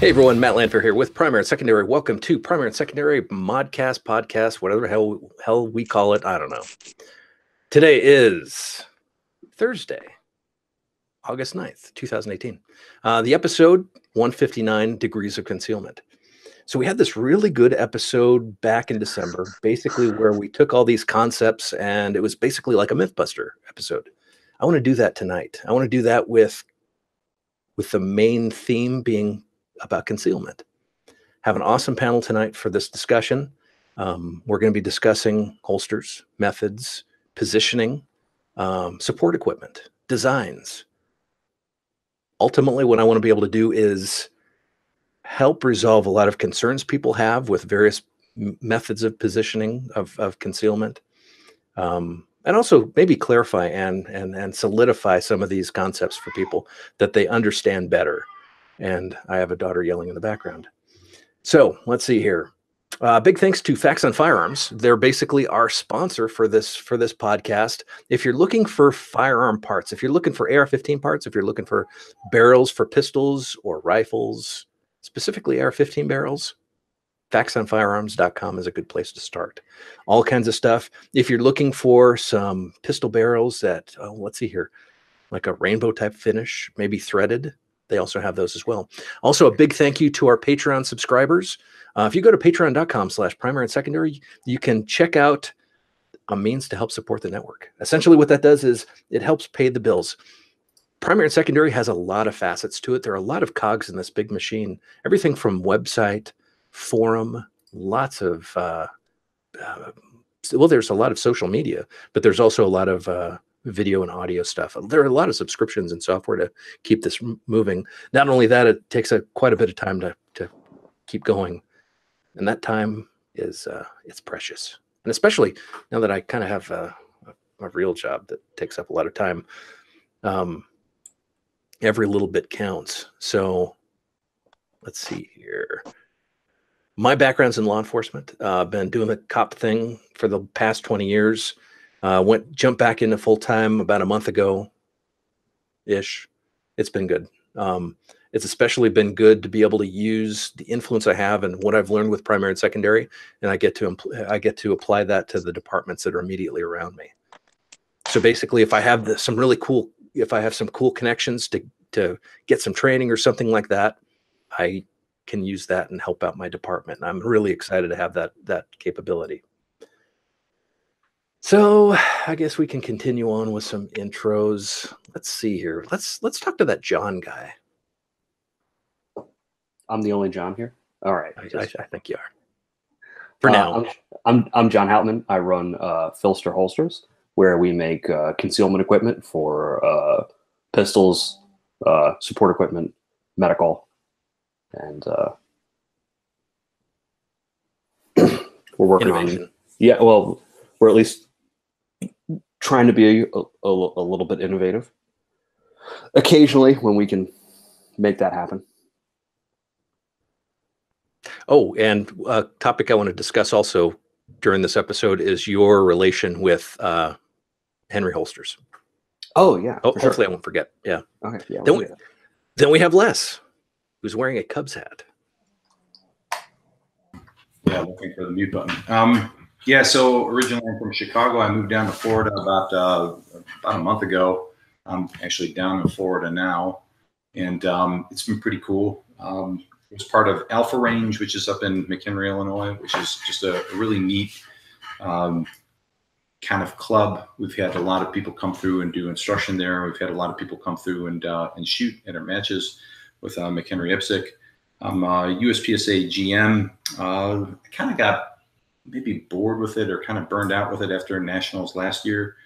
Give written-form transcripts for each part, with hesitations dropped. Hey everyone, Matt Landfair here with Primary and Secondary. Welcome to Primary and Secondary Modcast, Podcast, whatever the hell we call it. I don't know. Today is Thursday, August 9th, 2018. The episode 159, Degrees of Concealment. So we had this really good episode back in December, basically where we took all these concepts and it was basically like a Mythbuster episode. I want to do that tonight. I want to do that with the main theme being about concealment. Have an awesome panel tonight for this discussion. We're going to be discussing holsters, methods, positioning, support equipment, designs. Ultimately, what I want to be able to do is help resolve a lot of concerns people have with various methods of positioning, of concealment, and also maybe clarify and solidify some of these concepts for people that they understand better. And I have a daughter yelling in the background. So let's see here. Big thanks to Faxon Firearms. They're basically our sponsor for this podcast. If you're looking for firearm parts, if you're looking for AR-15 parts, if you're looking for barrels for pistols or rifles, specifically AR-15 barrels, faxonfirearms.com is a good place to start. All kinds of stuff. If you're looking for some pistol barrels that, oh, let's see here, like a rainbow type finish, maybe threaded, they also have those as well. Also, a big thank you to our Patreon subscribers. If you go to patreon.com/primaryandsecondary, you can check out a means to help support the network. Essentially what that does is it helps pay the bills. Primary and Secondary has a lot of facets to it. There are a lot of cogs in this big machine. Everything from website, forum, lots of, well, there's a lot of social media, but there's also a lot of video and audio stuff. There are a lot of subscriptions and software to keep this moving. Not only that, it takes quite a bit of time to keep going. And that time is it's precious. And especially now that I kind of have a real job that takes up a lot of time, every little bit counts. So let's see here. My background's in law enforcement. I've been doing the cop thing for the past 20 years. Jumped back into full-time about a month ago-ish. It's been good. It's especially been good to be able to use the influence I have and what I've learned with Primary and Secondary, and I get to apply that to the departments that are immediately around me. So basically, if I have some cool connections to get some training or something like that, I can use that and help out my department. And I'm really excited to have that capability. So I guess we can continue on with some intros. Let's see here. Let's talk to that John guy. I'm the only John here. All right. I think you are. For now, I'm John Hauptman. I run Filster Holsters, where we make concealment equipment for pistols, support equipment, medical, and we're working innovation. On yeah. Well, we're at least trying to be a little bit innovative occasionally when we can make that happen. Oh, and a topic I want to discuss also during this episode is your relation with Henry Holsters. Oh, yeah. Oh, hopefully sure. I won't forget. Yeah. Okay. Yeah, then we have Les, who's wearing a Cubs hat. Yeah, looking for the mute button. Yeah, so originally I'm from Chicago. I moved down to Florida about a month ago. I'm actually down in Florida now, and it's been pretty cool. It was part of Alpha Range, which is up in McHenry, Illinois, which is just a really neat kind of club. We've had a lot of people come through and do instruction there. We've had a lot of people come through and shoot at our matches with McHenry IPSC. I'm a USPSA GM. I kind of got maybe bored with it or kind of burned out with it after nationals last year.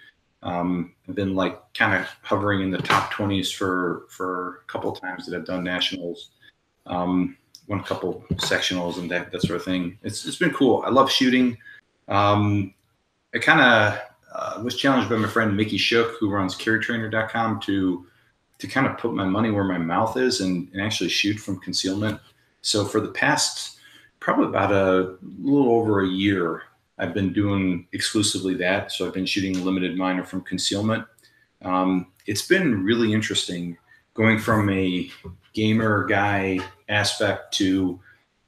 I've been like kind of hovering in the top 20s for a couple of times that I've done nationals, won a couple sectionals and that sort of thing. It's been cool. I love shooting. I kind of was challenged by my friend Mickey Shook, who runs carrytrainer.com, to kind of put my money where my mouth is and actually shoot from concealment. So for the past probably about a little over a year, I've been doing exclusively that. So I've been shooting limited minor from concealment. It's been really interesting going from a gamer guy aspect to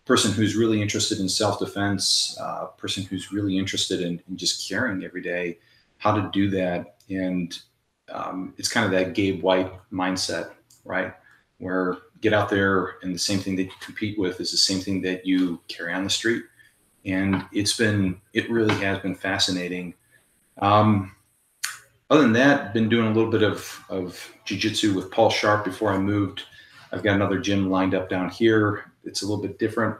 person who's really interested in self-defense, person who's really interested in just caring every day, how to do that. And it's kind of that Gabe White mindset, right? Where get out there and the same thing that you compete with is the same thing that you carry on the street. And it really has been fascinating. Other than that, been doing a little bit of jiu-jitsu with Paul Sharp before I moved. I've got another gym lined up down here. It's a little bit different.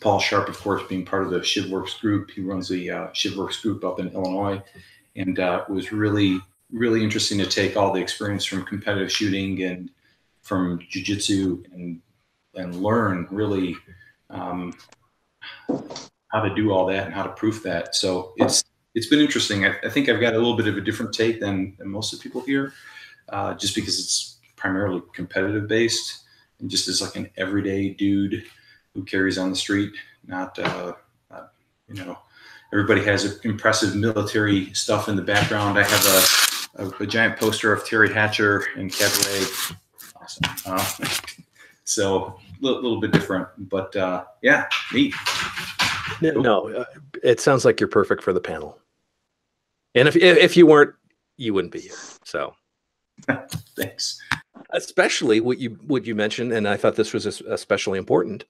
Paul Sharp, of course, being part of the Shivworks group. He runs the Shivworks group up in Illinois. And it was really, really interesting to take all the experience from competitive shooting and from jiu-jitsu and learn really how to do all that and how to proof that. So it's been interesting. I think I've got a little bit of a different take than most of the people here, just because it's primarily competitive based and just as like an everyday dude who carries on the street. Not, you know, everybody has impressive military stuff in the background. I have a giant poster of Terry Hatcher and Cabaret. Awesome. So a little bit different, but yeah, neat. No, it sounds like you're perfect for the panel. And if you weren't, you wouldn't be here. So thanks. Especially what you mentioned, and I thought this was especially important,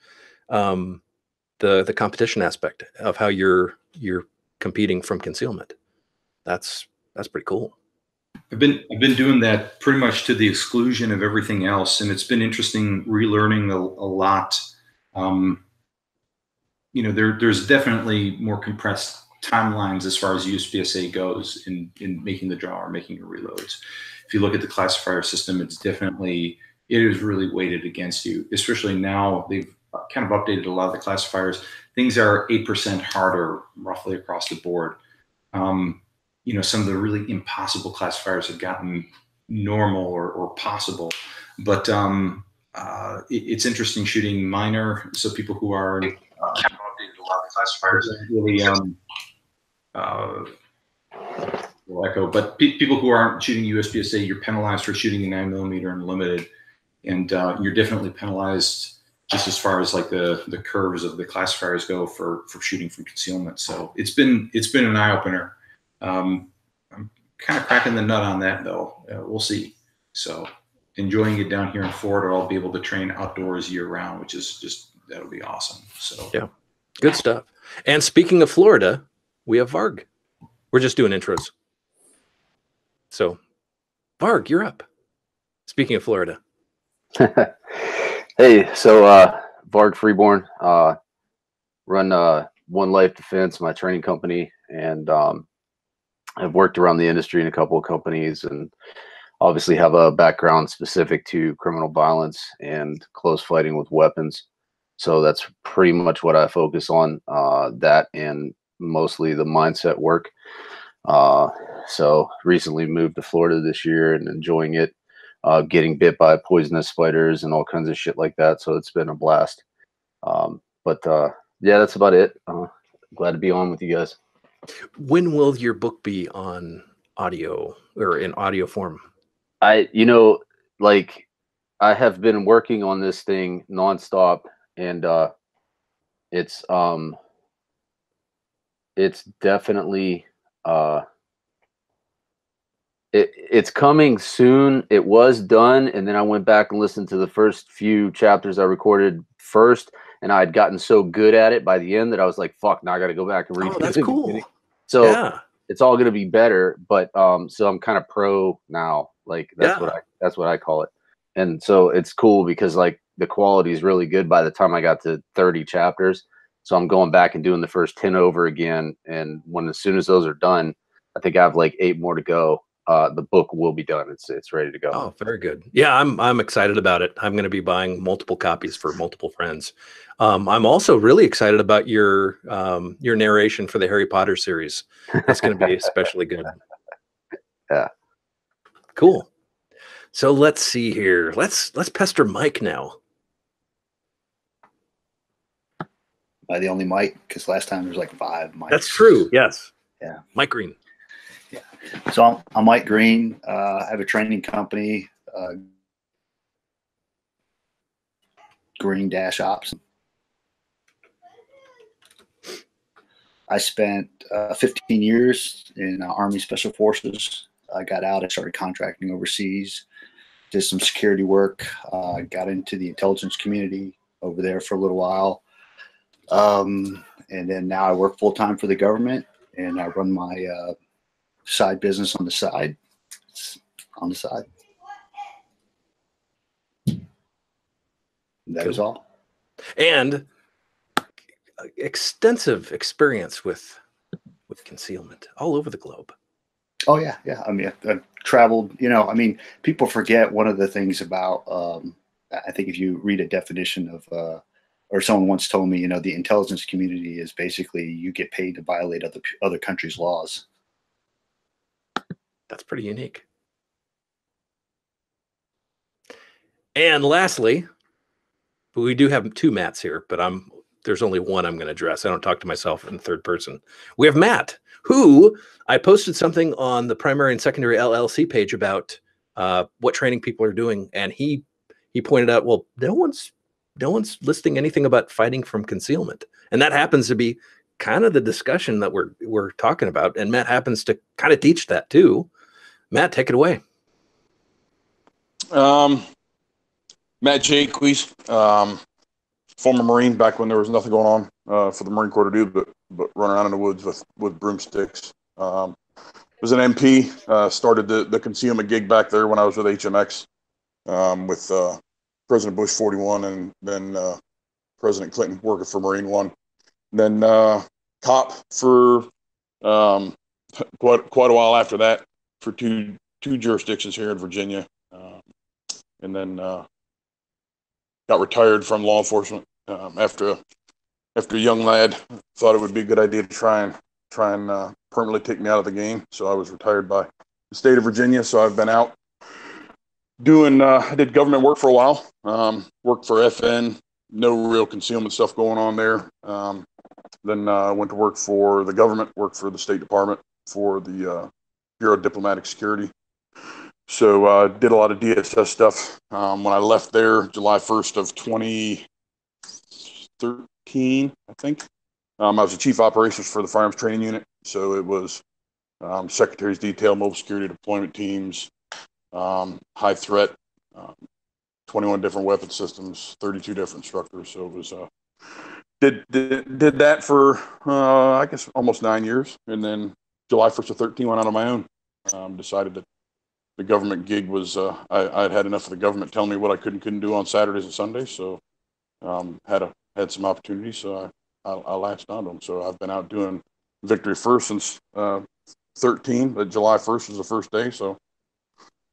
the competition aspect of how you're competing from concealment. That's pretty cool. I've been doing that pretty much to the exclusion of everything else, and it's been interesting relearning a lot. You know, there's definitely more compressed timelines as far as USPSA goes in making the draw or making your reloads. If you look at the classifier system, it's definitely, it is really weighted against you, especially now they've kind of updated a lot of the classifiers. Things are 8% harder roughly across the board. You know, some of the really impossible classifiers have gotten normal or possible, but it's interesting shooting minor. So people who are kind of updated a lot of classifiers, really, we'll echo, but people who aren't shooting USPSA, you're penalized for shooting a 9mm and limited, and you're definitely penalized just as far as like the curves of the classifiers go for shooting from concealment. So it's been an eye opener. I'm kind of cracking the nut on that though. We'll see. So enjoying it down here in Florida, I'll be able to train outdoors year round, which is just, that'll be awesome. So yeah, good stuff. And speaking of Florida, we have Varg. We're just doing intros. So Varg, you're up. Speaking of Florida. Hey, so Varg Freeborn, run One Life Defense, my training company, and I've worked around the industry in a couple of companies and obviously have a background specific to criminal violence and close fighting with weapons. So that's pretty much what I focus on, that and mostly the mindset work. So recently moved to Florida this year and enjoying it, getting bit by poisonous spiders and all kinds of shit like that. So it's been a blast. Yeah, that's about it. Glad to be on with you guys. When will your book be on audio or in audio form? You know, like I have been working on this thing nonstop, and it's definitely it's coming soon. It was done, and then I went back and listened to the first few chapters I recorded first, and I had gotten so good at it by the end that I was like, fuck, now I got to go back and read. Oh, that's cool. So yeah, it's all going to be better, but so I'm kind of pro now. Like that's, yeah, that's what I call it. And so it's cool because like the quality is really good by the time I got to 30 chapters. So I'm going back and doing the first 10 over again. And as soon as those are done, I think I have like 8 more to go. The book will be done. It's ready to go. Oh, very good. Yeah, I'm excited about it. I'm going to be buying multiple copies for multiple friends. I'm also really excited about your narration for the Harry Potter series. That's going to be especially good. Yeah. Cool. So let's see here. Let's pester Mike now. Am I the only Mike? Because last time there was like 5 Mikes. That's true. Yes. Yeah. Mike Green. Yeah. So I'm Mike Green. I have a training company, Green Dash Ops. I spent 15 years in Army Special Forces. I got out. I started contracting overseas, did some security work, got into the intelligence community over there for a little while. And then now I work full-time for the government, and I run my side business on the side. It's on the side. That is all. And extensive experience with concealment all over the globe. Oh yeah, yeah. I mean, I've traveled. You know, I mean, people forget one of the things about. I think if you read a definition of, or someone once told me, you know, the intelligence community is basically you get paid to violate other countries' laws. That's pretty unique. And lastly, we do have two Matts here, but there's only one I'm going to address. I don't talk to myself in third person. We have Matt, who I posted something on the Primary and Secondary LLC page about what training people are doing, and he pointed out, well, no one's listing anything about fighting from concealment, and that happens to be kind of the discussion that we're talking about, and Matt happens to kind of teach that too. Matt, take it away. Matt Jacques, former Marine, back when there was nothing going on for the Marine Corps to do but run around in the woods with broomsticks. Was an MP, started the concealment gig back there when I was with HMX with President Bush 41, and then President Clinton working for Marine One. And then cop for quite a while after that for two jurisdictions here in Virginia, and then got retired from law enforcement after a young lad thought it would be a good idea to try and permanently take me out of the game. So I was retired by the state of Virginia. So I've been out doing I did government work for a while. Worked for FN, no real concealment stuff going on there. Then I went to work for the government, worked for the State Department for the Bureau of Diplomatic Security. So I did a lot of DSS stuff. When I left there, July 1st of 2013, I think, I was the chief operations for the firearms training unit. So it was secretary's detail, mobile security deployment teams, high threat, 21 different weapon systems, 32 different instructors. So it was did that for I guess almost 9 years, and then July 1st of 13 went out on my own. Decided that the government gig was, I'd had enough of the government telling me what I could and couldn't do on Saturdays and Sundays. So had some opportunities, so I latched onto them. So I've been out doing Victory First since 13, but July 1st was the first day. So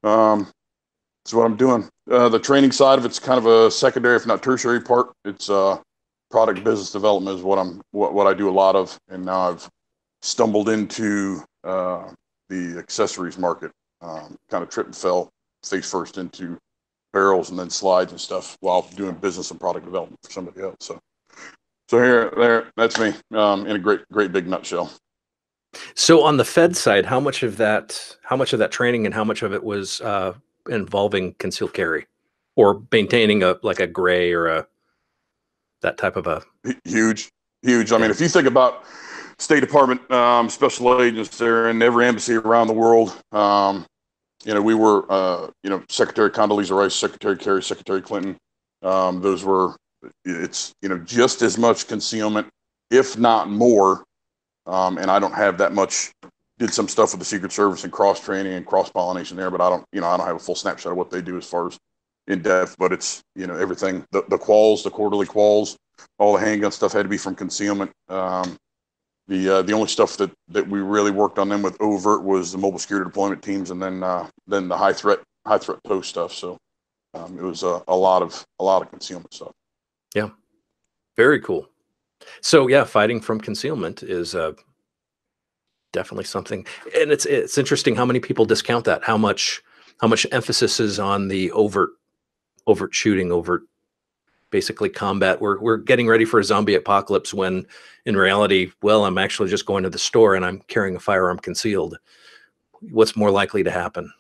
that's what I'm doing. The training side of it's kind of a secondary, if not tertiary part. It's product business development is what I do a lot of. And now I've stumbled into the accessories market. Kind of tripped and fell face first into barrels and then slides and stuff while doing business and product development for somebody else. So there, that's me in a great big nutshell. So on the Fed side, how much of that training and how much of it was involving concealed carry or maintaining like a gray or that type of a huge? I mean, if you think about State Department, special agents there, and every embassy around the world. You know, we were, Secretary Condoleezza Rice, Secretary Kerry, Secretary Clinton. Those were, it's, you know, just as much concealment, if not more. And I don't have that much, did some stuff with the Secret Service and cross training and cross pollination there, but I don't have a full snapshot of what they do as far as in depth, but it's, you know, everything, the quals, the quarterly quals, all the handgun stuff had to be from concealment. The only stuff that we really worked on them with overt was the mobile security deployment teams, and then the high threat post stuff. So it was a lot of concealment stuff. Yeah, very cool. So yeah, fighting from concealment is definitely something, and it's interesting how many people discount that. How much emphasis is on the overt shooting, overt basically combat. We're getting ready for a zombie apocalypse when in reality, well, I'm actually just going to the store and I'm carrying a firearm concealed. What's more likely to happen?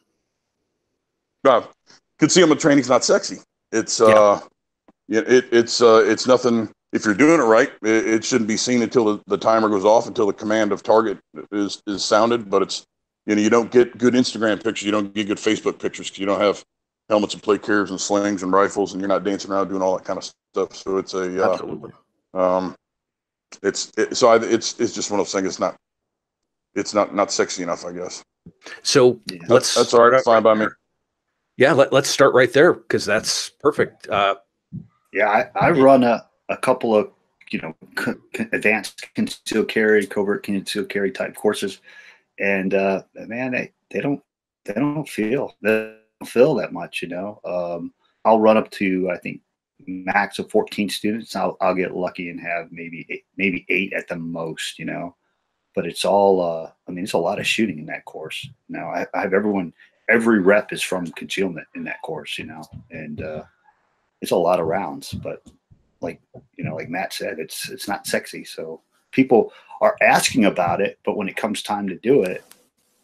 Concealment training's not sexy. It's It's nothing. If you're doing it right, it shouldn't be seen until the timer goes off, until the command of target is sounded. But it's, you know, you don't get good Instagram pictures, you don't get good Facebook pictures because you don't have helmets and plate carriers and slings and rifles, and you're not dancing around doing all that kind of stuff. So it's a absolutely. It's just one of those things. It's not sexy enough, I guess. So that's all right. Fine by me. Yeah, let's start right there because that's perfect. I run a couple of advanced concealed carry, covert concealed carry type courses, and man, they don't feel that much, I'll run up to I think max of 14 students. I'll get lucky and have maybe eight at the most, but it's all it's a lot of shooting in that course. Now I have every rep is from concealment in that course, and it's a lot of rounds, but like Matt said, it's not sexy. So people are asking about it, but when it comes time to do it,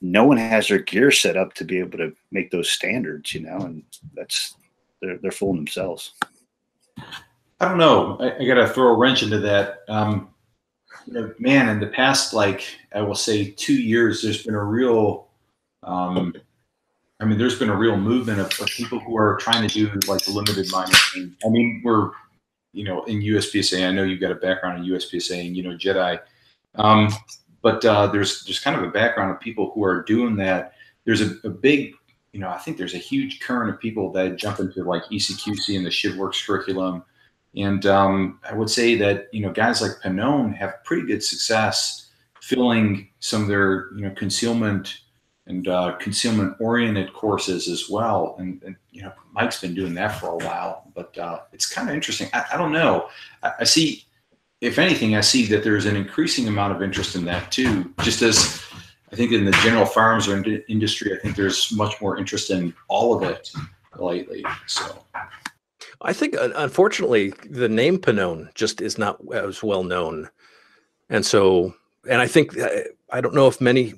no one has their gear set up to be able to make those standards, and they're fooling themselves. I don't know. I got to throw a wrench into that. Man, in the past, I will say 2 years, there's been a real, there's been a real movement of people who are trying to do the limited mining. We're, in USPSA, I know you've got a background in USPSA and, JEDI. But there's kind of a background of people who are doing that. There's a big, I think there's a huge current of people that jump into ECQC and the Shivworks curriculum. And I would say that, guys like Panone have pretty good success filling some of their, concealment and concealment-oriented courses as well. And Mike's been doing that for a while, but it's kind of interesting. I don't know. I see, if anything, I see that there's an increasing amount of interest in that too. Just as I think in the general firearms industry, I think there's much more interest in all of it lately. So I think, unfortunately, the name Panone just is not as well known. And so, and I think, I don't know if many...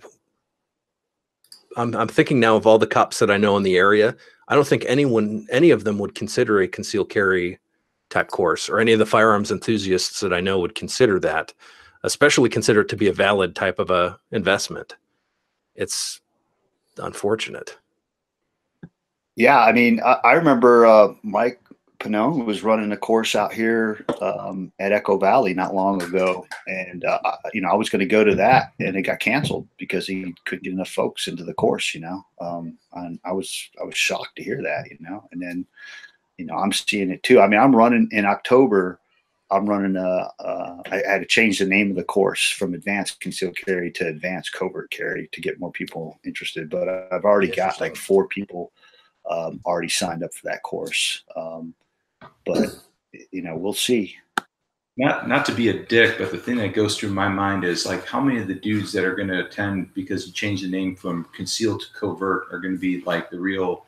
I'm thinking now of all the cops that I know in the area. I don't think any of them would consider a concealed carry type course, or any of the firearms enthusiasts that I know would consider that, especially consider it to be a valid type of a investment. It's unfortunate. Yeah. I remember Mike Panone was running a course out here at Echo Valley not long ago, and I was going to go to that, and it got canceled because he couldn't get enough folks into the course, and I was shocked to hear that, and then I'm seeing it too. I'm running in October. I'm running I had to change the name of the course from advanced concealed carry to advanced covert carry to get more people interested, but I've already got four people already signed up for that course. But, we'll see. Not to be a dick, but the thing that goes through my mind is how many of the dudes that are going to attend because you changed the name from concealed to covert are going to be the real,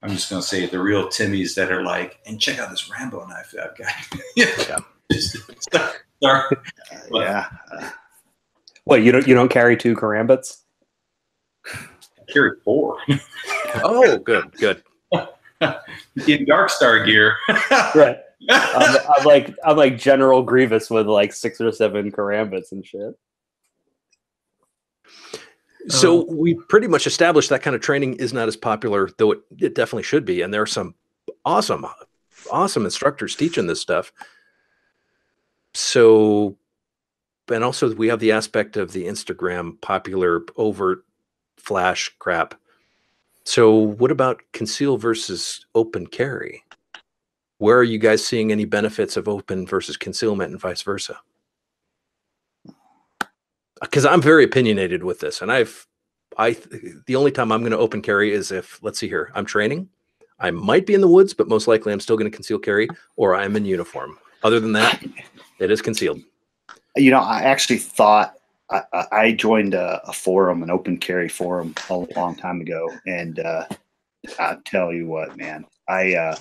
I'm just going to say it, the real Timmies that are and check out this Rambo knife that I've got. Yeah. Yeah. Well, you don't carry two karambits? I carry four. Oh, good. In Dark Star Gear, right? I'm like General Grievous with 6 or 7 karambits and shit. So we pretty much established that kind of training is not as popular, though it definitely should be. And there are some awesome instructors teaching this stuff. So, and also we have the aspect of the Instagram popular overt flash crap. So what about conceal versus open carry? Where are you guys seeing any benefits of open versus concealment and vice versa? Because I'm very opinionated with this, and the only time I'm going to open carry is if, let's see here, I'm training. I might be in the woods, but most likely I'm still going to conceal carry, or I'm in uniform. Other than that, it is concealed. I actually thought, I joined a forum, an open carry forum, a long time ago, and I'll tell you what, man, I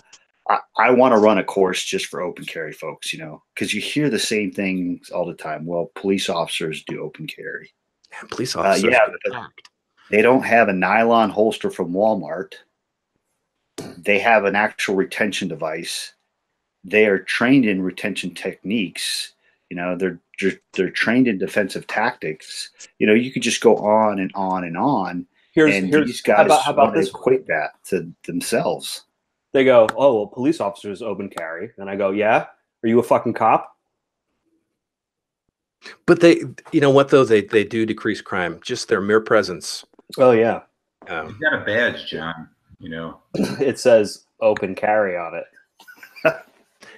want to run a course just for open carry folks, because you hear the same things all the time. Well, police officers do open carry. Man, police officers, but they don't have a nylon holster from Walmart. They have an actual retention device, they are trained in retention techniques. You know, they're trained in defensive tactics. You know, you could just go on and on and on. Here's these guys how about this? Equate that to themselves. They go, oh, well, police officers open carry. And I go, yeah? Are you a fucking cop? But they, you know what, though? They do decrease crime. Just their mere presence. Oh, yeah. You've got a badge, John. You know, it says open carry on it.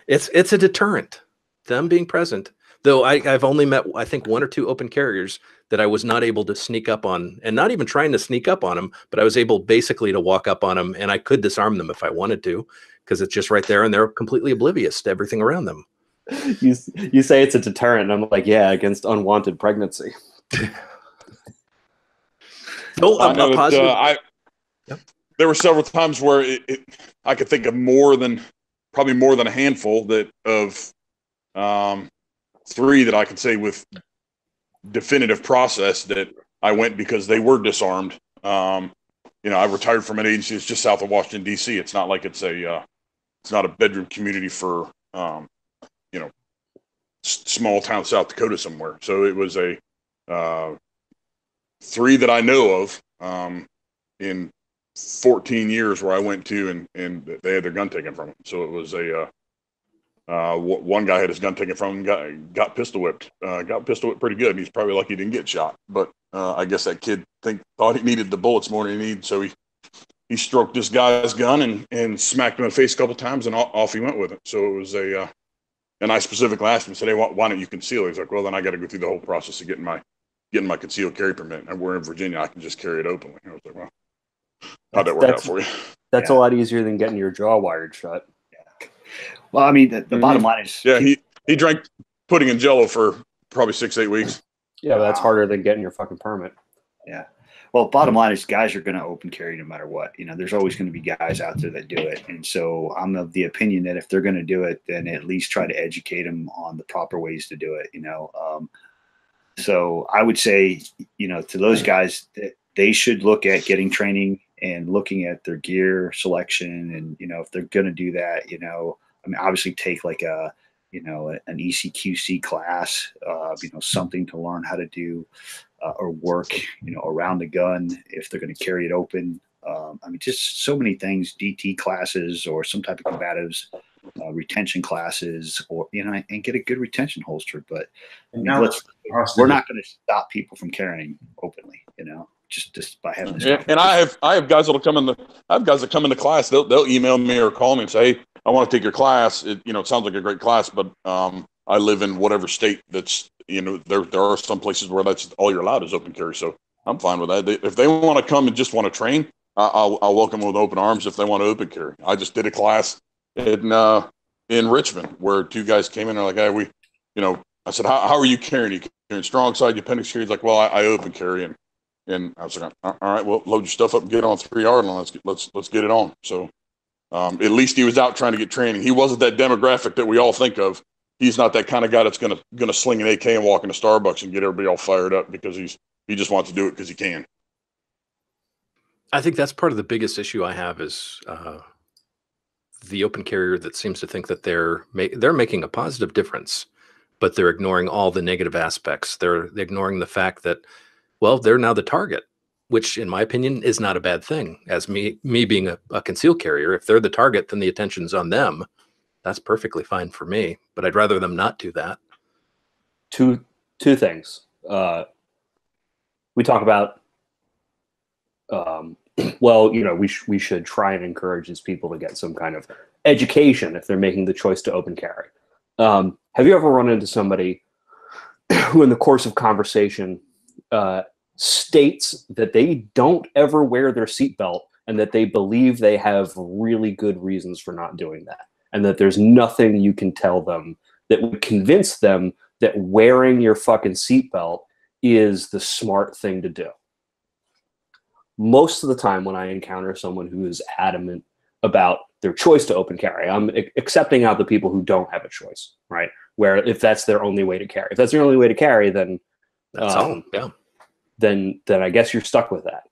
It's a deterrent. Them being present, though, I've only met, I think, one or two open carriers that I was not able to sneak up on, and not even trying to sneak up on them, but I was able basically to walk up on them, and I could disarm them if I wanted to, because it's just right there, and they're completely oblivious to everything around them. You say it's a deterrent, and I'm like, yeah, against unwanted pregnancy. No, I'm not positive. There were several times where I could think of probably more than a handful three that I can say with definitive process that I went because they were disarmed. You know, I retired from an agency that's just south of Washington, D.C. It's not like it's not a bedroom community for, you know, small town South Dakota somewhere. So it was a three that I know of in 14 years where I went to, and they had their gun taken from them. So it was a, one guy had his gun taken from him, got pistol whipped. Got pistol whipped pretty good, and he's probably lucky he didn't get shot. But I guess that kid thought he needed the bullets more than he needed, so he stroked this guy's gun and smacked him in the face a couple times, and off he went with it. So it was a and I specifically asked him, said, "Hey, why don't you conceal?" He's like, "Well, then I got to go through the whole process of getting my concealed carry permit. And we're in Virginia; I can just carry it openly." And I was like, "Well, how'd that work out for you?" That's a lot easier than getting your jaw wired shut. Well, I mean, the bottom line is... Yeah, he drank pudding and Jello for probably 6 to 8 weeks. Yeah, but that's harder than getting your fucking permit. Yeah. Well, bottom line is guys are going to open carry no matter what. You know, there's always going to be guys out there that do it. And so I'm of the opinion that if they're going to do it, then at least try to educate them on the proper ways to do it, you know. So I would say, you know, to those guys, they should look at getting training and looking at their gear selection. And, you know, if they're going to do that, you know, I mean, obviously take like a, you know, an ECQC class, you know, something to learn how to do or work, you know, around the gun if they're going to carry it open. I mean, just so many things, DT classes or some type of combatives, retention classes, or, you know, and get a good retention holster. But you know, we're not going to stop people from carrying openly, you know. Just by having this conversation. And I have guys that'll come in the class. They'll email me or call me and say, "Hey, I want to take your class. It, you know, it sounds like a great class, but I live in whatever state that's, you know, there are some places where that's all you're allowed is open carry. So I'm fine with that. If they want to come and just want to train, I'll welcome them with open arms if they want to open carry. I just did a class in Richmond where two guys came in. They're like, "Hey, we, you know," I said, "How are you carrying? You carrying strong side? You appendix carry?" He's like, "Well, I open carry." And I was like, "All right, well, load your stuff up and get it on 3 yard line. Let's get it on." So at least he was out trying to get training. He wasn't that demographic that we all think of. He's not that kind of guy that's gonna sling an AK and walk into Starbucks and get everybody all fired up because he just wants to do it because he can. I think that's part of the biggest issue I have is the open carrier that seems to think that they're making a positive difference, but they're ignoring all the negative aspects. They're ignoring the fact that, well, they're now the target, which, in my opinion, is not a bad thing. As me being a concealed carrier, if they're the target, then the attention's on them. That's perfectly fine for me, but I'd rather them not do that. Two things. We talk about, well, you know, we should try and encourage these people to get some kind of education if they're making the choice to open carry. Have you ever run into somebody who, in the course of conversation, states that they don't ever wear their seatbelt and that they believe they have really good reasons for not doing that, and that there's nothing you can tell them that would convince them that wearing your fucking seatbelt is the smart thing to do? Most of the time when I encounter someone who is adamant about their choice to open carry, I'm accepting out the people who don't have a choice, right? Where if that's their only way to carry, if that's their only way to carry, then that's all, yeah. Then I guess you're stuck with that.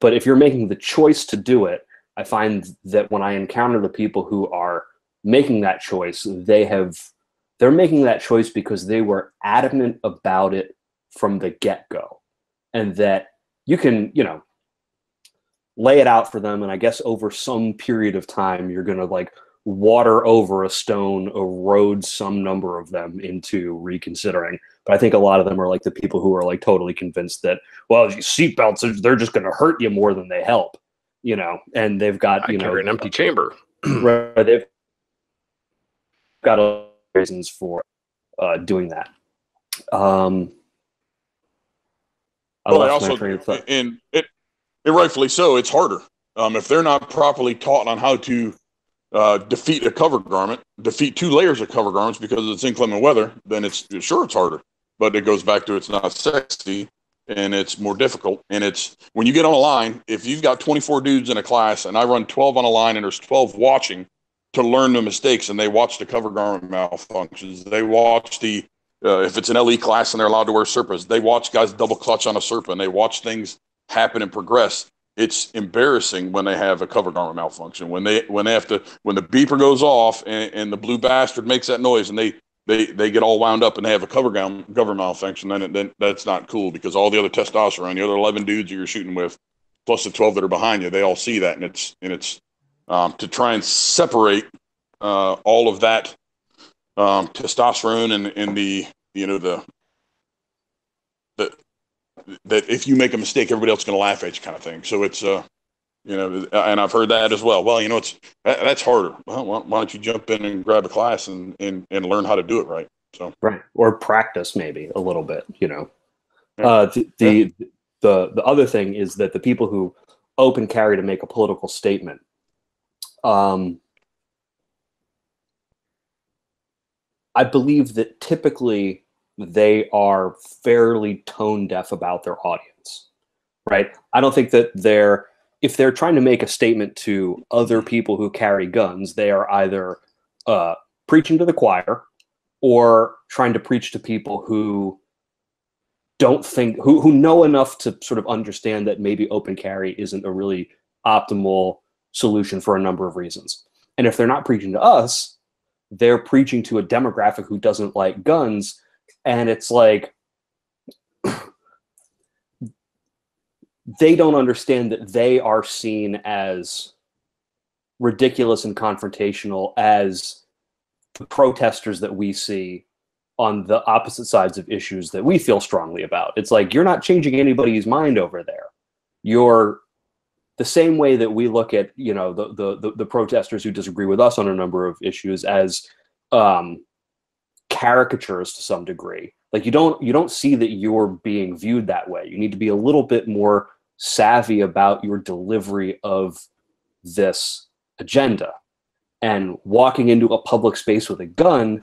But if you're making the choice to do it, I find that when I encounter the people who are making that choice, they're making that choice because they were adamant about it from the get-go, and that you can, you know, lay it out for them, and I guess over some period of time you're gonna like water over a stone, erode some number of them into reconsidering. But I think a lot of them are like the people who are like totally convinced that, well, seatbelts, they're just going to hurt you more than they help, you know, and they've got, you know, an empty chamber. Right, they've got a lot of reasons for doing that. And rightfully so, it's harder. If they're not properly taught on how to defeat a cover garment, defeat two layers of cover garments because it's inclement weather, then it's sure it's harder. But it goes back to it's not sexy and it's more difficult. And it's when you get on a line, if you've got 24 dudes in a class and I run 12 on a line and there's 12 watching to learn the mistakes, and they watch the cover garment malfunctions, they watch the, if it's an LE class and they're allowed to wear Serpas, they watch guys double clutch on a Serpa and they watch things happen and progress. It's embarrassing when they have a cover garment malfunction, when the beeper goes off and the blue bastard makes that noise and they get all wound up and they have a cover garment malfunction, then that's not cool, because all the other testosterone, the other 11 dudes you're shooting with, plus the 12 that are behind you, they all see that, and it's to try and separate all of that testosterone and the, you know, that if you make a mistake, everybody else is going to laugh at you, kind of thing. So it's, you know, and I've heard that as well. Well, you know, that's harder. Well, why don't you jump in and grab a class and learn how to do it right? So right, or practice maybe a little bit. You know, yeah. The other thing is that the people who open carry to make a political statement, I believe that typically they are fairly tone deaf about their audience, right? I don't think that if they're trying to make a statement to other people who carry guns, they are either preaching to the choir or trying to preach to people who don't think, who know enough to sort of understand that maybe open carry isn't a really optimal solution for a number of reasons. And if they're not preaching to us, they're preaching to a demographic who doesn't like guns. And it's like, they don't understand that they are seen as ridiculous and confrontational as the protesters that we see on the opposite sides of issues that we feel strongly about. It's like, you're not changing anybody's mind over there. You're the same way that we look at, you know, the protesters who disagree with us on a number of issues as, caricatures to some degree. Like, you don't see that you're being viewed that way. You need to be a little bit more savvy about your delivery of this agenda. And walking into a public space with a gun,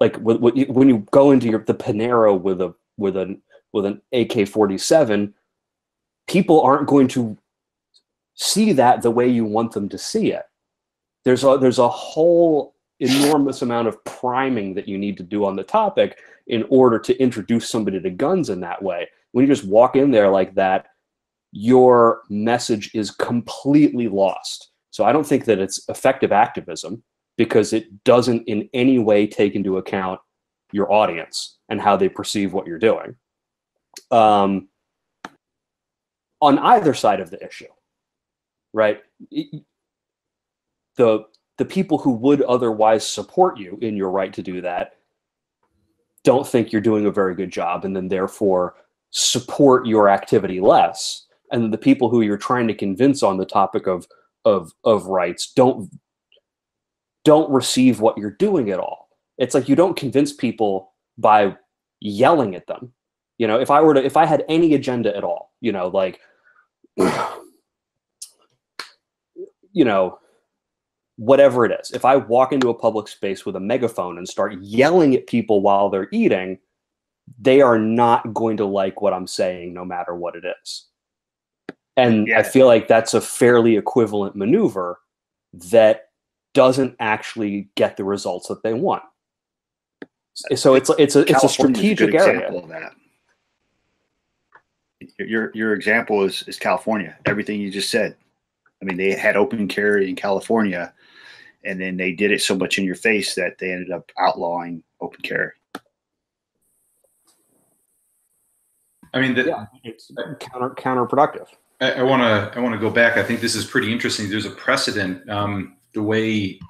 like when you go into the Panera with an AK-47, people aren't going to see that the way you want them to see it. There's a whole enormous amount of priming that you need to do on the topic in order to introduce somebody to guns in that way. When you just walk in there like that, your message is completely lost. So I don't think that it's effective activism, because it doesn't in any way take into account your audience and how they perceive what you're doing, on either side of the issue, right? The people who would otherwise support you in your right to do that don't think you're doing a very good job, and then therefore support your activity less. And the people who you're trying to convince on the topic of rights don't receive what you're doing at all. It's like, you don't convince people by yelling at them. You know, if I had any agenda at all, you know, like, you know, whatever it is, if I walk into a public space with a megaphone and start yelling at people while they're eating, they are not going to like what I'm saying, no matter what it is. And yeah. I feel like that's a fairly equivalent maneuver that doesn't actually get the results that they want. So it's a strategic area. Of that. Your example is California. Everything you just said. I mean, they had open carry in California. And then they did it so much in your face that they ended up outlawing open carry. I mean, it's counterproductive. I want to go back. I think this is pretty interesting. There's a precedent. The way,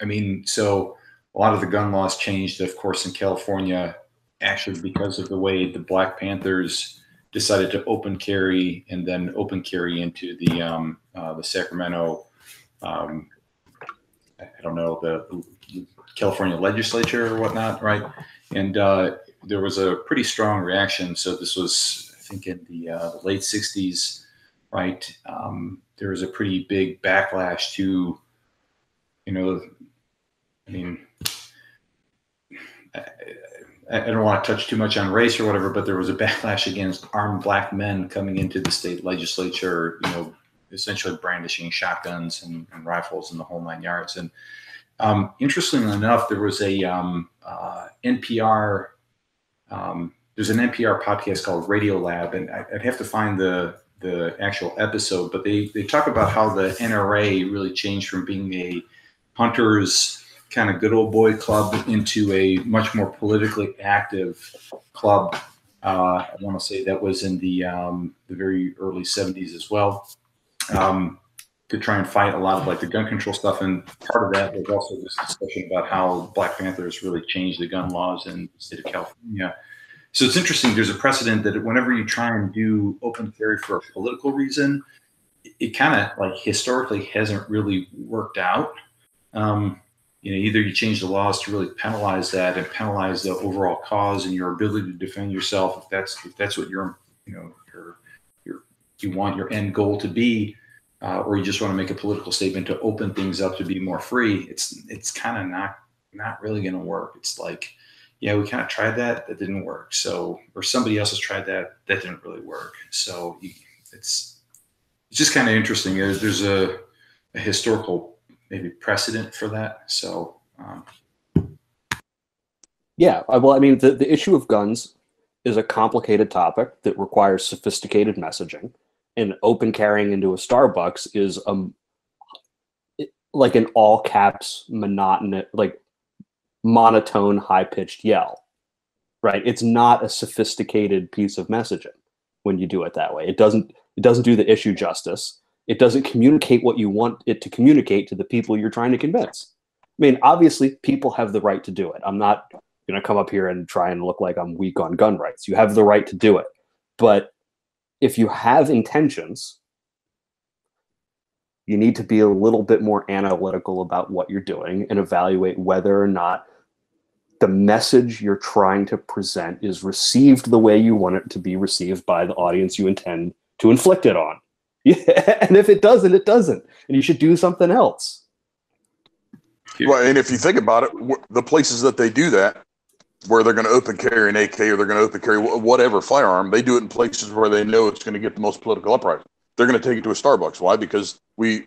I mean, so a lot of the gun laws changed, of course, in California, actually because of the way the Black Panthers decided to open carry and then open carry into the Sacramento, I don't know, the California legislature or whatnot, right? And there was a pretty strong reaction. So this was, I think, in the late 60s, right? There was a pretty big backlash to, you know, I mean, I don't want to touch too much on race or whatever, but there was a backlash against armed Black men coming into the state legislature, you know, essentially brandishing shotguns and rifles and the whole nine yards. And interestingly enough, there was a NPR, there's an NPR podcast called Radio Lab, and I'd have to find the actual episode, but they talk about how the NRA really changed from being a hunter's kind of good old boy club into a much more politically active club. I want to say that was in the very early 70s as well, to try and fight a lot of like the gun control stuff. And part of that was also this discussion about how Black Panthers really changed the gun laws in the state of California. So it's interesting. There's a precedent that whenever you try and do open carry for a political reason, it kind of like historically hasn't really worked out. You know, either you change the laws to really penalize that and penalize the overall cause and your ability to defend yourself, if that's what your, you know, you want your end goal to be, or you just want to make a political statement to open things up to be more free. It's kind of not really going to work. It's like, yeah, we kind of tried that, that didn't work. So, or somebody else has tried that, that didn't really work. So it's just kind of interesting. There's a historical maybe precedent for that. So, yeah, well, I mean, the issue of guns is a complicated topic that requires sophisticated messaging, and open carrying into a Starbucks is like an all caps monotonous, like monotone, high pitched yell, right? It's not a sophisticated piece of messaging when you do it that way. It doesn't do the issue justice. It doesn't communicate what you want it to communicate to the people you're trying to convince. I mean, obviously, people have the right to do it. I'm not going to come up here and try and look like I'm weak on gun rights. You have the right to do it. But if you have intentions, you need to be a little bit more analytical about what you're doing and evaluate whether or not the message you're trying to present is received the way you want it to be received by the audience you intend to inflict it on. Yeah, and if it doesn't, it doesn't, and you should do something else. Well, and if you think about it, the places that they do that, where they're going to open carry an AK or they're going to open carry whatever firearm, they do it in places where they know it's going to get the most political uprising. They're going to take it to a Starbucks. Why? Because the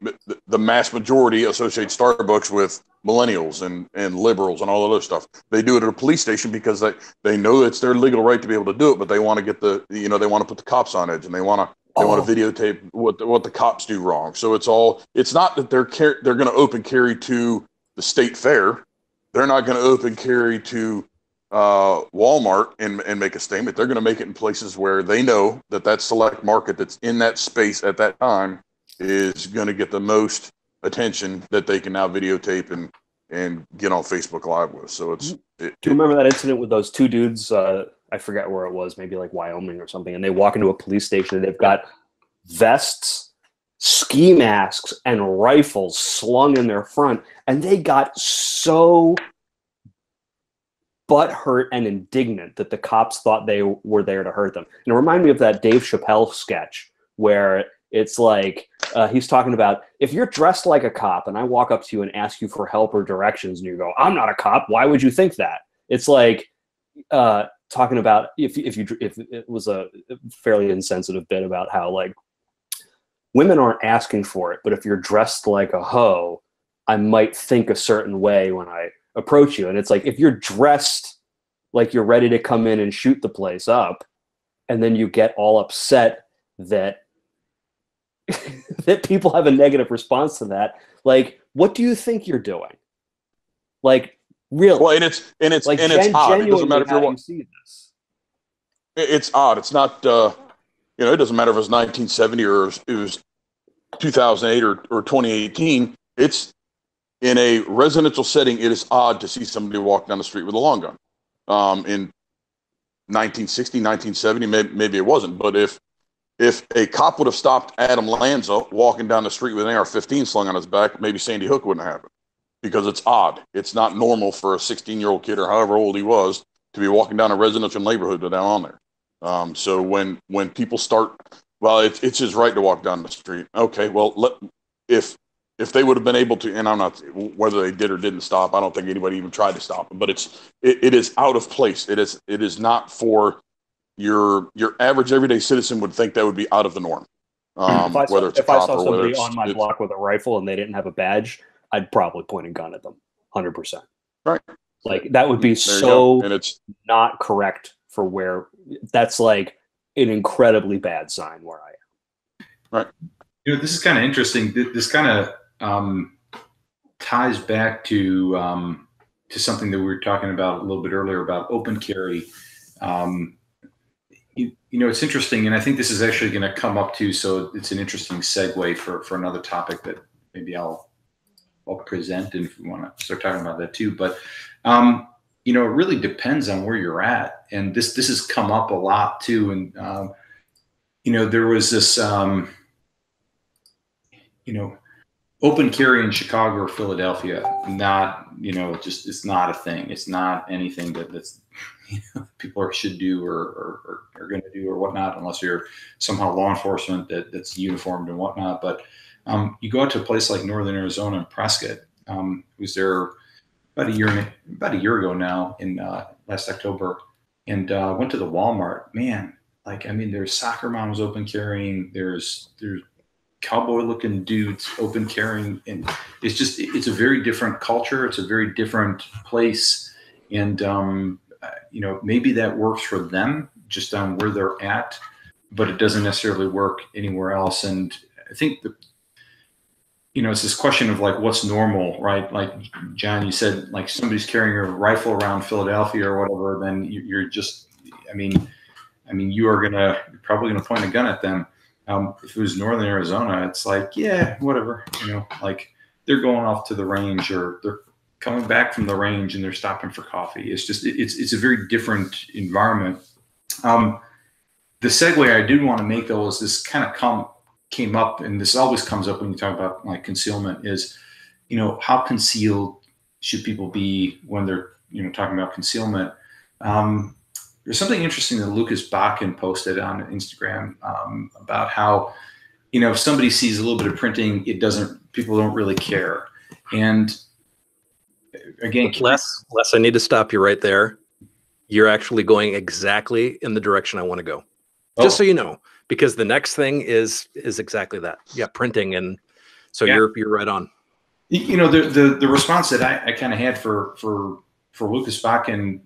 mass majority associate Starbucks with millennials and liberals and all of that stuff. They do it at a police station because they know it's their legal right to be able to do it, but they want to get the, you know, they want to put the cops on edge, and they want to. They want to videotape what the cops do wrong. So it's all. It's not that they're going to open carry to the state fair. They're not going to open carry to Walmart and make a statement. They're going to make it in places where they know that select market that's in that space at that time is going to get the most attention that they can now videotape and get on Facebook Live with. So it's. Do you remember that incident with those two dudes? I forget where it was, maybe like Wyoming or something, and they walk into a police station and they've got vests, ski masks, and rifles slung in their front, and they got so butthurt and indignant that the cops thought they were there to hurt them. And it reminded me of that Dave Chappelle sketch where it's like, he's talking about, if you're dressed like a cop and I walk up to you and ask you for help or directions and you go, I'm not a cop, why would you think that? It's like, talking about if it was a fairly insensitive bit about how like women aren't asking for it, but if you're dressed like a hoe, I might think a certain way when I approach you. And it's like, if you're dressed like you're ready to come in and shoot the place up, and then you get all upset that that people have a negative response to that. Like, what do you think you're doing? Like, really? Well, and it's like, and it's odd. It doesn't matter if you're one. It's odd. It's not. You know, it doesn't matter if it's 1970 or it was 2008 or 2018. It's in a residential setting. It is odd to see somebody walk down the street with a long gun. In 1960, 1970, maybe it wasn't, but if a cop would have stopped Adam Lanza walking down the street with an AR-15 slung on his back, maybe Sandy Hook wouldn't have happened, because it's odd. It's not normal for a 16-year-old kid, or however old he was, to be walking down a residential neighborhood without on there. So when people start, well, it's his right to walk down the street. Okay, well, if they would have been able to, and I'm not, whether they did or didn't stop, I don't think anybody even tried to stop them, but it is out of place. It is not for your average everyday citizen would think that would be out of the norm. If I saw somebody on my block with a rifle and they didn't have a badge, I'd probably point a gun at them 100%. Right. Like, that would be so, and it's not correct for where, that's like an incredibly bad sign where I am. Right. You know, this is kind of interesting. This kind of ties back to something that we were talking about a little bit earlier about open carry. You know, it's interesting, and I think this is actually going to come up too, so it's an interesting segue for another topic that maybe I'll present, and if we want to start talking about that too. But, you know, it really depends on where you're at. And this has come up a lot too. And, you know, there was this, you know, open carry in Chicago or Philadelphia, not, you know, just, it's not a thing. It's not anything that's, you know, people should do or are going to do or whatnot, unless you're somehow law enforcement that's uniformed and whatnot. But, you go out to a place like Northern Arizona and Prescott, who's there about a year ago now, in last October, and went to the Walmart. Man, like, I mean, there's soccer moms open carrying, there's cowboy looking dudes open carrying, and it's just, it's a very different culture. It's a very different place. And, you know, maybe that works for them just on where they're at, but it doesn't necessarily work anywhere else. And I think you know, it's this question of, like, what's normal, right? Like, John, you said, like, somebody's carrying a rifle around Philadelphia or whatever, then you're just, I mean, you're probably going to point a gun at them. If it was Northern Arizona, it's like, yeah, whatever, you know, like, they're going off to the range or they're coming back from the range and they're stopping for coffee. It's just, it's a very different environment. The segue I did want to make, though, is this kind of came up, and this always comes up when you talk about, like, concealment, is, you know, how concealed should people be when they're, you know, talking about concealment. There's something interesting that Lucas Bakken posted on Instagram about how, you know, if somebody sees a little bit of printing, people don't really care. And again, Les, I need to stop you right there. You're actually going exactly in the direction I want to go. Oh. Just so you know. Because the next thing is exactly that. Yeah, printing. And so yeah. You're right on. You know, the response that I kind of had for Lucas Bakken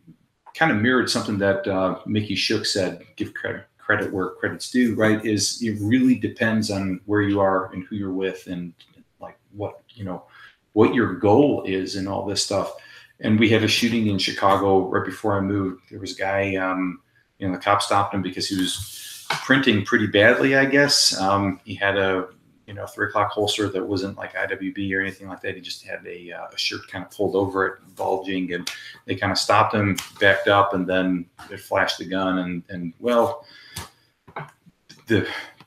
kind of mirrored something that Mickey Shook said, give credit where credit's due, right? Is it really depends on where you are and who you're with and, like, what, you know, what your goal is and all this stuff. And we had a shooting in Chicago right before I moved. There was a guy, you know, the cop stopped him because he was printing pretty badly, I guess. He had a, you know, 3 o'clock holster that wasn't like IWB or anything like that. He just had a shirt kind of pulled over it, bulging, and they kind of stopped him, backed up, and then it flashed the gun. And well,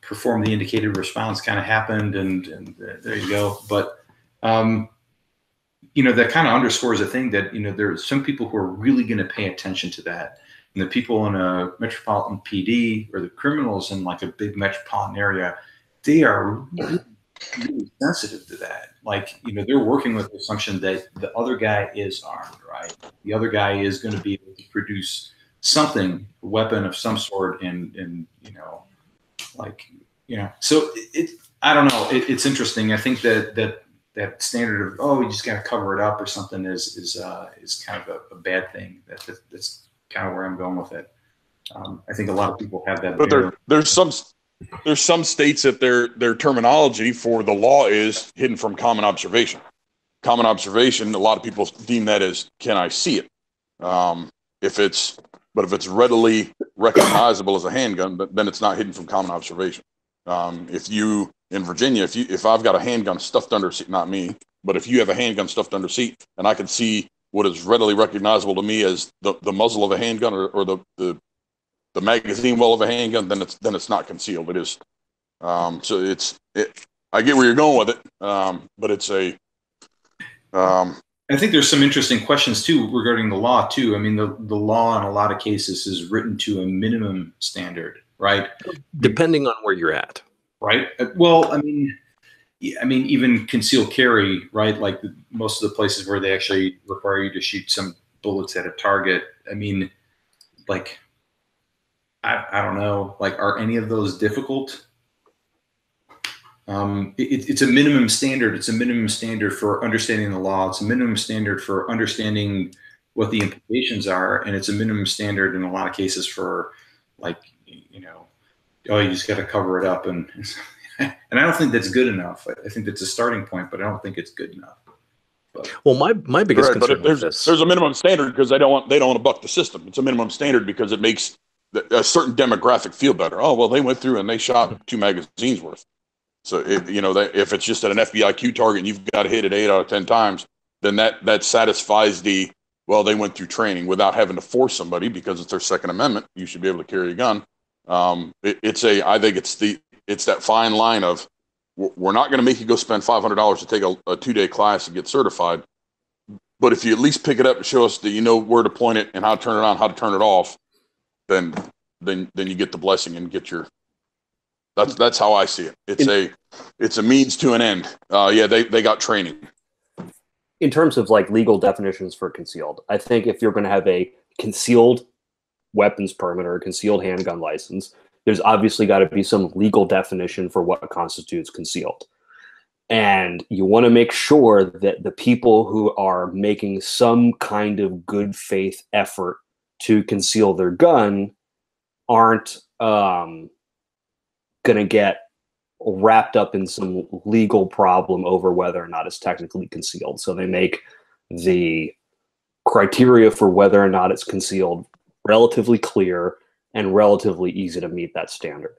perform the indicated response kind of happened, and there you go. But, you know, that kind of underscores the thing that, you know, there are some people who are really going to pay attention to that. And the people in a metropolitan PD or the criminals in, like, a big metropolitan area, they are really, really sensitive to that. Like, you know, they're working with the assumption that the other guy is armed, right? The other guy is going to be able to produce something, a weapon of some sort, and you know, like, you know. So I don't know. It's interesting. I think that standard of, oh, you just got to cover it up or something is kind of a bad thing. That's kind of where I'm going with it. I think a lot of people have that. But there's some there's some states that their terminology for the law is hidden from common observation. Common observation, a lot of people deem that as, can I see it? If it's readily recognizable as a handgun, then it's not hidden from common observation. If I've got a handgun stuffed under a seat, not me, but if you have a handgun stuffed under a seat and I can see what is readily recognizable to me as the muzzle of a handgun or the magazine well of a handgun, then it's not concealed. It is. I get where you're going with it. But it's a, I think there's some interesting questions too regarding the law too. I mean, the law in a lot of cases is written to a minimum standard, right? Depending on where you're at. Right. Well, I mean, even concealed carry, right? Like most of the places where they actually require you to shoot some bullets at a target. I mean, like, I don't know, like, are any of those difficult? It's a minimum standard. It's a minimum standard for understanding the law. It's a minimum standard for understanding what the implications are. And it's a minimum standard in a lot of cases for, like, you know, oh, you just got to cover it up. And I don't think that's good enough. I think that's a starting point, but I don't think it's good enough. But, well, my biggest concern with this. There's a minimum standard because they don't want to buck the system. It's a minimum standard because it makes a certain demographic feel better. Oh, well, they went through and they shot 2 magazines worth. So, if it's just at an FBIQ target and you've got to hit it 8 out of 10 times, then that satisfies the, well, they went through training without having to force somebody because it's their Second Amendment. You should be able to carry a gun. I think it's that fine line of, we're not going to make you go spend $500 to take a 2-day class and get certified. But if you at least pick it up and show us that you know where to point it and how to turn it on, how to turn it off, then you get the blessing and get your, that's how I see it. It's a means to an end. They got training. In terms of like legal definitions for concealed, I think if you're going to have a concealed weapons permit or a concealed handgun license, there's obviously got to be some legal definition for what constitutes concealed. And you want to make sure that the people who are making some kind of good faith effort to conceal their gun aren't going to get wrapped up in some legal problem over whether or not it's technically concealed. So they make the criteria for whether or not it's concealed relatively clear and relatively easy to meet that standard.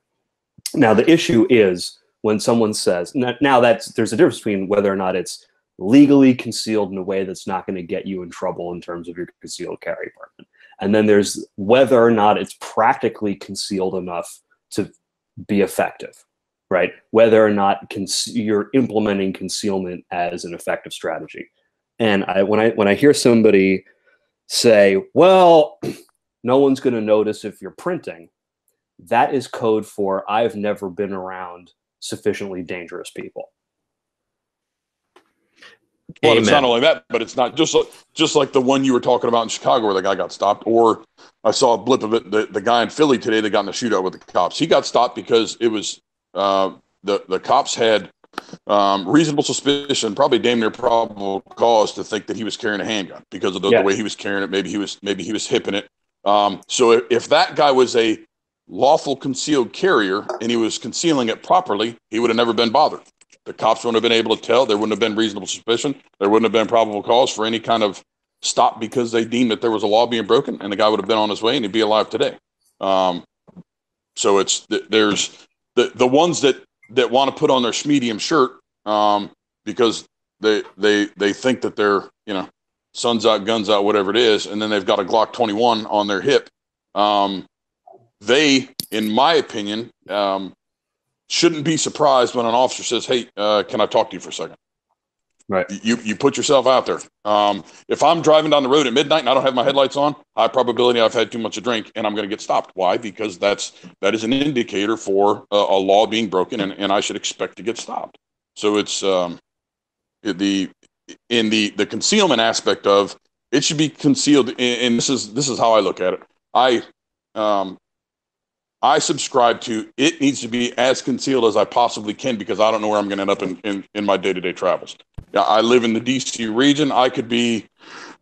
Now, the issue is when someone says, there's a difference between whether or not it's legally concealed in a way that's not going to get you in trouble in terms of your concealed carry permit. And then there's whether or not it's practically concealed enough to be effective, right? Whether or not you're implementing concealment as an effective strategy. And when I hear somebody say, well, no one's going to notice if you're printing, that is code for I've never been around sufficiently dangerous people. Well, Amen. It's not only that, but it's not just like the one you were talking about in Chicago where the guy got stopped, or I saw a blip of it. The guy in Philly today that got in a shootout with the cops, he got stopped because it was the cops had reasonable suspicion, probably damn near probable cause to think that he was carrying a handgun because of the way he was carrying it. Maybe he was hipping it. So if that guy was a lawful concealed carrier and he was concealing it properly, he would have never been bothered. The cops wouldn't have been able to tell. There wouldn't have been reasonable suspicion. There wouldn't have been probable cause for any kind of stop because they deemed that there was a law being broken, and the guy would have been on his way and he'd be alive today. So it's there's the ones that want to put on their schmedium shirt because they think that they're, you know, sun's out, guns out, whatever it is, and then they've got a Glock 21 on their hip. They, in my opinion, shouldn't be surprised when an officer says, hey, can I talk to you for a second? Right. You put yourself out there. If I'm driving down the road at midnight and I don't have my headlights on, high probability I've had too much to drink and I'm going to get stopped. Why? Because that is an indicator for a law being broken and I should expect to get stopped. So it's in the concealment aspect of it should be concealed. And this is how I look at it. I subscribe to it needs to be as concealed as I possibly can because I don't know where I'm going to end up in my day-to-day travels. I live in the DC region. I could be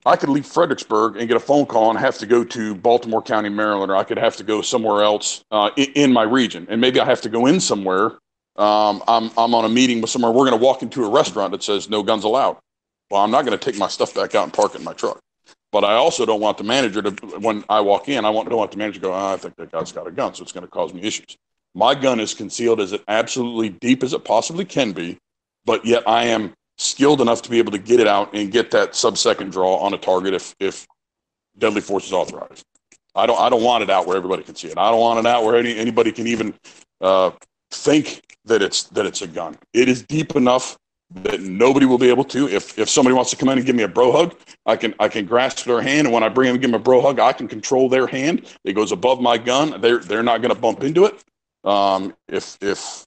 I could leave Fredericksburg and get a phone call and have to go to Baltimore County, Maryland, or I could have to go somewhere else in my region. And maybe I have to go in somewhere. I'm on a meeting with somewhere. We're going to walk into a restaurant that says no guns allowed. Well, I'm not going to take my stuff back out and park it in my truck. But I also don't want the manager to, when I walk in, don't want the manager to go, oh, I think that guy's got a gun, so it's going to cause me issues. My gun is concealed as absolutely deep as it possibly can be, but yet I am skilled enough to be able to get it out and get that sub-second draw on a target if deadly force is authorized. I don't want it out where everybody can see it. I don't want it out where anybody can even think that it's a gun. It is deep enough that nobody will be able to. If somebody wants to come in and give me a bro hug, I can grasp their hand, and when I bring them and give them a bro hug, I can control their hand. It goes above my gun. They're not going to bump into it. If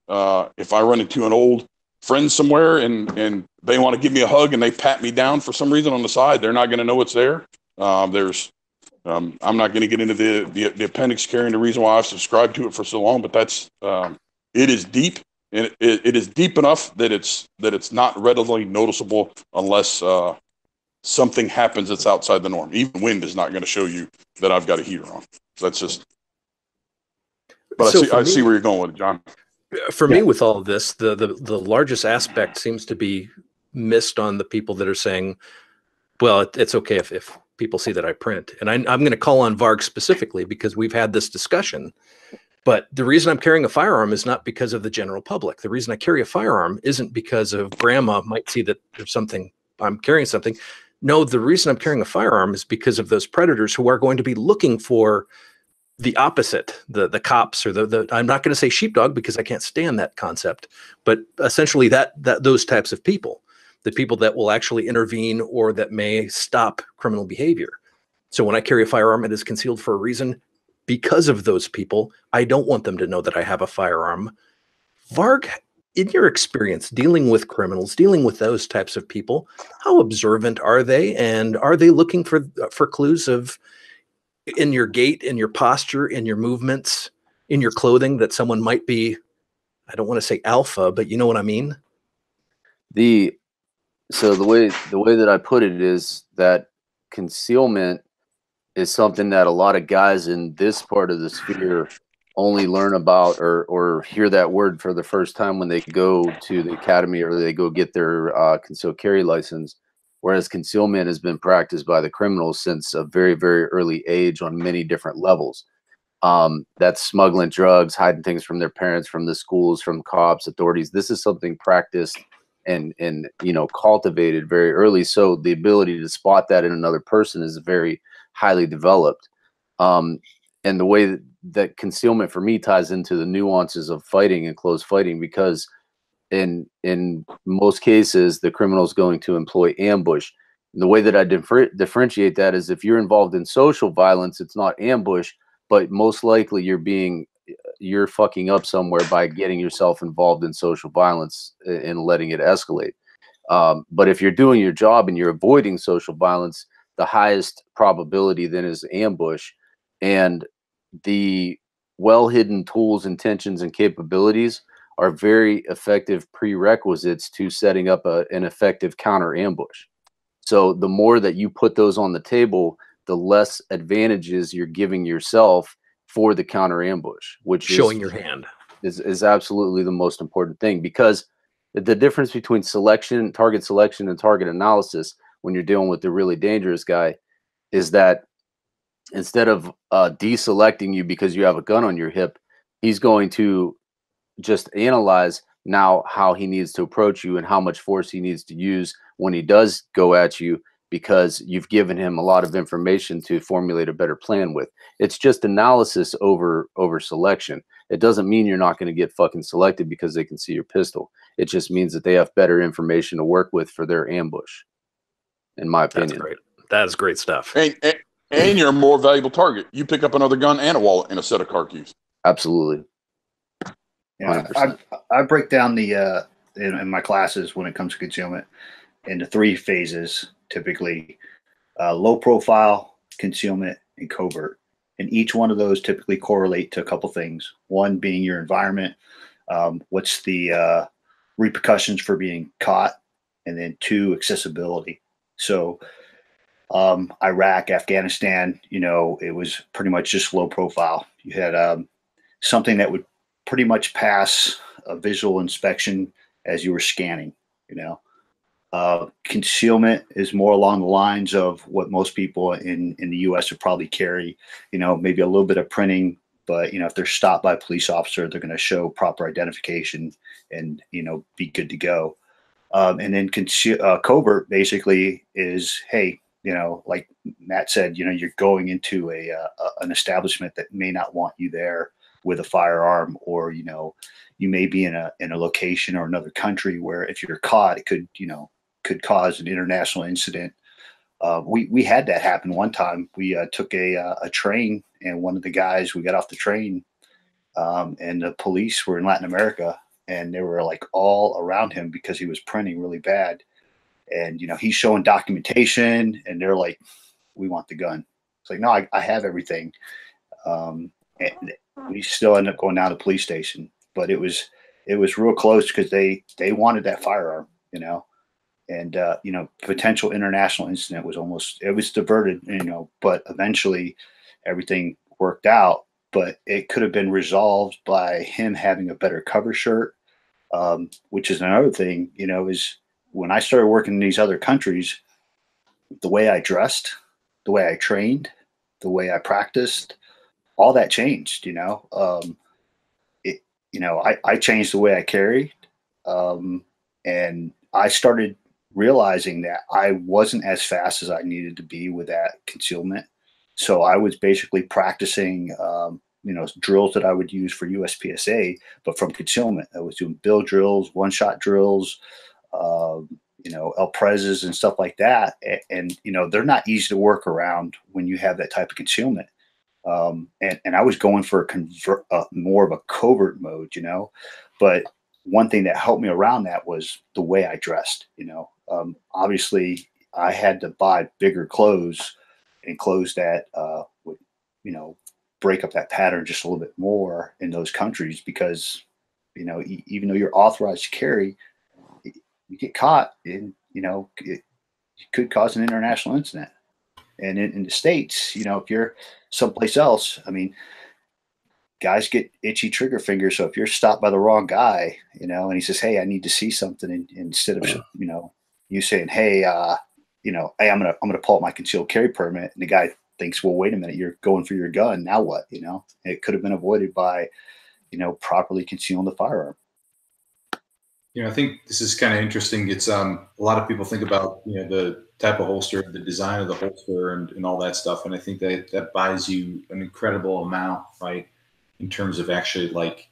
I run into an old friend somewhere and they want to give me a hug and they pat me down for some reason on the side, they're not going to know it's there. I'm not going to get into the appendix carrying the reason why I've subscribed to it for so long, but that's it is deep. And it is deep enough that it's not readily noticeable unless something happens that's outside the norm. Even wind is not going to show you that I've got a heater on. That's just. But so I see where you're going with it, John. For me, with all of this, the largest aspect seems to be missed on the people that are saying, well, it's okay if people see that I print. And I'm going to call on Varg specifically because we've had this discussion. But the reason I'm carrying a firearm is not because of the general public. The reason I carry a firearm isn't because of grandma might see that there's something, I'm carrying something. No, the reason I'm carrying a firearm is because of those predators who are going to be looking for the opposite, the cops or the I'm not going to say sheepdog because I can't stand that concept, but essentially that those types of people, the people that will actually intervene or that may stop criminal behavior. So when I carry a firearm, it is concealed for a reason because of those people. I don't want them to know that I have a firearm. Varg, in your experience dealing with criminals, dealing with those types of people, how observant are they? And are they looking for clues of, in your gait, in your posture, in your movements, in your clothing, that someone might be, I don't want to say alpha, but you know what I mean? So the way that I put it is that concealment is something that a lot of guys in this part of the sphere only learn about or hear that word for the first time when they go to the academy or they go get their concealed carry license. Whereas concealment has been practiced by the criminals since a very, very early age on many different levels. That's smuggling drugs, hiding things from their parents, from the schools, from cops, authorities. This is something practiced and cultivated very early. So the ability to spot that in another person is very highly developed. And the way that concealment for me ties into the nuances of fighting and close fighting, because in most cases, the criminal is going to employ ambush. And the way that I differentiate that is if you're involved in social violence, it's not ambush, but most likely you're fucking up somewhere by getting yourself involved in social violence and letting it escalate. But if you're doing your job and you're avoiding social violence, the highest probability then is ambush. And the well-hidden tools, intentions, and capabilities are very effective prerequisites to setting up an effective counter ambush. So the more that you put those on the table, the less advantages you're giving yourself for the counter ambush, which showing your hand is absolutely the most important thing, because the difference between target selection and target analysis when you're dealing with the really dangerous guy is that instead of deselecting you because you have a gun on your hip, he's going to just analyze now how he needs to approach you and how much force he needs to use when he does go at you, because you've given him a lot of information to formulate a better plan with. It's just analysis over selection. It doesn't mean you're not going to get fucking selected because they can see your pistol. It just means that they have better information to work with for their ambush, in my opinion. That's great. That is great stuff. And you're a more valuable target. You pick up another gun and a wallet and a set of car keys. Absolutely. Yeah, I break down the in my classes when it comes to concealment into three phases, typically low profile, concealment, and covert. And each one of those typically correlate to a couple things. One being your environment, what's the repercussions for being caught, and then two, accessibility. So Iraq, Afghanistan, you know, it was pretty much just low profile. You had something that would pretty much pass a visual inspection as you were scanning, you know. Concealment is more along the lines of what most people in the U.S. would probably carry, you know, maybe a little bit of printing, but, you know, if they're stopped by a police officer, they're going to show proper identification and, you know, be good to go. And then covert basically is, hey, you know, like Matt said, you know, you're going into an establishment that may not want you there with a firearm, or, you know, you may be in a location or another country where if you're caught, it could, you know, could cause an international incident. We had that happen one time. We took a train, and one of the guys, we got off the train, and the police were in Latin America, and they were like all around him because he was printing really bad. And, you know, he's showing documentation, and they're like, we want the gun. It's like, no, I have everything. And we still ended up going down to the police station, but it was real close because they wanted that firearm, you know. And, you know, potential international incident was almost, it was diverted, you know, but eventually everything worked out. But it could have been resolved by him having a better cover shirt, which is another thing, you know, is when I started working in these other countries, the way I dressed, the way I trained, the way I practiced, all that changed, you know. You know, I changed the way I carried, and I started realizing that I wasn't as fast as I needed to be with that concealment. So I was basically practicing, you know, drills that I would use for USPSA, but from concealment. I was doing build drills, one-shot drills, you know, El Prezes and stuff like that. And, you know, they're not easy to work around when you have that type of concealment. And I was going for more of a covert mode, you know, but one thing that helped me around that was the way I dressed, you know. Obviously I had to buy bigger clothes and clothes that would, you know, break up that pattern just a little bit more in those countries because, you know, even though you're authorized to carry, you get caught and, you know, it could cause an international incident. And in the States, you know, if you're someplace else, I mean, guys get itchy trigger fingers. So if you're stopped by the wrong guy, you know, and he says, hey, I need to see something, and instead of, you know, you saying, hey, you know, hey, I'm going to pull up my concealed carry permit. And the guy thinks, well, wait a minute, you're going for your gun. Now what? You know, it could have been avoided by, you know, properly concealing the firearm. You know, I think this is kind of interesting. It's a lot of people think about, you know, the type of holster, the design of the holster and all that stuff. And I think that buys you an incredible amount, right, in terms of actually, like,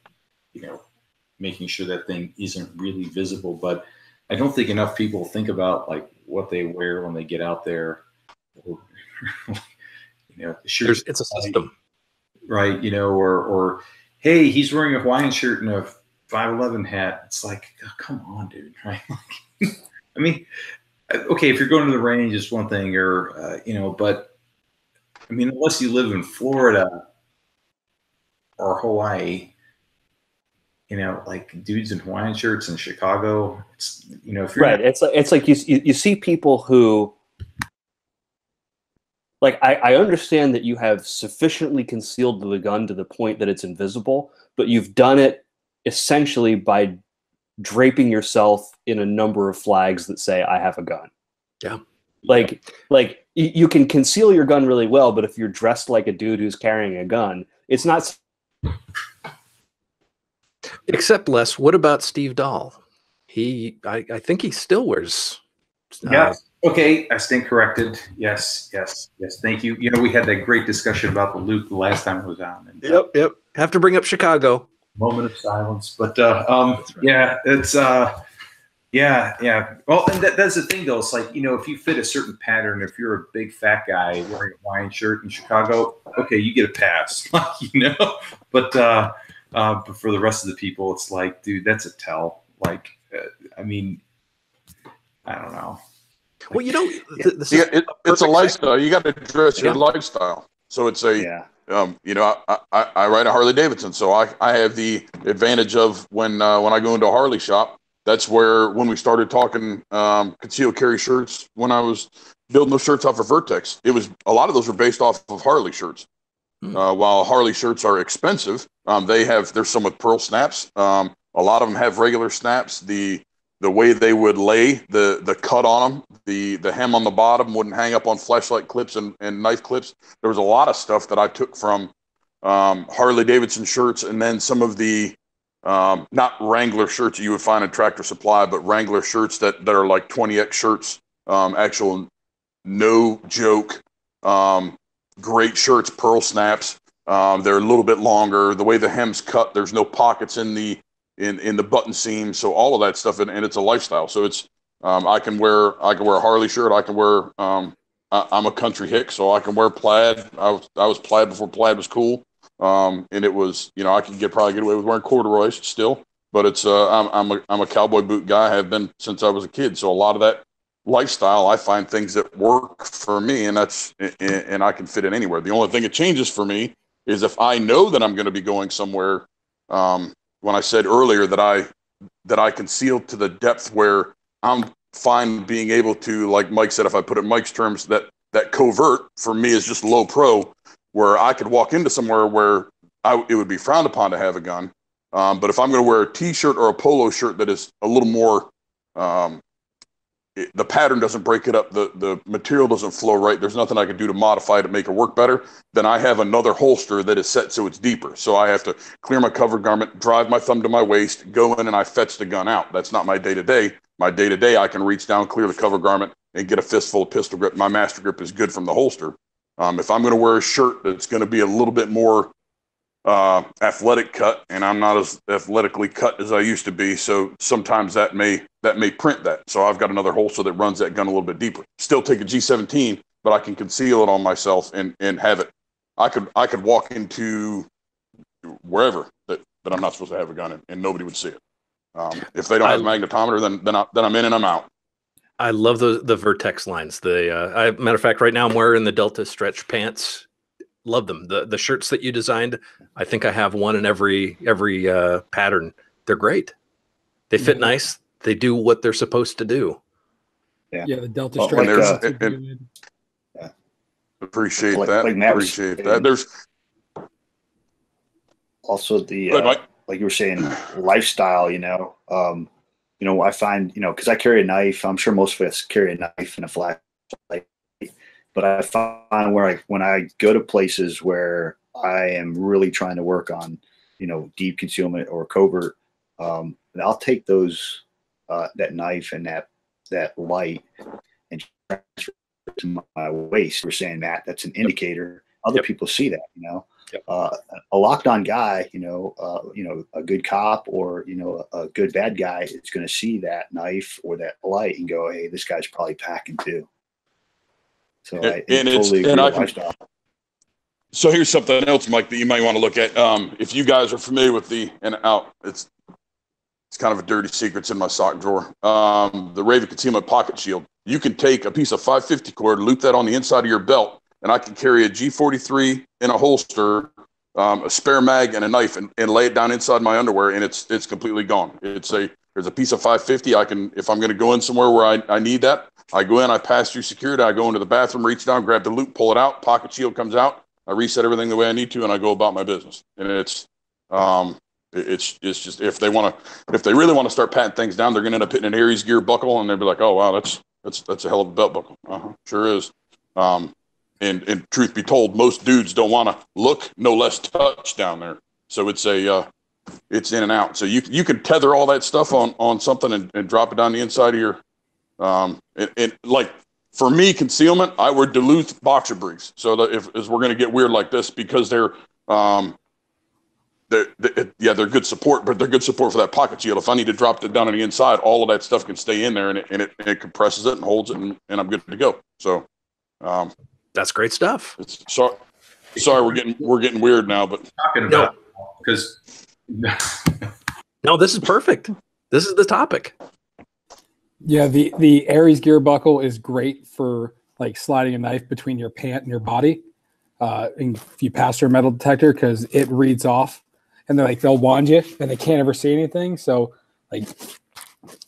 you know, making sure that thing isn't really visible. But I don't think enough people think about, like, what they wear when they get out there. Or, you know, sure, it's a system. Right, you know, or hey, he's wearing a Hawaiian shirt and a 511 hat. It's like, oh, come on, dude. Right? Like, I mean, okay, if you're going to the range, it's one thing, or you know, but I mean, unless you live in Florida or Hawaii, you know, like dudes in Hawaiian shirts in Chicago, it's, you know, if you're right, it's like you see people who, like, I understand that you have sufficiently concealed the gun to the point that it's invisible, but you've done it essentially by draping yourself in a number of flags that say I have a gun. Yeah. Like you can conceal your gun really well, but if you're dressed like a dude who's carrying a gun, it's not. Except Les, what about Steve Dahl? I think he still wears. Yeah. Okay. I stand corrected. Yes. Yes. Yes. Thank you. You know, we had that great discussion about the Luke the last time I was on. And, yep. Yep. Have to bring up Chicago. Moment of silence, but right. Yeah, it's yeah. Well, and that's the thing though. It's like, you know, if you fit a certain pattern, if you're a big fat guy wearing a Hawaiian shirt in Chicago, okay, you get a pass, you know. But for the rest of the people, it's like, dude, that's a tell. Like, I mean, I don't know. Like, well, you know, it's a lifestyle. You got to dress your lifestyle. So it's a you know, I ride a Harley Davidson, so I have the advantage of when I go into a Harley shop, that's where, when we started talking concealed carry shirts, when I was building those shirts off of Vertex. It was a lot of those were based off of Harley shirts. While Harley shirts are expensive, there's some with pearl snaps. A lot of them have regular snaps. The way they would lay the cut on them, the hem on the bottom wouldn't hang up on flashlight clips and knife clips. There was a lot of stuff that I took from Harley Davidson shirts, and then some of the not Wrangler shirts that you would find in Tractor Supply, but Wrangler shirts that are like 20X shirts, actual no joke, great shirts, pearl snaps. They're a little bit longer. The way the hem's cut, there's no pockets in the button seam, so all of that stuff, and it's a lifestyle. So it's I can wear a Harley shirt. I can wear I'm a country hick, so I can wear plaid. I was plaid before plaid was cool, and it was, you know, I could probably get away with wearing corduroys still, but it's I'm a cowboy boot guy. I have been since I was a kid, so a lot of that lifestyle, I find things that work for me, and that's I can fit in anywhere. The only thing that changes for me is if I know that I'm going to be going somewhere. When I said earlier that I concealed to the depth where I'm fine being able to, like Mike said, if I put it in Mike's terms, that covert for me is just low pro, where I could walk into somewhere where it would be frowned upon to have a gun. But if I'm going to wear a t-shirt or a polo shirt that is a little more, the pattern doesn't break it up, the material doesn't flow right, there's nothing I can do to modify to make it work better, then I have another holster that is set so it's deeper. So I have to clear my cover garment, drive my thumb to my waist, go in, and I fetch the gun out. That's not my day-to-day. My day-to-day, I can reach down, clear the cover garment, and get a fistful of pistol grip. My master grip is good from the holster. If I'm going to wear a shirt that's going to be a little bit more athletic cut, and I'm not as athletically cut as I used to be, so sometimes that may print that. So I've got another holster that runs that gun a little bit deeper. Still take a G17, but I can conceal it on myself and have it. I could walk into wherever that I'm not supposed to have a gun in, and nobody would see it. If they don't have a magnetometer, then I'm in and I'm out. I love the Vertex lines. Matter of fact, right now I'm wearing the Delta stretch pants. Love them. The shirts that you designed, I think I have one in every pattern. They're great. They fit nice. They do what they're supposed to do. Yeah the Delta Strike. Appreciate that. Appreciate that. There's also the like you were saying, lifestyle. I find, because I carry a knife. I'm sure most of us carry a knife and a flashlight. But I find when I go to places where I am really trying to work on, deep concealment or covert, I'll take those that knife and that light and transfer it to my waist. We're saying, Matt, that's an indicator. Other people see that, Yep. A locked-on guy, a good cop or a good bad guy is going to see that knife or that light and go, hey, this guy's probably packing too. So So here's something else, Mike, that you might want to look at. If you guys are familiar with the and out, it's kind of a dirty secret. It's in my sock drawer. The Raven Concealment Pocket Shield. You can take a piece of 550 cord, loop that on the inside of your belt, and I can carry a G43 in a holster, a spare mag, and a knife, and lay it down inside my underwear, and it's completely gone. There's a piece of 550. I can, if I'm going to go in somewhere where I need that, I go in, I pass through security, I go into the bathroom, reach down, grab the loop, pull it out, pocket shield comes out, I reset everything the way I need to, and I go about my business. And it's just, if they really want to start patting things down, they're going to end up hitting an Ares Gear buckle, and they'll be like, oh, wow, that's a hell of a belt buckle. Sure is. And truth be told, most dudes don't want to look, no less touch down there. So it's in and out. So you can tether all that stuff on something and drop it down the inside of your, like for me, concealment, I wear Duluth boxer briefs. So that if we're going to get weird like this, because they're good support, but they're good support for that pocket shield. If I need to drop it down on the inside, all of that stuff can stay in there, and it compresses it and holds it, and I'm good to go. So, that's great stuff. Sorry, we're getting weird now, but talking about no, this is perfect. This is the topic. Yeah, the Ares Gear buckle is great for like sliding a knife between your pant and your body. And if you pass through a metal detector, because it reads off, and they'll wand you, and they can't ever see anything. So like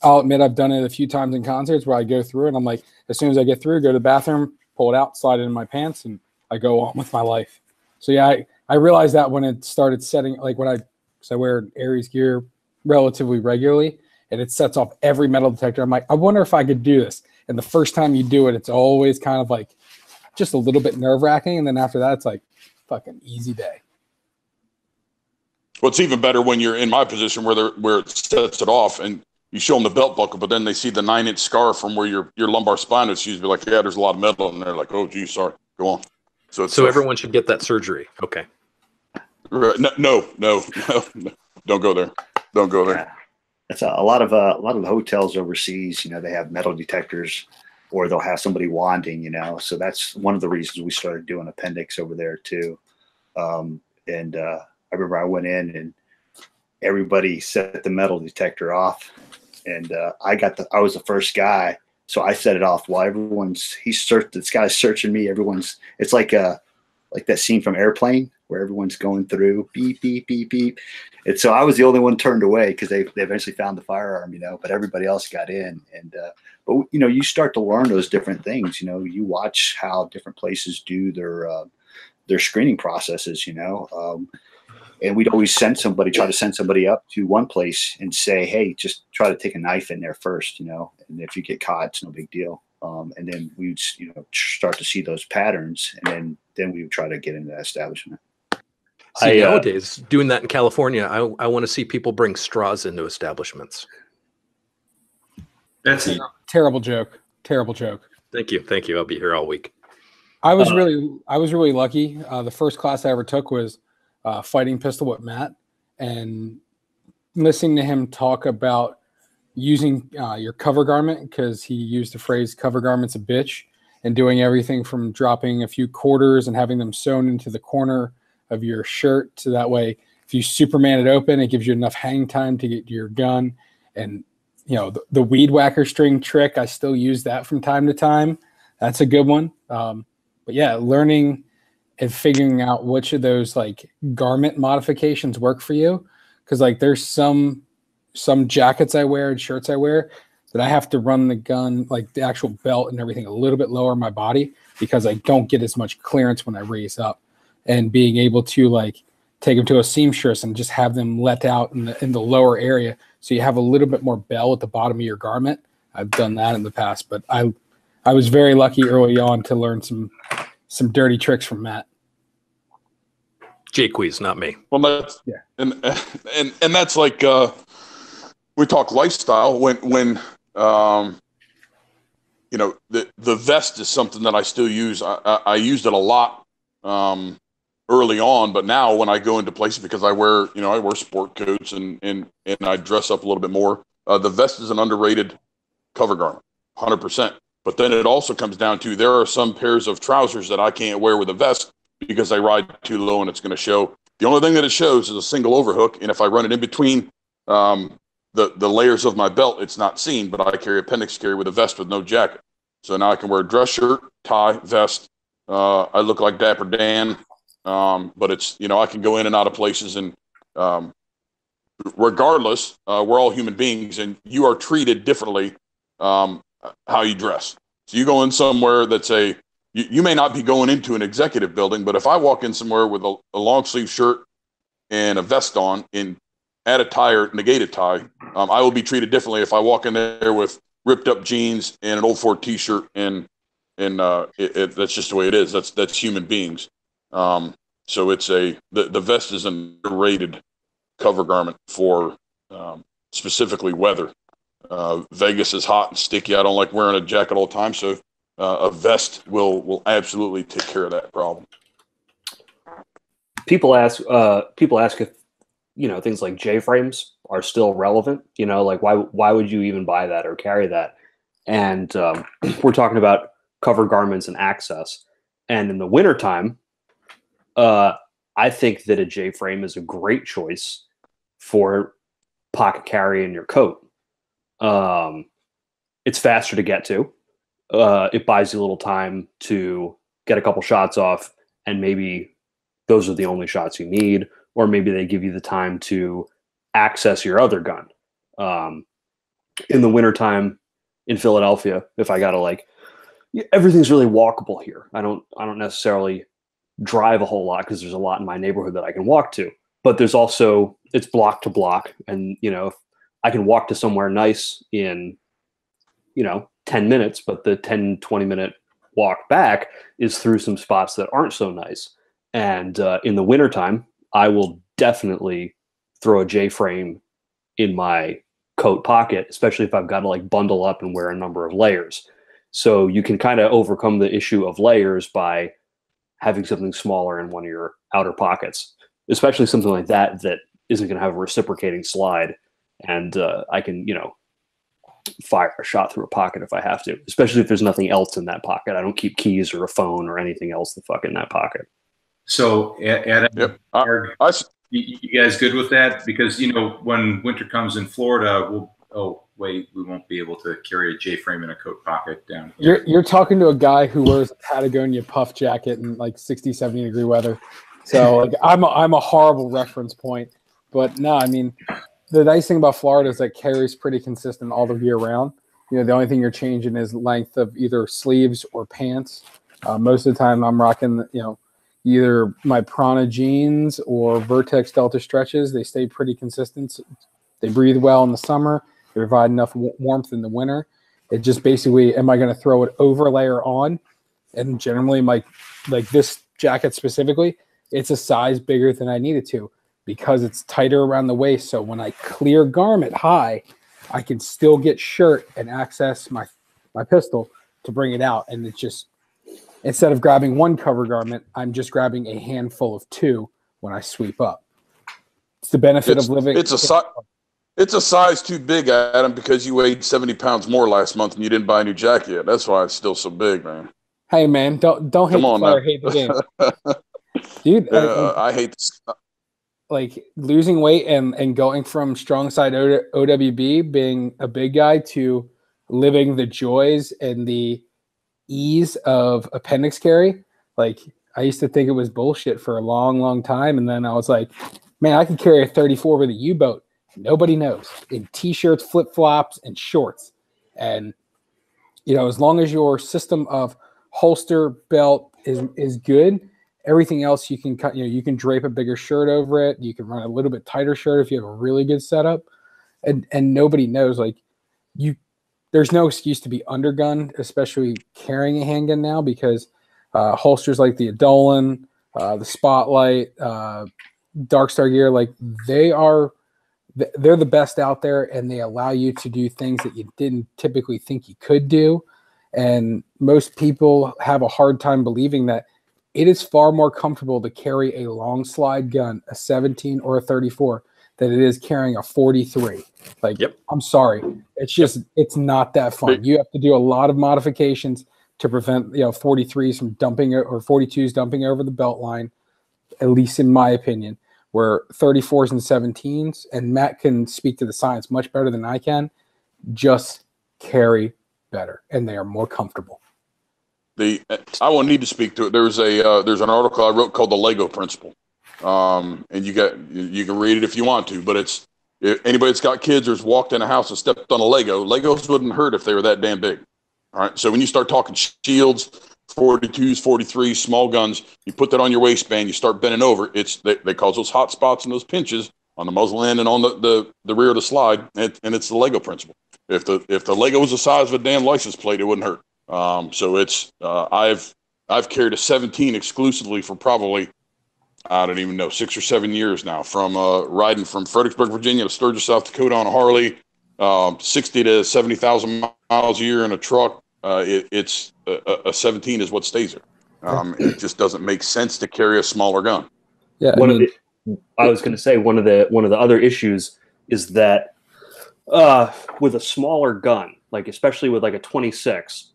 I'll admit I've done it a few times in concerts where I go through and I'm like, as soon as I get through, go to the bathroom, pull it out, slide it in my pants, and I go on with my life. So yeah, I realized that when it started setting, like when because I wear Ares Gear relatively regularly, and it sets off every metal detector. I'm like, I wonder if I could do this. And the first time you do it, it's always kind of like just a little bit nerve-wracking. And then after that, it's like fucking easy day. Well, it's even better when you're in my position where it sets it off and you show them the belt buckle, but then they see the 9-inch scar from where your lumbar spine is. You'd be like, yeah, there's a lot of metal in there. Like, oh, geez, sorry. Go on. So everyone should get that surgery. Okay. Right. No. Don't go there. Don't go there. Yeah. That's a lot of the hotels overseas, you know, they have metal detectors or they'll have somebody wanding, you know. So that's one of the reasons we started doing appendix over there too. I remember I went in and everybody set the metal detector off, and I was the first guy, so I set it off while this guy's searching me. It's like that scene from Airplane where everyone's going through beep, beep, beep, beep. And so I was the only one turned away because they eventually found the firearm, you know, but everybody else got in. And, but you know, you start to learn those different things, you know, you watch how different places do their screening processes, you know? And we'd always try to send somebody up to one place and say, hey, just try to take a knife in there first, you know, and if you get caught, it's no big deal. And then we would, you know, start to see those patterns, and then we would try to get into that establishment. See, nowadays, doing that in California, I want to see people bring straws into establishments. That's a terrible joke. Terrible joke. Thank you. Thank you. I'll be here all week. I was really lucky. The first class I ever took was Fighting Pistol with Matt, and listening to him talk about using your cover garment, because he used the phrase cover garment's a bitch, and doing everything from dropping a few quarters and having them sewn into the corner of your shirt, so that way if you Superman it open, it gives you enough hang time to get your gun. And you know, the weed whacker string trick, I still use that from time to time. That's a good one. But yeah, learning and figuring out which of those like garment modifications work for you, because like there's some jackets I wear and shirts I wear that I have to run the gun, like the actual belt and everything, a little bit lower in my body because I don't get as much clearance when I raise up. And being able to like take them to a seamstress and just have them let out in the lower area, so you have a little bit more bell at the bottom of your garment. I've done that in the past, but I was very lucky early on to learn some dirty tricks from Matt. Jacques, not me. Well, that's, yeah, and that's like we talk lifestyle when you know, the vest is something that I still use. I used it a lot early on, but now when I go into places, because I wear sport coats and I dress up a little bit more, the vest is an underrated cover garment, 100%. But then it also comes down to, there are some pairs of trousers that I can't wear with a vest because they ride too low and it's going to show. The only thing that it shows is a single overhook, and if I run it in between the layers of my belt, it's not seen. But I carry appendix carry with a vest with no jacket, so now I can wear a dress shirt, tie, vest. I look like Dapper Dan, but it's, you know, I can go in and out of places, and regardless, we're all human beings, and you are treated differently how you dress. So you go in somewhere that's you may not be going into an executive building, but if I walk in somewhere with a long sleeve shirt and a vest on and add a tie or negate a tie, I will be treated differently if I walk in there with ripped up jeans and an Old Ford t-shirt and that's just the way it is. That's human beings. So it's the vest is an underrated cover garment for specifically weather. Vegas is hot and sticky. I don't like wearing a jacket all the time, so a vest will absolutely take care of that problem. People ask if, you know, things like J-frames are still relevant. You know, like why would you even buy that or carry that? And we're talking about cover garments and access. And in the wintertime, I think that a J-frame is a great choice for pocket carry in your coat. It's faster to get to. It buys you a little time to get a couple shots off, and maybe those are the only shots you need, or maybe they give you the time to access your other gun. in the wintertime in Philadelphia, if I got to, like, everything's really walkable here. I don't necessarily drive a whole lot because there's a lot in my neighborhood that I can walk to, but there's also, it's block to block. And, you know, if I can walk to somewhere nice in, you know, 10 minutes, but the 10-20 minute walk back is through some spots that aren't so nice. And in the wintertime, I will definitely throw a J-frame in my coat pocket, especially if I've got to, like, bundle up and wear a number of layers. So you can kind of overcome the issue of layers by having something smaller in one of your outer pockets, especially something like that that isn't going to have a reciprocating slide. And I can, you know, fire a shot through a pocket if I have to, especially if there's nothing else in that pocket. I don't keep keys or a phone or anything else the fuck in that pocket. So Adam, yep. You guys good with that? Because, you know, when winter comes in Florida, we'll, oh wait, we won't be able to carry a J-frame in a coat pocket down here. You're talking to a guy who wears a Patagonia puff jacket in like 60, 70 degree weather. So like, I'm a horrible reference point, but no, I mean, the nice thing about Florida is that carry's pretty consistent all the year round. You know, the only thing you're changing is length of either sleeves or pants. Most of the time I'm rocking, you know, either my Prana jeans or Vertex Delta stretches. They stay pretty consistent. They breathe well in the summer. They provide enough warmth in the winter. It just basically, am I going to throw it over layer on? And generally, my, like this jacket specifically, it's a size bigger than I need it to, because it's tighter around the waist. So when I clear garment high, I can still get shirt and access my pistol to bring it out. And it's just, instead of grabbing one cover garment, I'm just grabbing a handful of two when I sweep up. It's the benefit of living. It's a size too big, Adam, because you weighed 70 pounds more last month and you didn't buy a new jacket yet. That's why it's still so big, man. Hey, man, don't hate the player, hate the game. Dude, I hate this. Like losing weight and going from strong side OWB, being a big guy, to living the joys and the ease of appendix carry. Like I used to think it was bullshit for a long, long time. And then I was like, man, I could carry a 34 with a U-boat. Nobody knows, in t-shirts, flip-flops, and shorts. And, you know, as long as your system of holster belt is good, everything else you can cut, you know, you can drape a bigger shirt over it. You can run a little bit tighter shirt if you have a really good setup, and nobody knows. Like you, there's no excuse to be undergunned, especially carrying a handgun now, because holsters like the Adolin, the Spotlight, Dark Star Gear, like they're the best out there, and they allow you to do things that you didn't typically think you could do. And most people have a hard time believing that it is far more comfortable to carry a long slide gun, a 17 or a 34, than it is carrying a 43. Like, yep. I'm sorry. It's just, it's not that fun. You have to do a lot of modifications to prevent, you know, 43s from dumping, or 42s dumping over the belt line, at least in my opinion, where 34s and 17s, and Matt can speak to the science much better than I can, just carry better, and they are more comfortable. I won't need to speak to it. There's an article I wrote called The Lego Principle, and you can read it if you want to. But it's, if anybody that's got kids or has walked in a house and stepped on a Lego, Legos wouldn't hurt if they were that damn big. All right. So when you start talking shields, 42s, 43s, small guns, you put that on your waistband, you start bending over. It's they cause those hot spots and those pinches on the muzzle end and on the rear of the slide, and it's the Lego principle. If the Lego was the size of a damn license plate, it wouldn't hurt. So it's, I've carried a 17 exclusively for probably, I don't even know, 6 or 7 years now, from, riding from Fredericksburg, Virginia to Sturgis, South Dakota on a Harley, 60 to 70,000 miles a year in a truck. It's a 17 is what stays there. It just doesn't make sense to carry a smaller gun. Yeah. I was going to say one of the other issues is that, with a smaller gun, like especially with like a 26,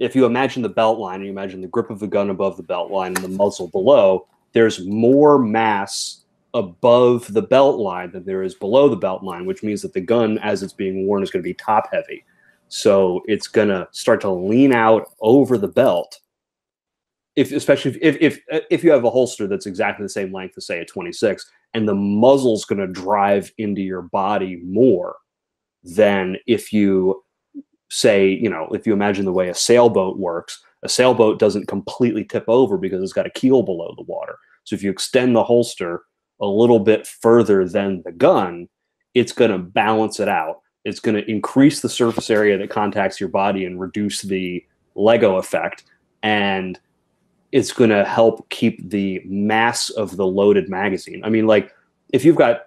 if you imagine the belt line, and you imagine the grip of the gun above the belt line and the muzzle below, there's more mass above the belt line than there is below the belt line, which means that the gun, as it's being worn, is going to be top heavy. So it's going to start to lean out over the belt, especially if you have a holster that's exactly the same length as, say, a 26, and the muzzle's going to drive into your body more than if you say, you know, if you imagine the way a sailboat works, a sailboat doesn't completely tip over because it's got a keel below the water. So if you extend the holster a little bit further than the gun, it's going to balance it out. It's going to increase the surface area that contacts your body and reduce the Lego effect. And it's going to help keep the mass of the loaded magazine. I mean, like, if you've got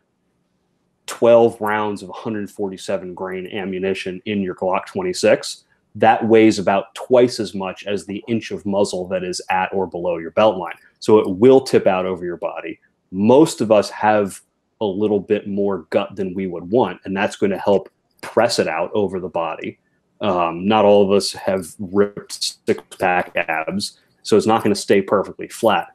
12 rounds of 147 grain ammunition in your Glock 26, that weighs about twice as much as the inch of muzzle that is at or below your belt line. So it will tip out over your body. Most of us have a little bit more gut than we would want, and that's going to help press it out over the body. Not all of us have ripped six-pack abs, so it's not going to stay perfectly flat.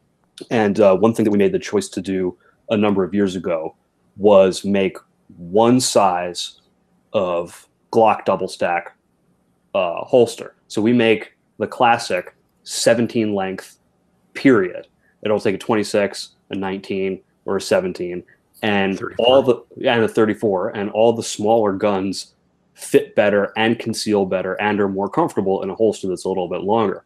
And one thing that we made the choice to do a number of years ago was make one size of Glock double stack holster. So we make the classic 17 length period. It'll take a 26, a 19, or a 17, and 34. And a 34, and all the smaller guns fit better and conceal better and are more comfortable in a holster that's a little bit longer.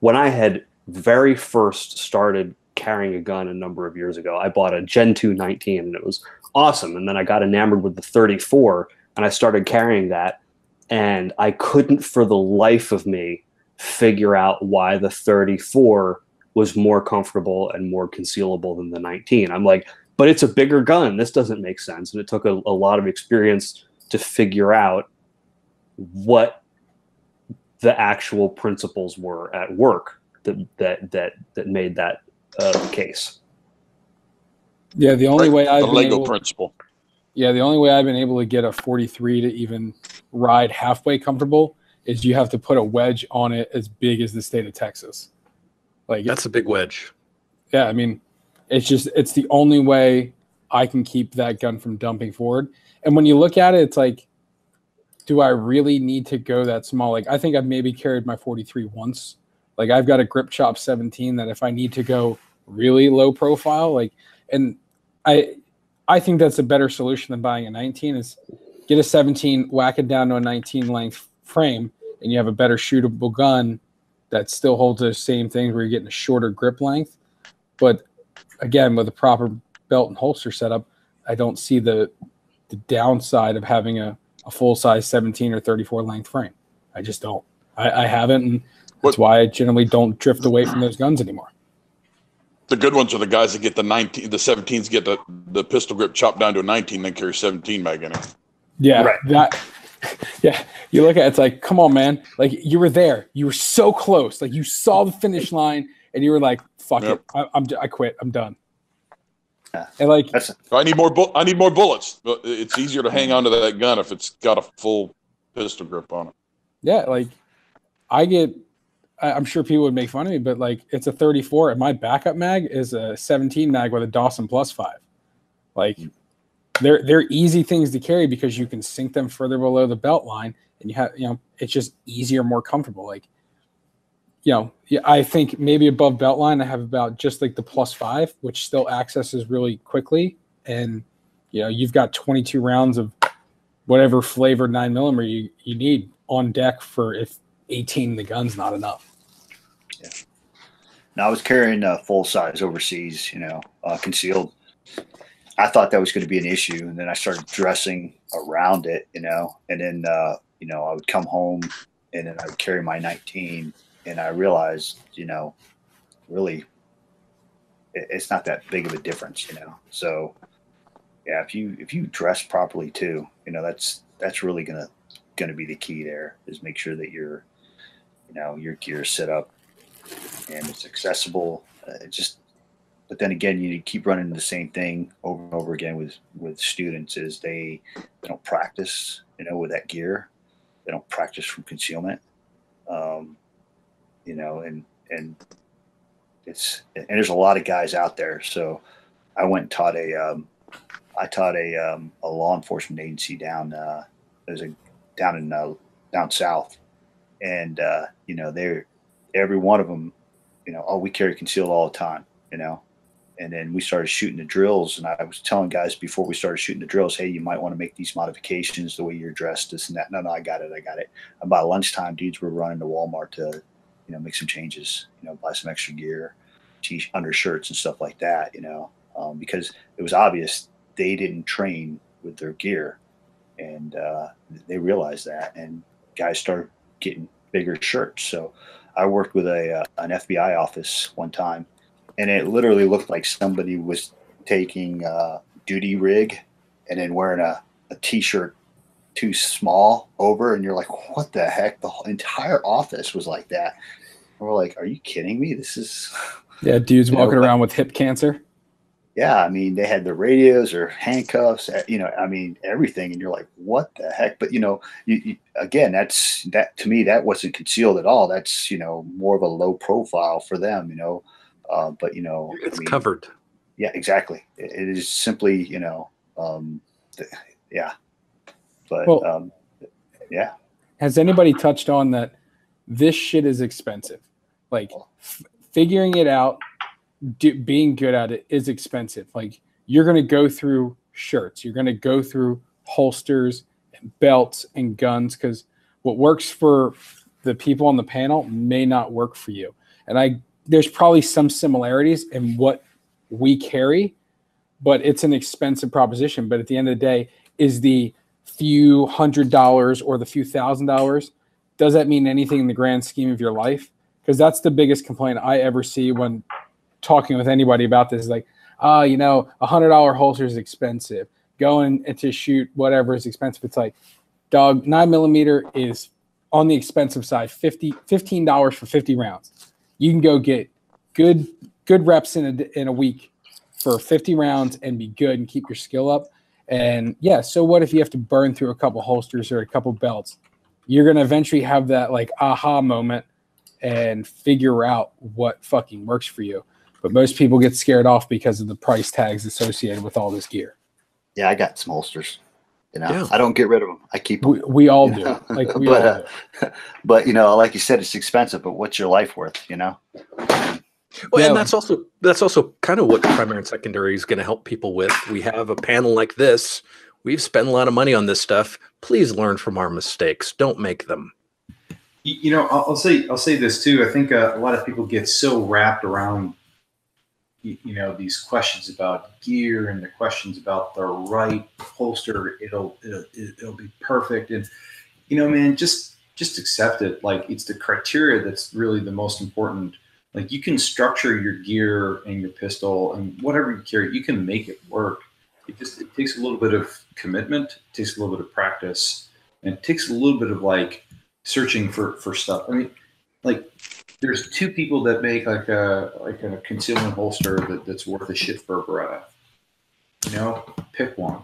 When I had very first started carrying a gun a number of years ago, I bought a Gen 2 19 and it was awesome. And then I got enamored with the 34 and I started carrying that, and I couldn't for the life of me figure out why the 34 was more comfortable and more concealable than the 19. I'm like, but it's a bigger gun. This doesn't make sense. And it took a lot of experience to figure out what the actual principles were at work that made that case. Yeah, the only way I've been able, principle. Yeah, the only way I've been able to get a 43 to even ride halfway comfortable is you have to put a wedge on it as big as the state of Texas. Like, that's a big wedge. Yeah, I mean, it's the only way I can keep that gun from dumping forward. And when you look at it, it's like, do I really need to go that small? Like, I think I've maybe carried my 43 once. Like, I've got a Grip Chop 17 that if I need to go really low profile, like, and I think that's a better solution than buying a 19 is get a 17, whack it down to a 19 length frame, and you have a better shootable gun that still holds those same things where you're getting a shorter grip length. But again, with a proper belt and holster setup, I don't see the downside of having a full size 17 or 34 length frame. I just don't. I haven't. And that's why I generally don't drift away from those guns anymore. The good ones are the guys that get the 19, the 17s get the pistol grip chopped down to a 19, then carry 17 mag in it. Yeah, right. Yeah, you look at it, it's like, come on, man. Like, you were there. You were so close. Like, you saw the finish line, and you were like, fuck it. I quit. I'm done. And like, I need more bullets. It's easier to hang on to that gun if it's got a full pistol grip on it. Yeah, like, I'm sure people would make fun of me, but like, it's a 34 and my backup mag is a 17 mag with a Dawson +5. Like, they're easy things to carry because you can sink them further below the belt line, and you have, you know, it's just easier, more comfortable. Like, you know, I think maybe above belt line, I have about just like the +5, which still accesses really quickly. And, you know, you've got 22 rounds of whatever flavored 9mm you need on deck for if 18, the gun's not enough. Yeah. Now, I was carrying a full size overseas, you know, concealed. I thought that was going to be an issue, and then I started dressing around it, you know, and then, you know, I would come home and then I would carry my 19, and I realized, you know, really it's not that big of a difference, you know? So yeah, if you dress properly too, you know, that's really going to be the key there, is make sure that your, you know, your gear is set up and it's accessible. But then again, you keep running the same thing over and over again with students, is they don't practice, you know, with that gear. They don't practice from concealment, you know, and there's a lot of guys out there. So I went and taught a law enforcement agency down south, and you know, every one of them, you know, we carry concealed all the time, you know. And then we started shooting the drills, and I was telling guys before we started shooting the drills, hey, you might want to make these modifications, the way you're dressed, this and that. No, I got it. And by lunchtime, dudes were running to Walmart to, you know, make some changes, you know, buy some extra gear, undershirts and stuff like that, you know, because it was obvious they didn't train with their gear, and they realized that, and guys started getting bigger shirts. So I worked with an FBI office one time, and it literally looked like somebody was taking duty rig and then wearing a T-shirt too small over. And you're like, what the heck? The whole entire office was like that. And we're like, are you kidding me? This is... Yeah, dudes walking around with hip cancer. Yeah, I mean, they had the radios or handcuffs, you know, I mean, everything. And you're like, what the heck? But, you know, you, again, that to me, that wasn't concealed at all. That's, you know, more of a low profile for them, you know. But, you know, it's covered. Yeah, exactly. It is simply, you know, yeah. But, well, yeah. Has anybody touched on that this shit is expensive? Like, figuring it out, being good at it is expensive. Like, you're going to go through shirts. You're going to go through holsters and belts and guns, because what works for the people on the panel may not work for you. And there's probably some similarities in what we carry, but it's an expensive proposition. But at the end of the day, is the few $100s or the few $1,000, does that mean anything in the grand scheme of your life? Because that's the biggest complaint I ever see when talking with anybody about this. Is like, you know, a $100 holster is expensive. Going to shoot whatever is expensive. It's like, dog, 9mm is on the expensive side, $15 for 50 rounds. You can go get good reps in a week for 50 rounds and be good and keep your skill up. And yeah, so what if you have to burn through a couple holsters or a couple belts? You're going to eventually have that like aha moment and figure out what fucking works for you. But most people get scared off because of the price tags associated with all this gear. Yeah, I got some holsters. You know, yeah. I don't get rid of them. I keep them. We all do. Like, we all do. But, you know, like you said, it's expensive, but what's your life worth, you know? Well, yeah. And that's also kind of what primary and secondary is going to help people with. We have a panel like this. We've spent a lot of money on this stuff. Please learn from our mistakes. Don't make them. You know, I'll say this too. I think a lot of people get so wrapped around, you know, these questions about gear and the questions about the right holster. It'll be perfect. And, you know, man, just accept it. Like, it's the criteria that's really the most important. Like, you can structure your gear and your pistol and whatever you carry, you can make it work. It takes a little bit of commitment. It takes a little bit of practice, and it takes a little bit of like searching for stuff. I mean, like, there's two people that make like a concealment holster that's worth a shit for a Beretta. You know, pick one,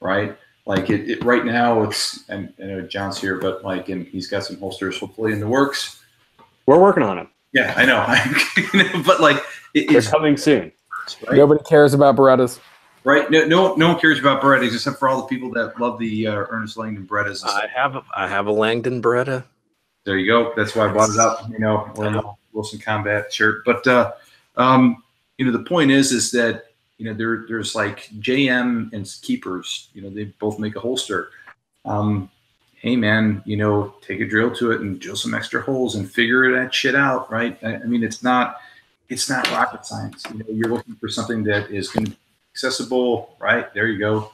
right? Like it right now, it's, and I know John's here, but like, and he's got some holsters hopefully in the works. We're working on them. Yeah, I know. You know, but like, it's coming soon. Right? Nobody cares about Berettas, right? No one cares about Berettas except for all the people that love the Ernest Langdon Berettas. And I have a Langdon Beretta. There you go. That's why I bought it up, you know, wearing a Wilson Combat shirt. But, you know, the point is that, you know, there's like JM and Keepers, you know, they both make a holster. Hey, man, you know, take a drill to it and drill some extra holes and figure that shit out, right? I mean, it's not rocket science. You know, you're looking for something that is going to be accessible, right? There you go.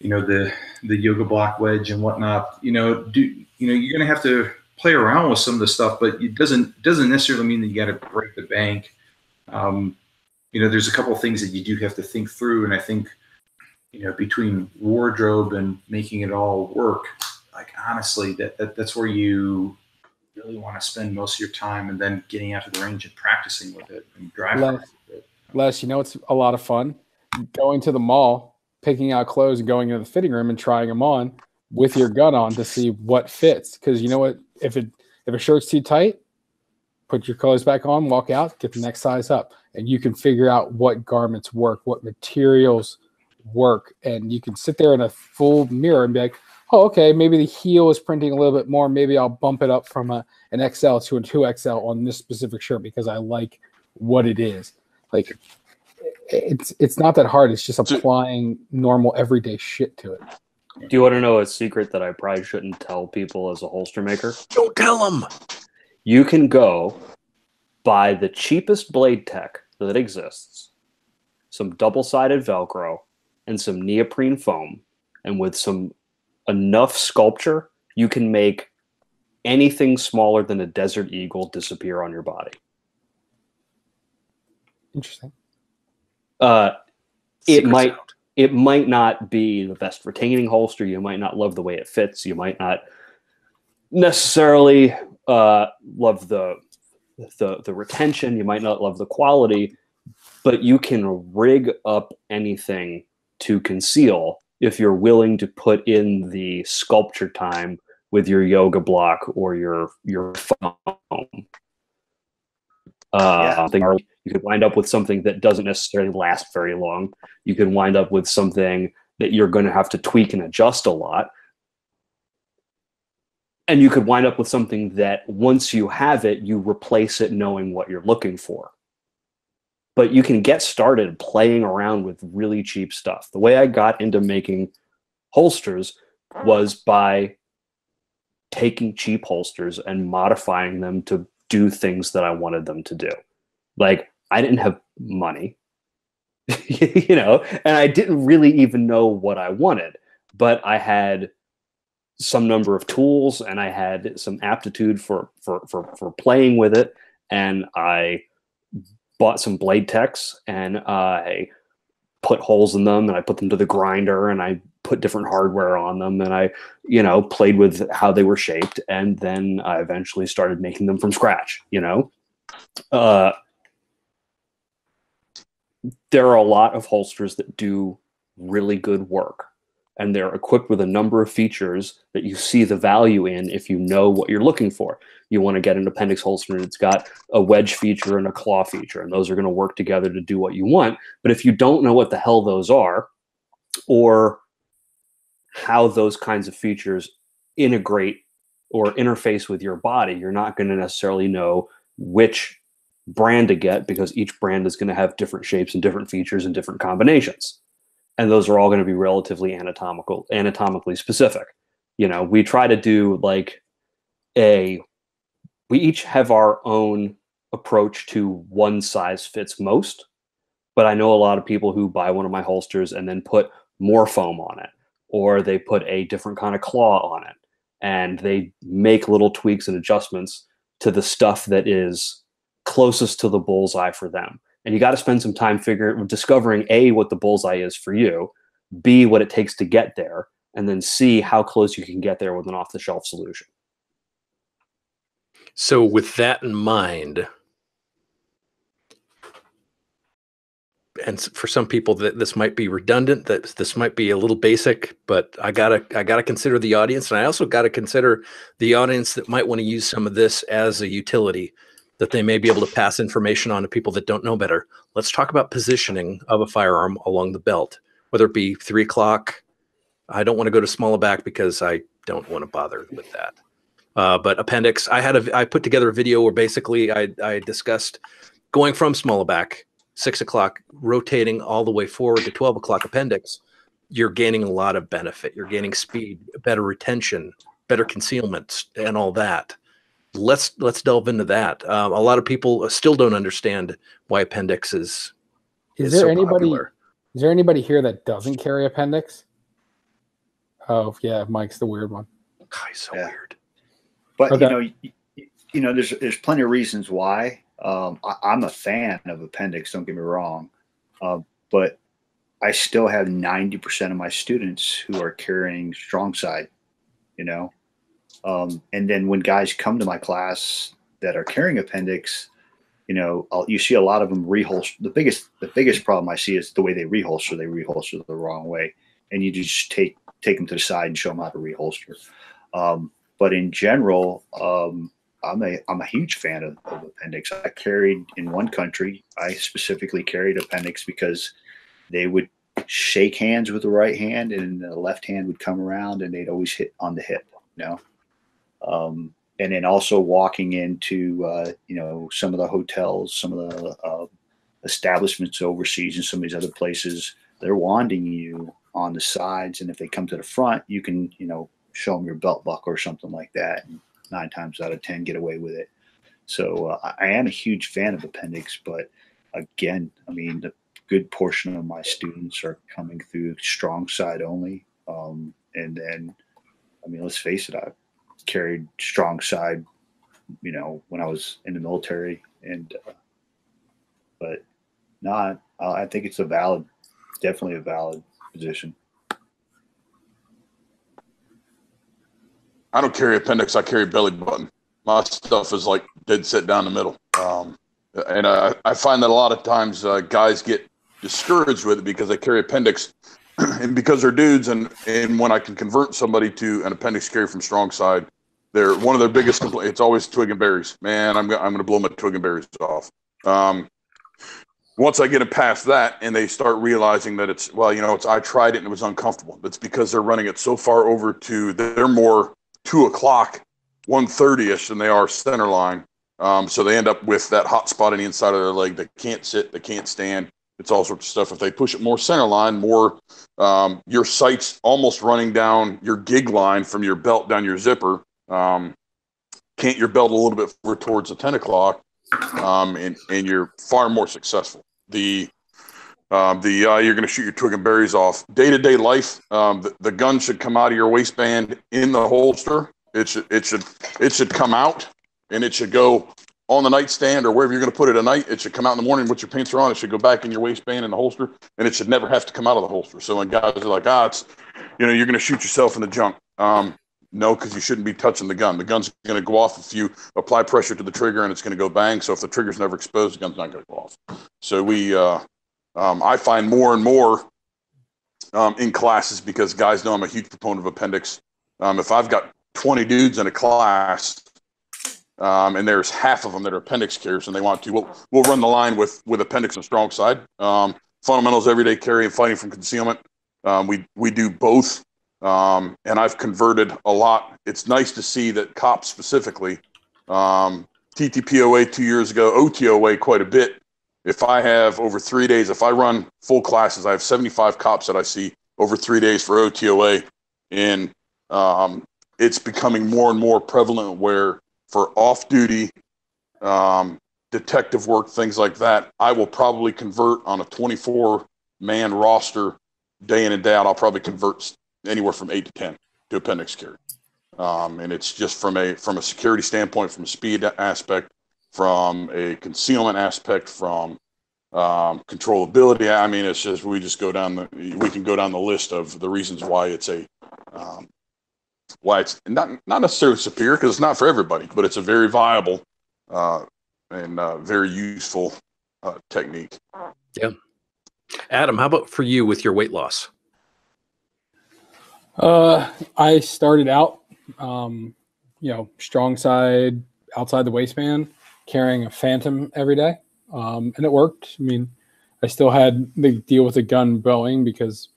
You know, the yoga block wedge and whatnot, you know, you know, you're going to have to play around with some of the stuff, but it doesn't necessarily mean that you got to break the bank. You know, there's a couple of things that you do have to think through. And I think, you know, between wardrobe and making it all work, like, honestly, that's where you really want to spend most of your time, and then getting out to the range and practicing with it and driving with it. Les, you know, it's a lot of fun going to the mall, picking out clothes and going into the fitting room and trying them on with your gun on to see what fits. Because you know what, if a shirt's too tight, put your clothes back on, walk out, get the next size up, and you can figure out what garments work, what materials work. And you can sit there in a full mirror and be like, oh, okay, maybe the heel is printing a little bit more. Maybe I'll bump it up from an XL to a 2XL on this specific shirt because I like what it is. Like, it's not that hard. It's just applying normal everyday shit to it. Do you want to know a secret that I probably shouldn't tell people as a holster maker? Don't tell them. You can go buy the cheapest Blade Tech that exists, some double-sided Velcro, and some neoprene foam, and with some enough sculpture, you can make anything smaller than a Desert Eagle disappear on your body. Interesting. It might not be the best retaining holster. You might not love the way it fits. You might not necessarily love the retention. You might not love the quality, but you can rig up anything to conceal if you're willing to put in the sculpture time with your yoga block or your foam. You could wind up with something that doesn't necessarily last very long. You can wind up with something that you're going to have to tweak and adjust a lot. And you could wind up with something that once you have it, you replace it knowing what you're looking for. But you can get started playing around with really cheap stuff. The way I got into making holsters was by taking cheap holsters and modifying them to do things that I wanted them to do. Like, I didn't have money, and I didn't really even know what I wanted, but I had some number of tools and I had some aptitude for playing with it. And I bought some Blade Techs and I put holes in them and I put them to the grinder and I put different hardware on them and I, played with how they were shaped. And then I eventually started making them from scratch, There are a lot of holsters that do really good work, and they're equipped with a number of features that you see the value in if you know what you're looking for. You want to get an appendix holster, and it's got a wedge feature and a claw feature, and those are going to work together to do what you want. But if you don't know what the hell those are or how those kinds of features integrate or interface with your body, you're not going to necessarily know which brand to get, because each brand is going to have different shapes and different features and different combinations. And those are all going to be relatively anatomically specific. We try to do we each have our own approach to one size fits most, but I know a lot of people who buy one of my holsters and then put more foam on it, or they put a different kind of claw on it, and they make little tweaks and adjustments to the stuff that is closest to the bullseye for them. And you got to spend some time discovering A, what the bullseye is for you, B, what it takes to get there, and then C, how close you can get there with an off-the-shelf solution. So with that in mind, and for some people that this might be redundant, that this might be a little basic, but I gotta consider the audience, and I also gotta consider the audience that might want to use some of this as a utility, that they may be able to pass information on to people that don't know better. Let's talk about positioning of a firearm along the belt, whether it be 3 o'clock. I don't want to go to smaller back because I don't want to bother with that. But appendix, I put together a video where basically I discussed going from smaller back, 6 o'clock, rotating all the way forward to 12 o'clock appendix. You're gaining a lot of benefit. You're gaining speed, better retention, better concealment, and all that. Let's delve into that. A lot of people still don't understand why appendix is so popular. Is there anybody here that doesn't carry appendix? Oh yeah, Mike's the weird one. God, he's so weird. But okay. There's plenty of reasons why. I'm a fan of appendix. Don't get me wrong, but I still have 90% of my students who are carrying strong side. And then when guys come to my class that are carrying appendix, you see a lot of them reholster. The biggest problem I see is the way they reholster. They reholster the wrong way, and you just take them to the side and show them how to reholster. But in general, I'm a huge fan of appendix. I carried in one country. I specifically carried appendix because they would shake hands with the right hand, and the left hand would come around, and they'd always hit on the hip. And then also walking into some of the hotels, some of the establishments overseas and some of these other places, they're wanding you on the sides. And if they come to the front, you can, you know, show them your belt buckle or something like that. And 9 times out of 10, get away with it. So I am a huge fan of appendix, but again, I mean, the good portion of my students are coming through strong side only. And then, I mean, let's face it, I carried strong side, you know, when I was in the military, and, but no, I think it's a valid, definitely a valid position. I don't carry appendix. I carry belly button. My stuff is like dead set down the middle. And I find that a lot of times guys get discouraged with it because they carry appendix and because they're dudes. And when I can convert somebody to an appendix carry from strong side, they're one of their biggest complaints. It's always twig and berries, man. I'm going to blow my twig and berries off. Once I get them past that and they start realizing that it's, well, you know, I tried it and it was uncomfortable. That's because they're running it so far over to, they're more 2 o'clock, 130-ish than they are center line. So they end up with that hot spot on the inside of their leg. They can't sit, they can't stand. It's all sorts of stuff. If they push it more center line, more your sight's almost running down your gig line from your belt down your zipper. Cant your belt a little bit forward towards the 10 o'clock, and you're far more successful. You're going to shoot your twig and berries off. Day-to-day life, the gun should come out of your waistband in the holster. It should come out. And it should go on the nightstand or wherever you're going to put it at night. It should come out in the morning with your pants are on. It should go back in your waistband in the holster, and it should never have to come out of the holster. So when guys are like, it's, you know, you're going to shoot yourself in the junk. No, because you shouldn't be touching the gun. The gun's going to go off if you apply pressure to the trigger, and it's going to go bang. So if the trigger's never exposed, the gun's not going to go off. So we, I find more and more in classes, because guys know I'm a huge proponent of appendix. If I've got 20 dudes in a class, and there's half of them that are appendix carriers and they want to, we'll run the line with appendix and strong side. Fundamentals, everyday carry, and fighting from concealment. We do both. And I've converted a lot. It's nice to see that cops specifically, TTPOA 2 years ago, OTOA quite a bit. If I have over 3 days, if I run full classes, I have 75 cops that I see over 3 days for OTOA. And it's becoming more and more prevalent where, for off-duty detective work, things like that, I will probably convert on a 24-man roster day in and day out. I'll probably convert anywhere from 8 to 10 to appendix carry. And it's just from a security standpoint, from a speed aspect, from a concealment aspect, from controllability. I mean, it's just we can go down the list of the reasons why it's a why it's not necessarily superior, because it's not for everybody, but it's a very viable and very useful technique. Yeah. Adam, how about for you with your weight loss? I started out, you know, strong side outside the waistband, carrying a Phantom every day, and it worked. I mean, I still had the deal with the gun bowing because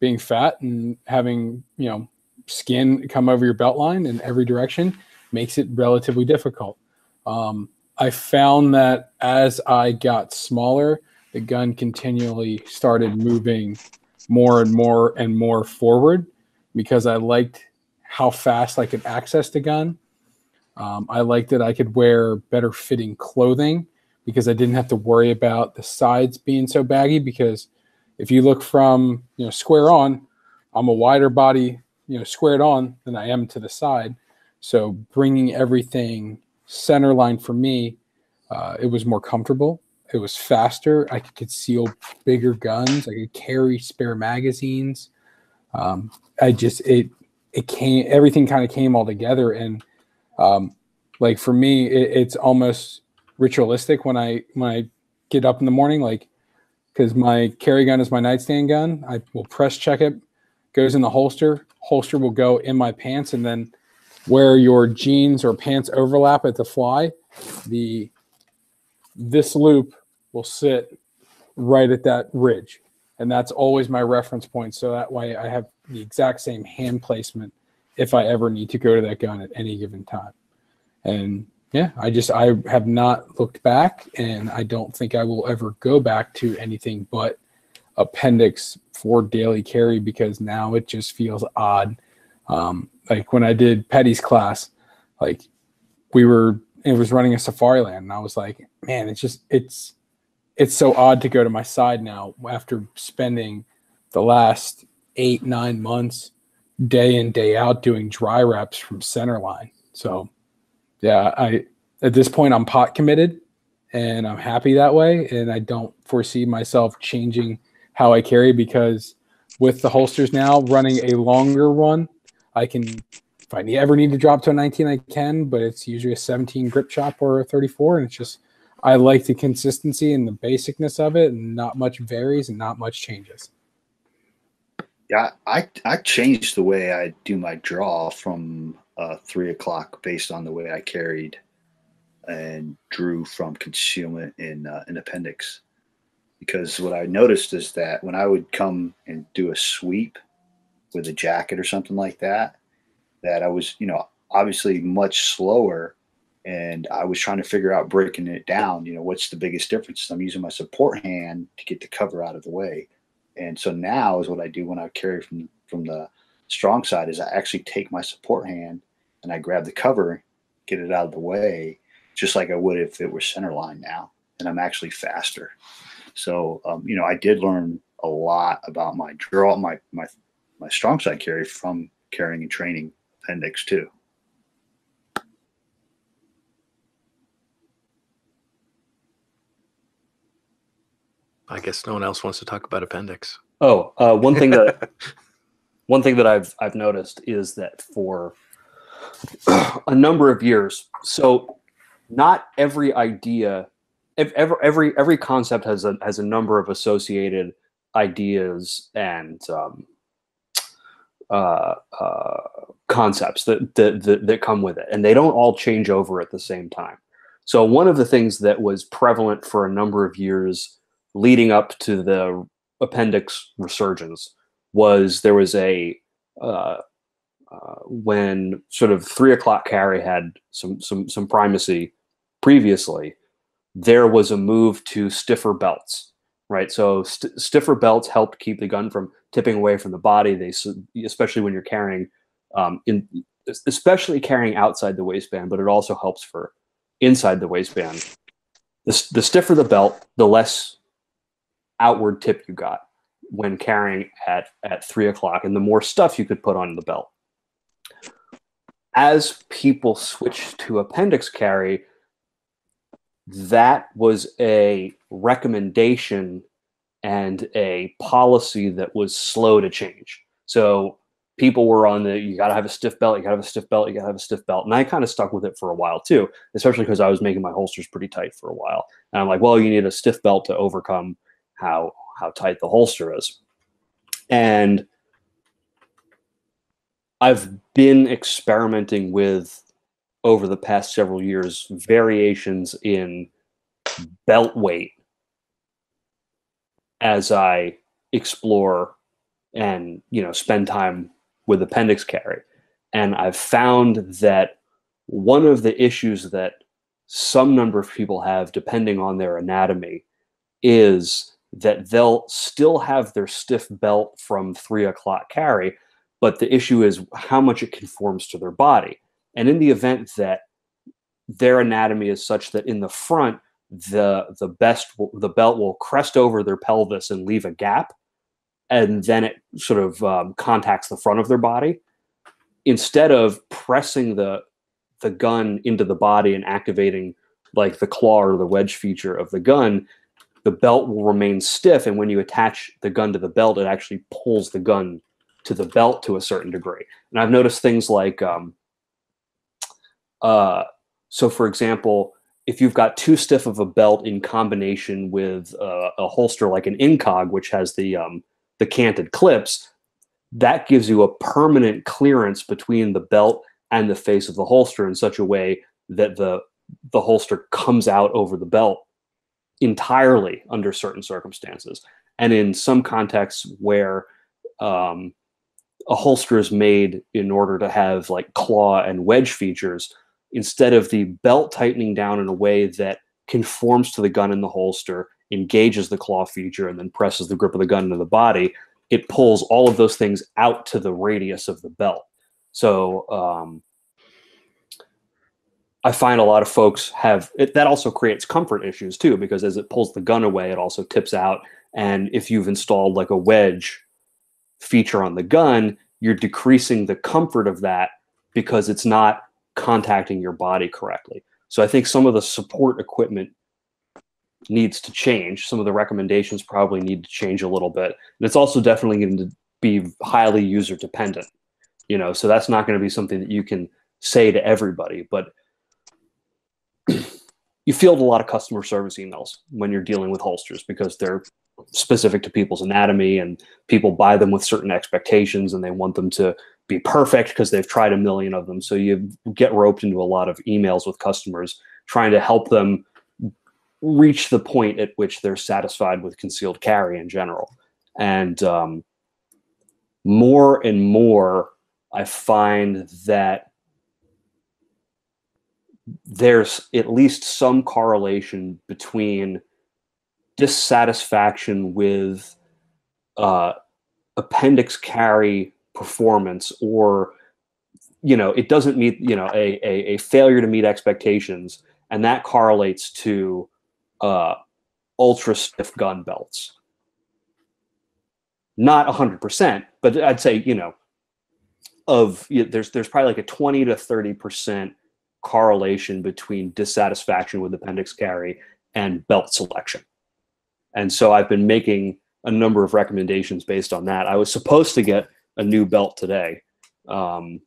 being fat and having, you know, skin come over your belt line in every direction makes it relatively difficult. I found that as I got smaller, the gun continually started moving more and more and more forward because I liked how fast I could access the gun. I liked that I could wear better fitting clothing because I didn't have to worry about the sides being so baggy, because if you look from, you know, square on, I'm a wider body, you know, squared on than I am to the side. So bringing everything center line for me, it was more comfortable. It was faster. I could conceal bigger guns. I could carry spare magazines. Everything kind of came all together. And like for me, it's almost ritualistic when I get up in the morning, like, because my carry gun is my nightstand gun. I will press check it, goes in the holster. Holster will go in my pants, and then where your jeans or pants overlap at the fly, this loop will sit right at that ridge. And that's always my reference point. So that way I have the exact same hand placement if I ever need to go to that gun at any given time. And Yeah, I have not looked back, and I don't think I will ever go back to anything but appendix for daily carry, because now it just feels odd. Like when I did Petty's class, like it was running a Safari Land, and I was like, man, it's so odd to go to my side now after spending the last 8-9 months day in, day out doing dry wraps from centerline. So yeah, at this point I'm pot committed and I'm happy that way. And I don't foresee myself changing how I carry, because with the holsters now running a longer one, I can, if I ever need to drop to a 19, I can, but it's usually a 17 grip chop or a 34. And it's just, I like the consistency and the basicness of it, and not much varies and not much changes. Yeah, I changed the way I do my draw from 3 o'clock based on the way I carried and drew from concealment in an appendix. Because what I noticed is that when I would come and do a sweep with a jacket or something like that, that I was, you know, obviously much slower, and I was trying to figure out breaking it down, you know, what's the biggest difference? I'm using my support hand to get the cover out of the way. And so now is what I do when I carry from the strong side, is I actually take my support hand and I grab the cover, get it out of the way, just like I would if it were centerline now. And I'm actually faster. So, you know, I did learn a lot about my draw, my strong side carry from carrying and training appendix too. I guess no one else wants to talk about appendix. Oh, one thing that I've noticed is that for a number of years, so not every idea, every concept has a number of associated ideas and concepts that come with it, and they don't all change over at the same time. So one of the things that was prevalent for a number of years leading up to the appendix resurgence was there was a when sort of 3 o'clock carry had some primacy previously, there was a move to stiffer belts, right? So stiffer belts helped keep the gun from tipping away from the body. They, especially when you're carrying especially carrying outside the waistband, but it also helps for inside the waistband. The stiffer the belt, the less outward tip you got when carrying at 3 o'clock, and the more stuff you could put on the belt. As people switched to appendix carry, that was a recommendation and a policy that was slow to change. So people were on the, you gotta have a stiff belt, you gotta have a stiff belt, you gotta have a stiff belt. And I kind of stuck with it for a while too, especially because I was making my holsters pretty tight for a while. And I'm like, well, you need a stiff belt to overcome how tight the holster is. And I've been experimenting with, over the past several years, variations in belt weight as I explore and, you know, spend time with appendix carry. And I've found that one of the issues that some number of people have, depending on their anatomy, is that they'll still have their stiff belt from 3 o'clock carry, but the issue is how much it conforms to their body. And in the event that their anatomy is such that in the front, the belt will crest over their pelvis and leave a gap, and then it sort of contacts the front of their body, instead of pressing the gun into the body and activating like the claw or the wedge feature of the gun, the belt will remain stiff, and when you attach the gun to the belt, it actually pulls the gun to the belt to a certain degree. And I've noticed things like, so for example, if you've got too stiff of a belt in combination with a holster like an Incog, which has the canted clips, that gives you a permanent clearance between the belt and the face of the holster in such a way that the holster comes out over the belt entirely under certain circumstances. And in some contexts where a holster is made in order to have like claw and wedge features, instead of the belt tightening down in a way that conforms to the gun in the holster, engages the claw feature, and then presses the grip of the gun into the body, it pulls all of those things out to the radius of the belt. So I find a lot of folks have it, that also creates comfort issues too, because as it pulls the gun away, it also tips out. And if you've installed like a wedge feature on the gun, you're decreasing the comfort of that because it's not contacting your body correctly. So I think some of the support equipment needs to change. Some of the recommendations probably need to change a little bit. And it's also definitely going to be highly user dependent, you know, so that's not going to be something that you can say to everybody, but you field a lot of customer service emails when you're dealing with holsters because they're specific to people's anatomy and people buy them with certain expectations and they want them to be perfect because they've tried a million of them. So you get roped into a lot of emails with customers trying to help them reach the point at which they're satisfied with concealed carry in general. And more and more, I find that there's at least some correlation between dissatisfaction with appendix carry performance, or, you know, it doesn't meet, you know, a failure to meet expectations, and that correlates to ultra stiff gun belts. Not 100%, but I'd say, you know, of, you know, there's probably like a 20 to 30% correlation between dissatisfaction with appendix carry and belt selection. And so I've been making a number of recommendations based on that. I was supposed to get a new belt today to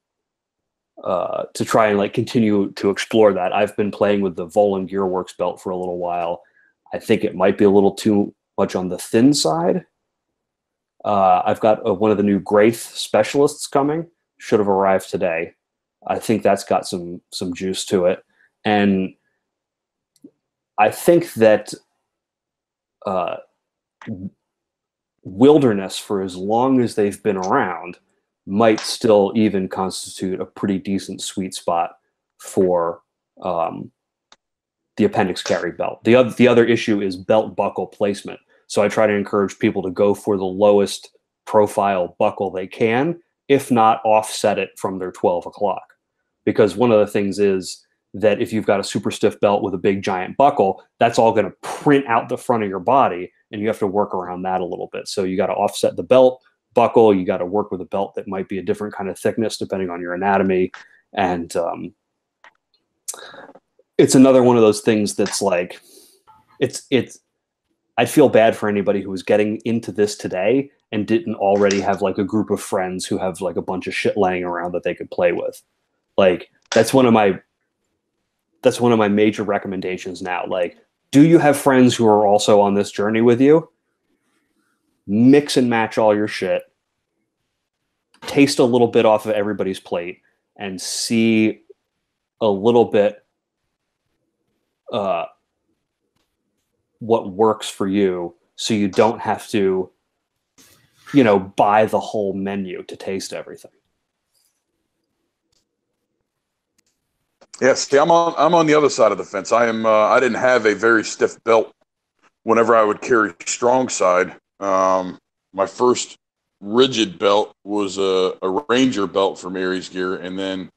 try and like continue to explore that. I've been playing with the Volin Gearworks belt for a little while. I think it might be a little too much on the thin side. I've got one of the new Graith specialists coming, should have arrived today. I think that's got some juice to it. And I think that Wilderness, for as long as they've been around, might still even constitute a pretty decent sweet spot for the appendix carry belt. The other issue is belt buckle placement. So I try to encourage people to go for the lowest profile buckle they can, if not offset it from their 12 o'clock. Because one of the things is that if you've got a super stiff belt with a big giant buckle, that's all going to print out the front of your body, and you have to work around that a little bit. So you got to offset the belt buckle. You got to work with a belt that might be a different kind of thickness depending on your anatomy. And it's another one of those things that's like, I'd feel bad for anybody who was getting into this today and didn't already have like a group of friends who have like a bunch of shit laying around that they could play with. Like that's one of my major recommendations now. Like, do you have friends who are also on this journey with you? Mix and match all your shit. Taste a little bit off of everybody's plate and see a little bit what works for you, so you don't have to, you know, buy the whole menu to taste everything. Yeah, see, I'm on the other side of the fence. I am. I didn't have a very stiff belt whenever I would carry strong side. My first rigid belt was a Ranger belt from Ares Gear, and then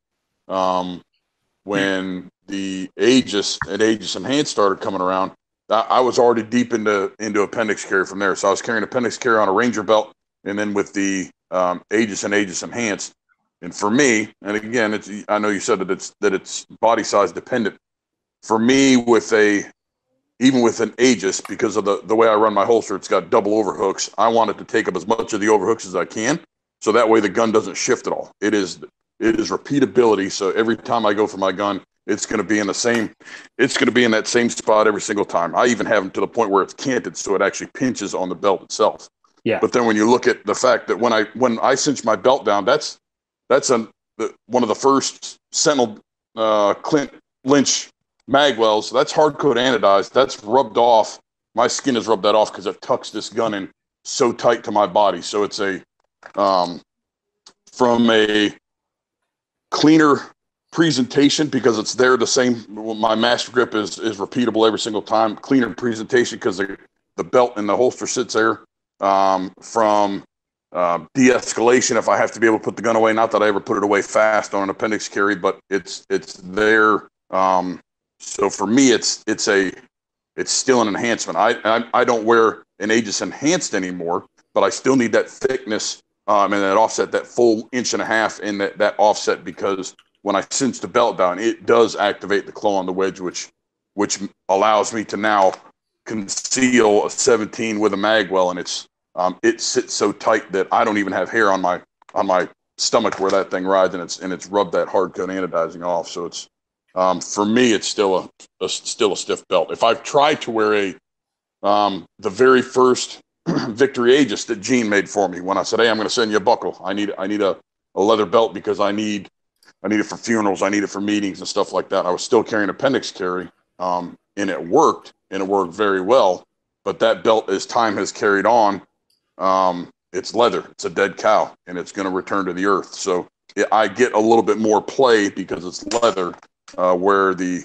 when the Aegis Enhanced started coming around, I was already deep into appendix carry from there. So I was carrying appendix carry on a Ranger belt, and then with the Aegis Enhanced. And for me, and again, I know you said that it's body size dependent. For me, even with an Aegis, because of the way I run my holster, it's got double overhooks. I want it to take up as much of the overhooks as I can, so that way the gun doesn't shift at all. It is repeatability. So every time I go for my gun, it's going to be in the same. It's going to be in that same spot every single time. I even have them to the point where it's canted, so it actually pinches on the belt itself. Yeah. But then when you look at the fact that when I cinch my belt down, that's one of the first Sentinel Clint Lynch magwells. That's hard-coat anodized. That's rubbed off. My skin has rubbed that off because I've tucked this gun in so tight to my body. So it's a, from a cleaner presentation because it's there the same. My master grip is repeatable every single time. Cleaner presentation because the belt and the holster sits there. De-escalation, if I have to be able to put the gun away, not that I ever put it away fast on an appendix carry, but it's there. So for me, it's still an enhancement. I don't wear an Aegis Enhanced anymore, but I still need that thickness and that offset, that full inch and a half in that offset, because when I cinch the belt down, it does activate the claw on the wedge, which allows me to now conceal a 17 with a mag well, and it sits so tight that I don't even have hair on my stomach where that thing rides, and it's rubbed that hard coat anodizing off. So it's for me, it's still a stiff belt. If I've tried to wear the very first Victory Aegis that Gene made for me, when I said, "Hey, I'm going to send you a buckle. I need a leather belt because I need it for funerals. I need it for meetings and stuff like that." I was still carrying appendix carry, and it worked, and it worked very well. But that belt, as time has carried on, it's leather. It's a dead cow, and it's going to return to the earth. So I get a little bit more play because it's leather, where the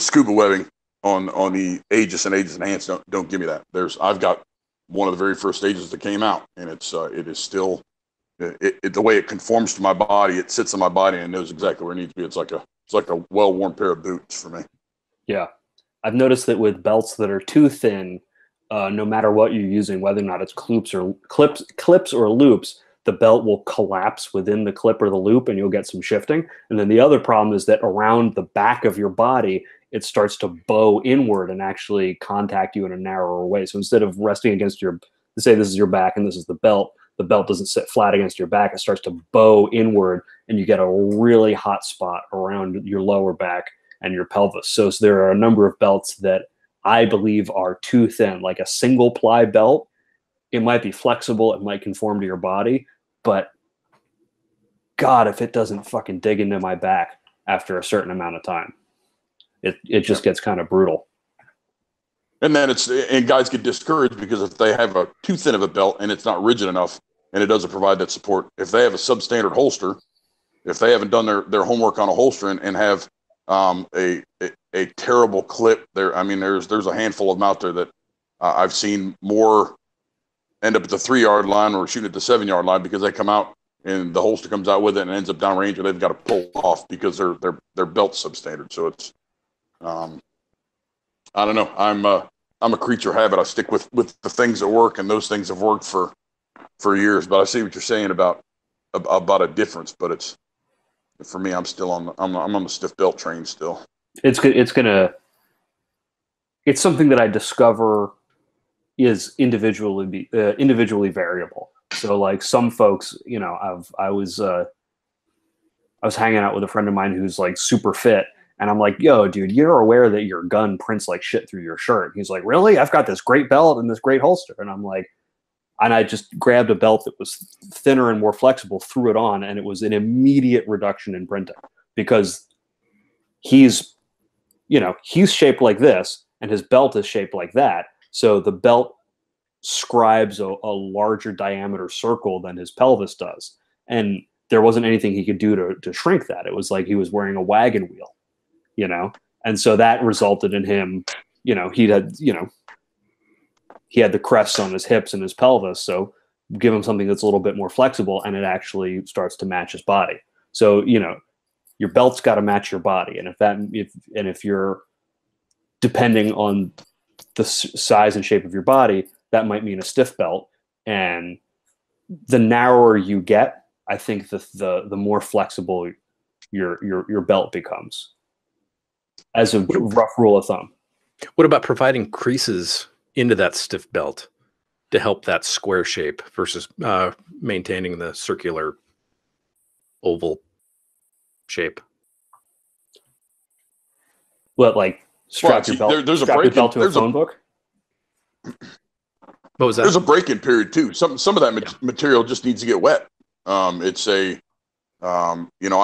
scuba webbing on the Aegis and Aegis Enhanced don't give me that. I've got one of the very first Aegis that came out, and it is still the way it conforms to my body. It sits on my body and knows exactly where it needs to be. It's like a well-worn pair of boots for me. Yeah. I've noticed that with belts that are too thin, no matter what you're using, whether or not it's clips or loops, the belt will collapse within the clip or the loop, and you'll get some shifting. And then the other problem is that around the back of your body, it starts to bow inward and actually contact you in a narrower way. So instead of resting against say this is your back and this is the belt doesn't sit flat against your back. It starts to bow inward, and you get a really hot spot around your lower back and your pelvis. So there are a number of belts that I believe are too thin, like a single ply belt. It might be flexible. It might conform to your body, but God, if it doesn't fucking dig into my back after a certain amount of time, it just gets kind of brutal. And then guys get discouraged because if they have a too thin of a belt and it's not rigid enough and it doesn't provide that support, if they have a substandard holster, if they haven't done their homework on a holster and have a terrible clip there. I mean, there's a handful of them out there that I've seen more end up at the 3-yard line or shoot at the 7-yard line because they come out and the holster comes out with it and ends up downrange, or they've got to pull off because their belt's substandard. So it's, I don't know. I'm a creature of habit. I stick with the things that work, and those things have worked for years. But I see what you're saying about a difference, but it's. For me, I'm still on the stiff belt train still. It's something that I discover is individually variable. So like some folks, you know, I was hanging out with a friend of mine who's like super fit, and I'm like, "Yo, dude, you're aware that your gun prints like shit through your shirt?" He's like, "Really? I've got this great belt and this great holster." And I'm like, and I just grabbed a belt that was thinner and more flexible, threw it on, and it was an immediate reduction in printing because he's shaped like this and his belt is shaped like that. So the belt scribes a larger diameter circle than his pelvis does. And there wasn't anything he could do to shrink that. It was like he was wearing a wagon wheel, you know? And so that resulted in him, you know, he had the crests on his hips and his pelvis. So give him something that's a little bit more flexible and it actually starts to match his body. So, you know, your belt's got to match your body. And if you're depending on the size and shape of your body, that might mean a stiff belt. And the narrower you get, I think the more flexible your belt becomes, as a rough rule of thumb. What about providing creases into that stiff belt to help that square shape versus maintaining the circular oval shape? What, like strap your belt? There's a phone book. What was that? There's a break-in period too. Some of that material just needs to get wet. I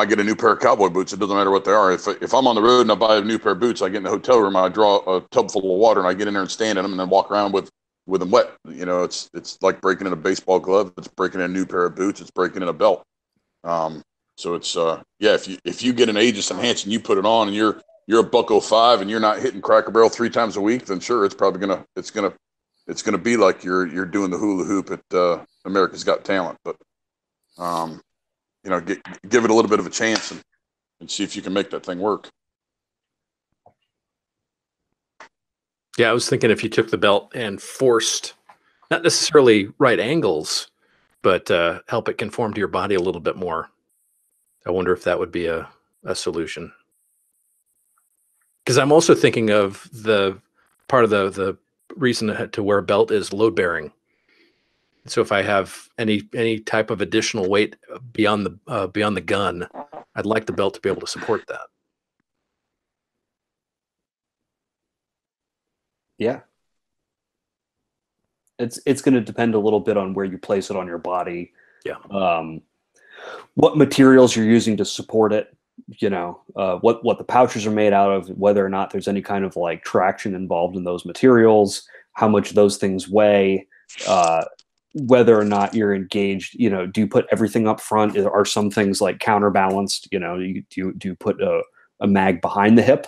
get a new pair of cowboy boots. It doesn't matter what they are. If I'm on the road and I buy a new pair of boots, I get in the hotel room, I draw a tub full of water, and I get in there and stand in them, and then walk around with them wet. You know, it's like breaking in a baseball glove. It's breaking in a new pair of boots. It's breaking in a belt. So it's yeah, if you get an Aegis Enhanced and you put it on and you're a Buck 05 and you're not hitting Cracker Barrel 3 times a week, then sure, it's probably gonna be like you're doing the hula hoop at America's Got Talent. But you know, give it a little bit of a chance and see if you can make that thing work. Yeah, I was thinking if you took the belt and forced, not necessarily right angles, but help it conform to your body a little bit more. I wonder if that would be a solution. Because I'm also thinking of the part of the reason to wear a belt is load bearing. So if I have any type of additional weight beyond the gun, I'd like the belt to be able to support that. Yeah. It's going to depend a little bit on where you place it on your body. Yeah. What materials you're using to support it, you know, what the pouches are made out of, whether or not there's any kind of like traction involved in those materials, how much those things weigh, whether or not you're engaged, you know, do you put everything up front? Are some things like counterbalanced, you know, do you put a mag behind the hip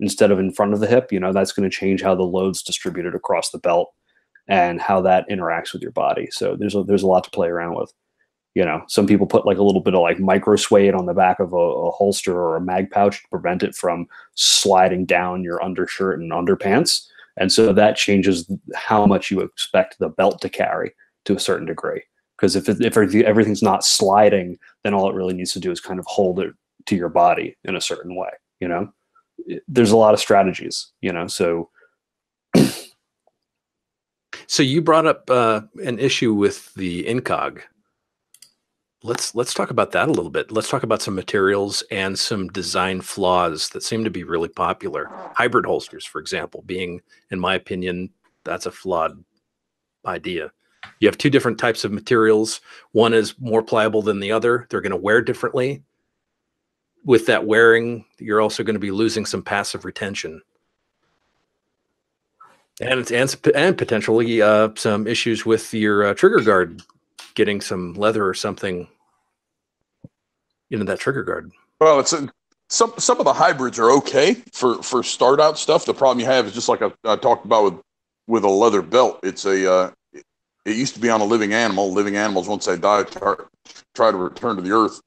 instead of in front of the hip? You know, that's going to change how the load's distributed across the belt and how that interacts with your body. So there's a lot to play around with. You know, some people put like a little bit of like micro suede on the back of a holster or a mag pouch to prevent it from sliding down your undershirt and underpants. And so that changes how much you expect the belt to carry to a certain degree. Because if everything's not sliding, then all it really needs to do is kind of hold it to your body in a certain way. You know, there's a lot of strategies, you know, so. So you brought up an issue with the incog. Let's talk about that a little bit. Let's talk about some materials and some design flaws that seem to be really popular. Hybrid holsters, for example, being, in my opinion, that's a flawed idea. You have two different types of materials. One is more pliable than the other. They're going to wear differently. With that wearing, you're also going to be losing some passive retention. And potentially some issues with your trigger guard, getting some leather or something into that trigger guard. Well, it's some of the hybrids are okay for start out stuff. The problem you have is just like I talked about with a leather belt. It's it used to be on a living animal. Living animals, once they die, try to return to the earth.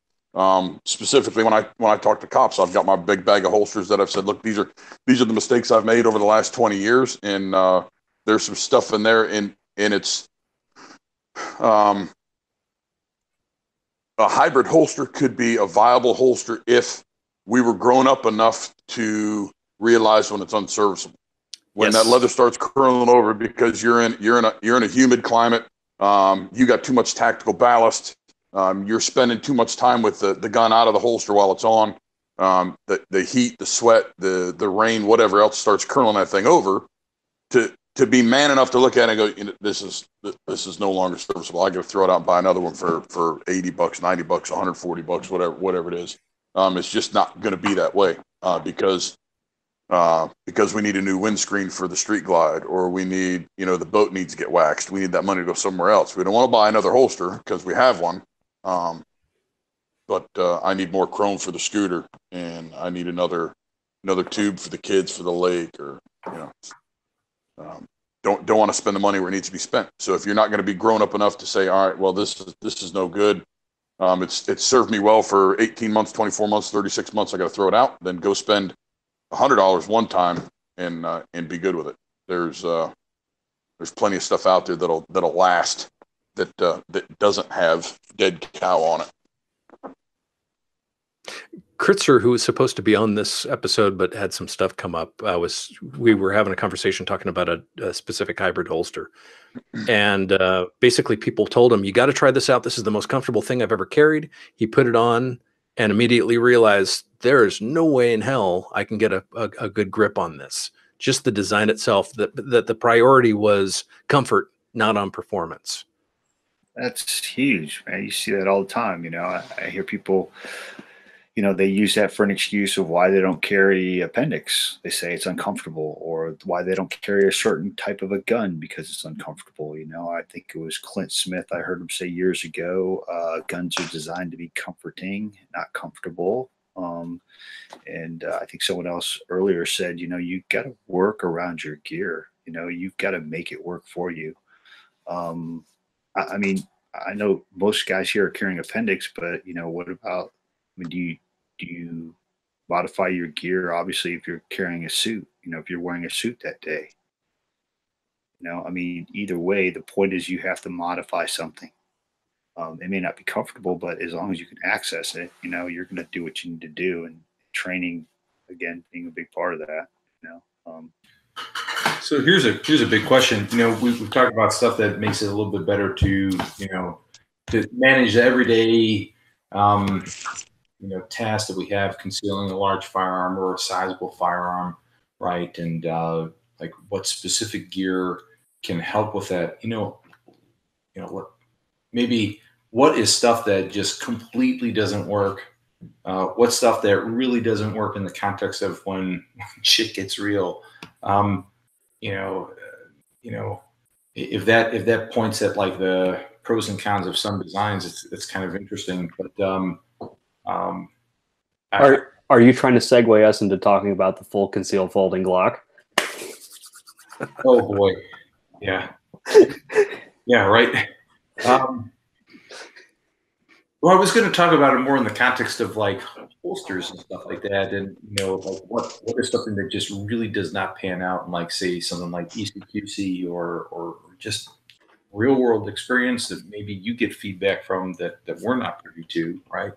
Specifically, when I talk to cops, I've got my big bag of holsters that I've said, look, these are the mistakes I've made over the last 20 years, and there's some stuff in there, and it's. A hybrid holster could be a viable holster if we were grown up enough to realize when it's unserviceable, when yes. That leather starts curling over because you're in a humid climate. You got too much tactical ballast. You're spending too much time with the gun out of the holster while it's on. The heat, the sweat, the rain, whatever else starts curling that thing over to be man enough to look at it and go, this is no longer serviceable. I go throw it out and buy another one for $80, $90, $140, whatever it is. It's just not going to be that way because we need a new windscreen for the Street Glide, or we need, you know, the boat needs to get waxed. We need that money to go somewhere else. We don't want to buy another holster because we have one. But I need more chrome for the scooter, and I need another tube for the kids for the lake, or you know. Don't want to spend the money where it needs to be spent. So if you're not going to be grown up enough to say, all right, well, this is no good. It's served me well for 18 months, 24 months, 36 months. I got to throw it out. Then go spend $100 one time and be good with it. There's plenty of stuff out there that'll last that doesn't have dead cow on it. Kritzer, who was supposed to be on this episode but had some stuff come up, we were having a conversation talking about a specific hybrid holster, and basically people told him, you got to try this out. This is the most comfortable thing I've ever carried. He put it on and immediately realized there is no way in hell I can get a good grip on this. Just the design itself, that the priority was comfort, not on performance. That's huge, man. You see that all the time. You know, I hear people you know, they use that for an excuse of why they don't carry appendix. They say it's uncomfortable, or why they don't carry a certain type of a gun because it's uncomfortable. You know, I think it was Clint Smith. I heard him say years ago, guns are designed to be comforting, not comfortable. And I think someone else earlier said, you know, you got to work around your gear. You know, you've got to make it work for you. I mean, I know most guys here are carrying appendix, but, you know, what about, I mean, do you modify your gear? Obviously, if you're carrying a suit, you know, if you're wearing a suit that day, you know, I mean, either way, the point is you have to modify something. It may not be comfortable, but as long as you can access it, you know, you're going to do what you need to do. And training, again, being a big part of that, you know. So here's a big question. You know, we've talked about stuff that makes it a little bit better to, you know, to manage the everyday, you know, tasks that we have, concealing a large firearm or a sizable firearm, right? And like, what specific gear can help with that? You know what? Maybe what is stuff that just completely doesn't work? What's stuff that really doesn't work in the context of when shit gets real? You know, if that points at like the pros and cons of some designs, it's kind of interesting. But are you trying to segue us into talking about the full conceal folding Glock? Oh boy, yeah, yeah, right. Well, I was going to talk about it more in the context of like holsters and stuff like that, and you know, like what is something that just really does not pan out, and like say something like ECQC or just real world experience that maybe you get feedback from that we're not privy to, right?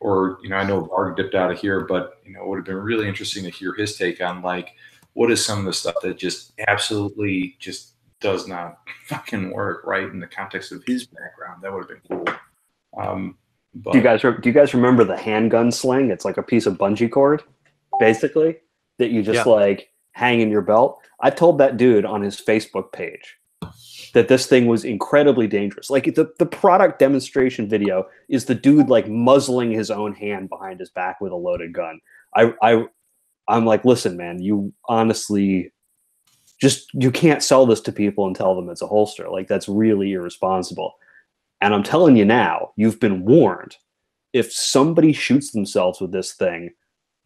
Or you know, I know Varg dipped out of here, but you know, it would have been really interesting to hear his take on like what is some of the stuff that just absolutely just does not fucking work, right? In the context of his background, that would have been cool. But do you guys remember the handgun sling? It's like a piece of bungee cord, basically, that you just like hang in your belt. I told that dude on his Facebook page that this thing was incredibly dangerous. Like the product demonstration video is the dude like muzzling his own hand behind his back with a loaded gun. I'm like, listen, man, you honestly just, you can't sell this to people and tell them it's a holster. Like that's really irresponsible. And I'm telling you now, you've been warned. If somebody shoots themselves with this thing,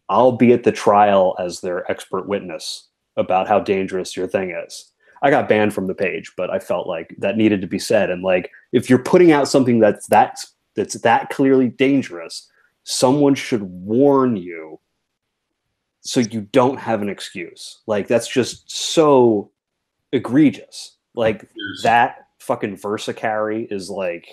I'll be at the trial as their expert witness about how dangerous your thing is. I got banned from the page, but I felt like that needed to be said. And like, if you're putting out something that's that clearly dangerous, someone should warn you so you don't have an excuse. Like, that's just so egregious. Like that fucking VersaCarry is like,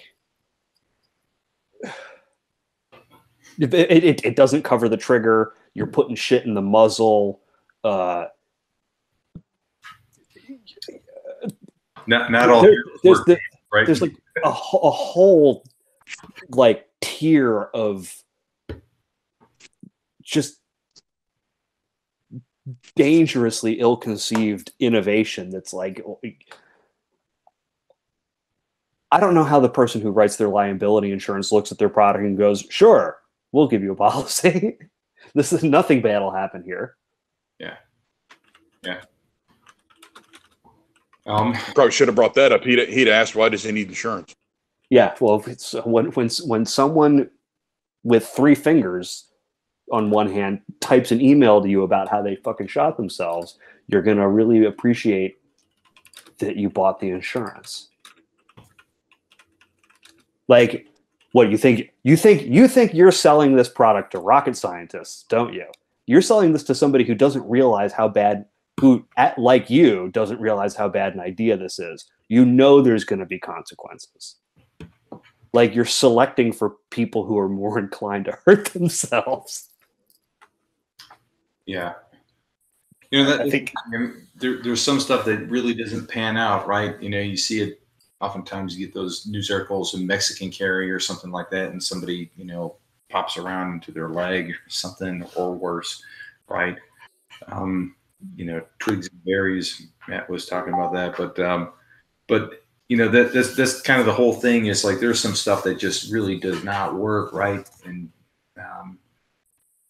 it doesn't cover the trigger. You're putting shit in the muzzle. Not all there's the, right? There's like a whole like tier of just dangerously ill-conceived innovation that's like, I don't know how the person who writes their liability insurance looks at their product and goes, sure, we'll give you a policy. This is nothing bad will happen here. Yeah. Yeah. Probably should have brought that up. He'd asked, why does he need insurance? Yeah. Well, it's when someone with three fingers on one hand types an email to you about how they fucking shot themselves, you're going to really appreciate that you bought the insurance. Like, what you think you're selling this product to rocket scientists, don't you? You're selling this to somebody who doesn't realize how bad, who doesn't realize how bad an idea this is. You know there's going to be consequences. Like, you're selecting for people who are more inclined to hurt themselves. Yeah. You know, I think there's some stuff that really doesn't pan out, right? You know, you see it. Oftentimes you get those news articles in Mexican carry or something like that, and somebody, you know, pops around into their leg or something, or worse, right? You know, twigs and berries, Matt was talking about that, but you know, that's kind of the whole thing is like, there's some stuff that just really does not work, right? And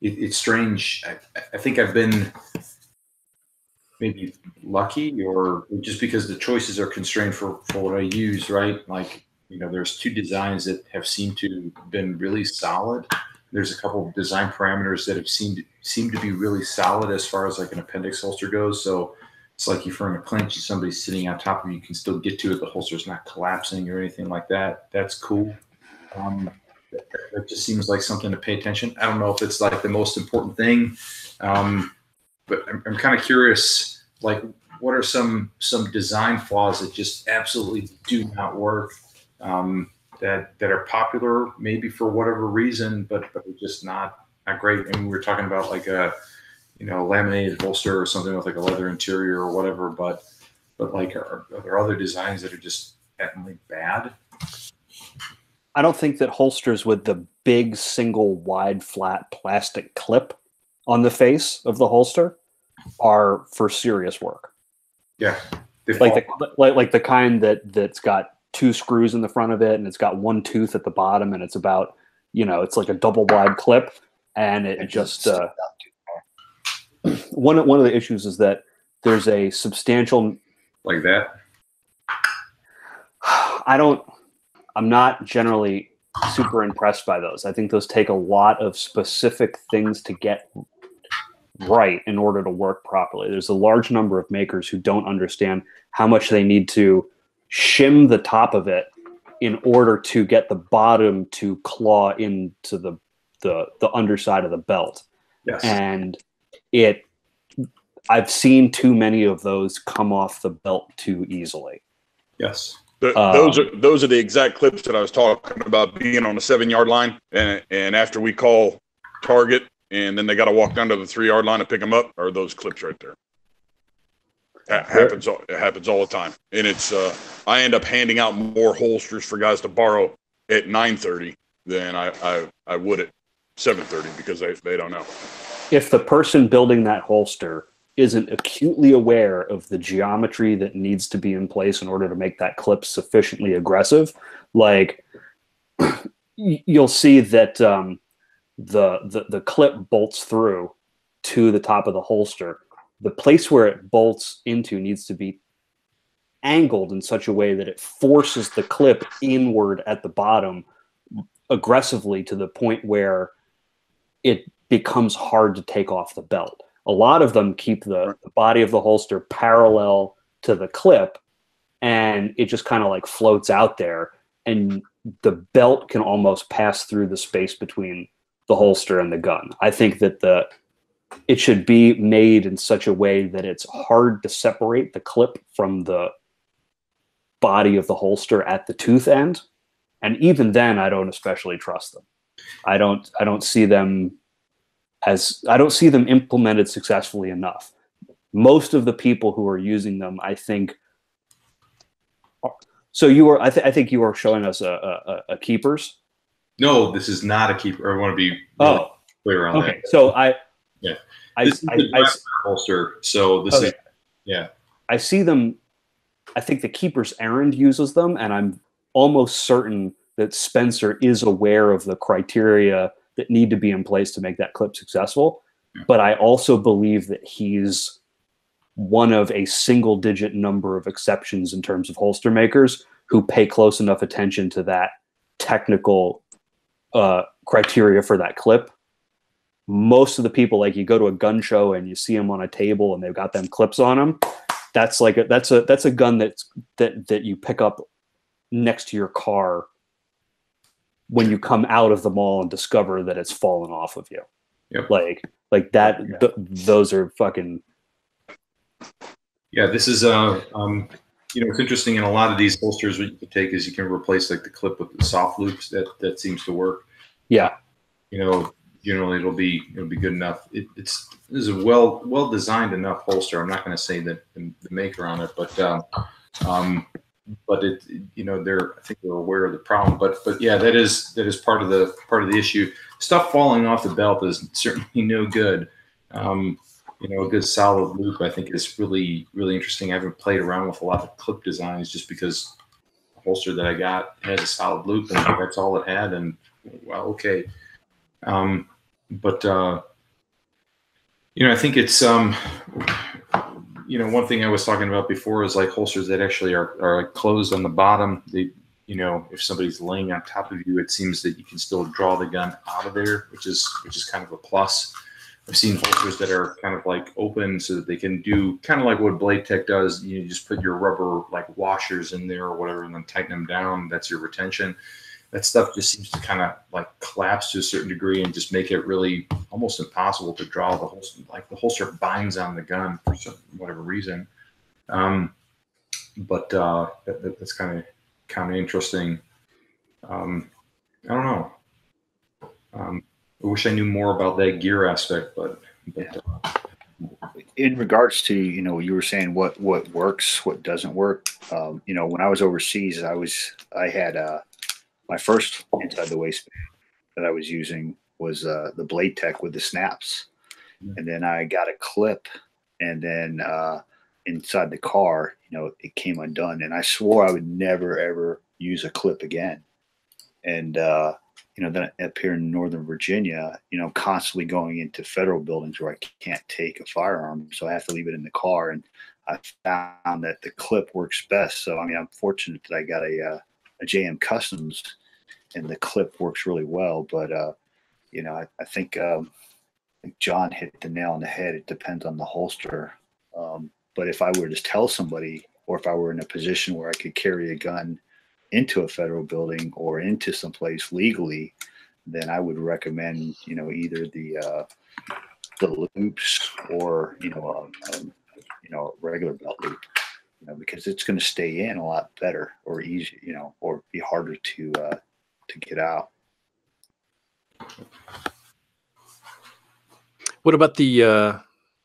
it's strange. I think I've been maybe lucky, or just because the choices are constrained for what I use, right? Like, you know, there's two designs that have seemed to have been really solid. There's a couple of design parameters that have seemed to be really solid as far as like an appendix holster goes. So it's like if you're in a clinch and somebody's sitting on top of you, you can still get to it. The holster's not collapsing or anything like that. That's cool. It just seems like something to pay attention. I don't know if it's like the most important thing, but I'm kind of curious, like, what are some design flaws that just absolutely do not work, that are popular maybe for whatever reason, but just not great? And we were talking about like a, you know, laminated holster or something with like a leather interior or whatever, but like, are there other designs that are just patently bad? I don't think that holsters with the big single wide flat plastic clip on the face of the holster are for serious work. Yeah, like the kind that's got two screws in the front of it and it's got one tooth at the bottom, and it's about, you know, it's like a double wide clip, and it just one of the issues is that there's a substantial like that. I'm not generally super impressed by those. I think those take a lot of specific things to get right in order to work properly. There's a large number of makers who don't understand how much they need to shim the top of it in order to get the bottom to claw into the underside of the belt. Yes. And I've seen too many of those come off the belt too easily. Yes. Those are the exact clips that I was talking about being on the 7-yard line, and after we call target, and then they got to walk down to the 3-yard line to pick them up. Are those clips right there? It happens all the time, and it's I end up handing out more holsters for guys to borrow at 9:30 than I would at 7:30 because they don't know. If the person building that holster isn't acutely aware of the geometry that needs to be in place in order to make that clip sufficiently aggressive, like you'll see that the clip bolts through to the top of the holster. The place where it bolts into needs to be angled in such a way that it forces the clip inward at the bottom aggressively to the point where it becomes hard to take off the belt. A lot of them keep the body of the holster parallel to the clip, and it just kind of like floats out there, and the belt can almost pass through the space between the holster and the gun. I think that it should be made in such a way that it's hard to separate the clip from the body of the holster at the tooth end. And even then, I don't especially trust them. I don't see them implemented successfully enough. Most of the people who are using them, I think. So you are. I think you are showing us a Keepers. No, this is not a Keeper. I want to be clear on that. Okay, so I see them. I think the Keepers Errand uses them, and I'm almost certain that Spencer is aware of the criteria that need to be in place to make that clip successful. Yeah. But I also believe that he's one of a single digit number of exceptions in terms of holster makers who pay close enough attention to that technical criteria for that clip. Most of the people, like you go to a gun show and you see them on a table and they've got them clips on them. That's like that's a gun that you pick up next to your car when you come out of the mall and discover that it's fallen off of you. Yep. Like that, yeah. Those are fucking. Yeah. This is, you know, it's interesting in a lot of these holsters, what you can take is you can replace like the clip with the soft loops. That seems to work. Yeah. You know, generally it'll be good enough. This is a well designed enough holster. I'm not going to say that the maker on it, but it, you know, I think they're aware of the problem. But yeah, that is part of the issue. Stuff falling off the belt is certainly no good. You know, a good solid loop, I think, is really, really interesting. I haven't played around with a lot of clip designs just because the holster that I got had a solid loop, and that's all it had. And wow, okay. But you know, I think it's you know, one thing I was talking about before is like holsters that actually are closed on the bottom. They, you know, if somebody's laying on top of you, it seems that you can still draw the gun out of there, which is kind of a plus. I've seen holsters that are kind of like open so that they can do kind of like what Blade Tech does. You just put your rubber like washers in there or whatever, and then tighten them down. That's your retention. That stuff just seems to kind of like collapse to a certain degree and just make it really almost impossible to draw the holster. Like the holster binds on the gun for some, whatever reason. That's kind of interesting. I don't know. I wish I knew more about that gear aspect, but in regards to, you know, you were saying what works, what doesn't work. You know, when I was overseas, I had my first inside the waistband that I was using was the Blade Tech with the snaps, and then I got a clip, and then inside the car, you know, it came undone, and I swore I would never ever use a clip again, and you know, then up here in Northern Virginia, you know, constantly going into federal buildings where I can't take a firearm, so I have to leave it in the car. And I found that the clip works best. So I mean, I'm fortunate that I got a JM Customs, and the clip works really well. But you know, I think John hit the nail on the head. It depends on the holster. But if I were to tell somebody, or if I were in a position where I could carry a gun into a federal building or into someplace legally, then I would recommend, you know, either the loops or, you know, you know, a regular belt loop, you know, because it's going to stay in a lot better, or easy, you know, or be harder to get out. What about the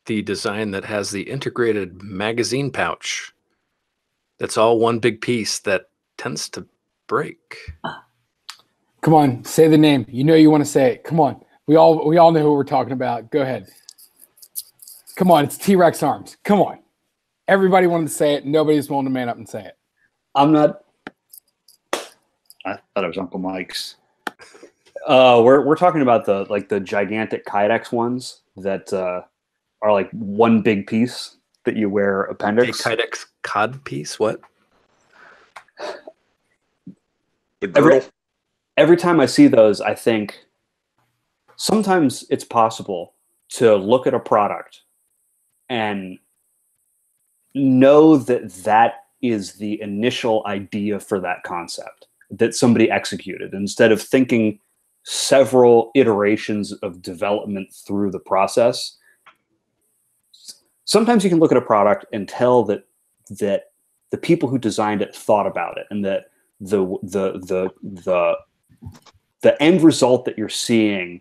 design that has the integrated magazine pouch? That's all one big piece that tends to break. Come on, say the name. You know you want to say it. Come on. We all know who we're talking about. Go ahead. Come on, it's T-Rex Arms. Come on. Everybody wanted to say it. Nobody's willing to man up and say it. I'm not. I thought it was Uncle Mike's. We're talking about the gigantic Kydex ones that are like one big piece that you wear appendix. A Kydex cod piece? What? Every time I see those, I think sometimes it's possible to look at a product and know that that is the initial idea for that concept that somebody executed, instead of thinking several iterations of development through the process. Sometimes you can look at a product and tell that the people who designed it thought about it, and that the end result that you're seeing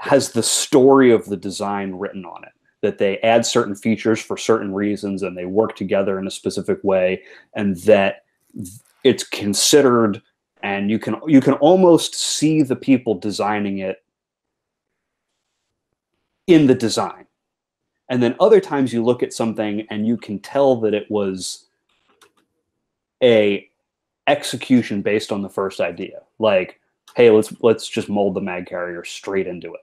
has the story of the design written on it, that they add certain features for certain reasons, and they work together in a specific way, and that it's considered, and you can almost see the people designing it in the design. And then other times you look at something and you can tell that it was a execution based on the first idea. Like, hey, let's just mold the mag carrier straight into it.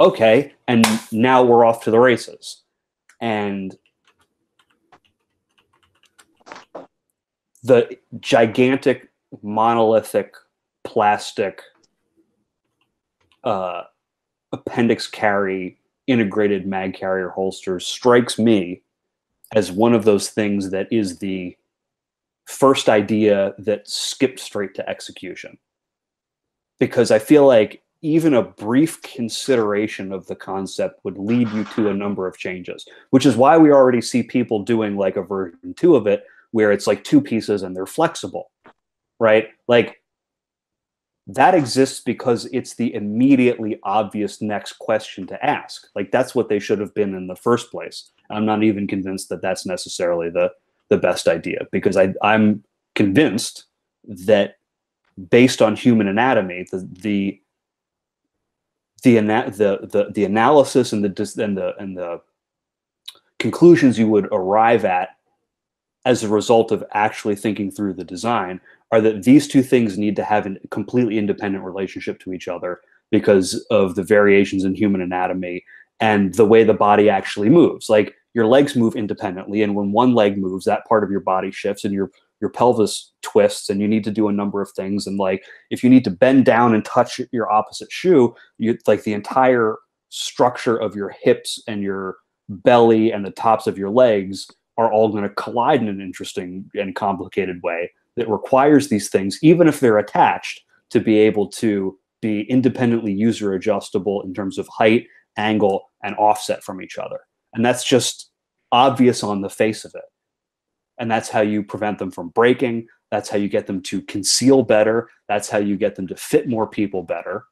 Okay, and now we're off to the races. And the gigantic monolithic plastic appendix carry integrated mag carrier holster strikes me as one of those things that is the first idea that skipped straight to execution, because I feel like even a brief consideration of the concept would lead you to a number of changes, which is why we already see people doing like a version 2 of it where it's like two pieces and they're flexible, right? Like that exists because it's the immediately obvious next question to ask. Like that's what they should have been in the first place. I'm not even convinced that that's necessarily the best idea, because I'm convinced that based on human anatomy, the analysis and the conclusions you would arrive at as a result of actually thinking through the design are that these two things need to have a completely independent relationship to each other, because of the variations in human anatomy and the way the body actually moves. Like, your legs move independently, and when one leg moves, that part of your body shifts and your pelvis twists, and you need to do a number of things. And like, if you need to bend down and touch your opposite shoe, you, like, the entire structure of your hips and your belly and the tops of your legs are all going to collide in an interesting and complicated way that requires these things, even if they're attached, to be able to be independently user adjustable in terms of height, angle, and offset from each other. And that's just obvious on the face of it. And that's how you prevent them from breaking. That's how you get them to conceal better. That's how you get them to fit more people better.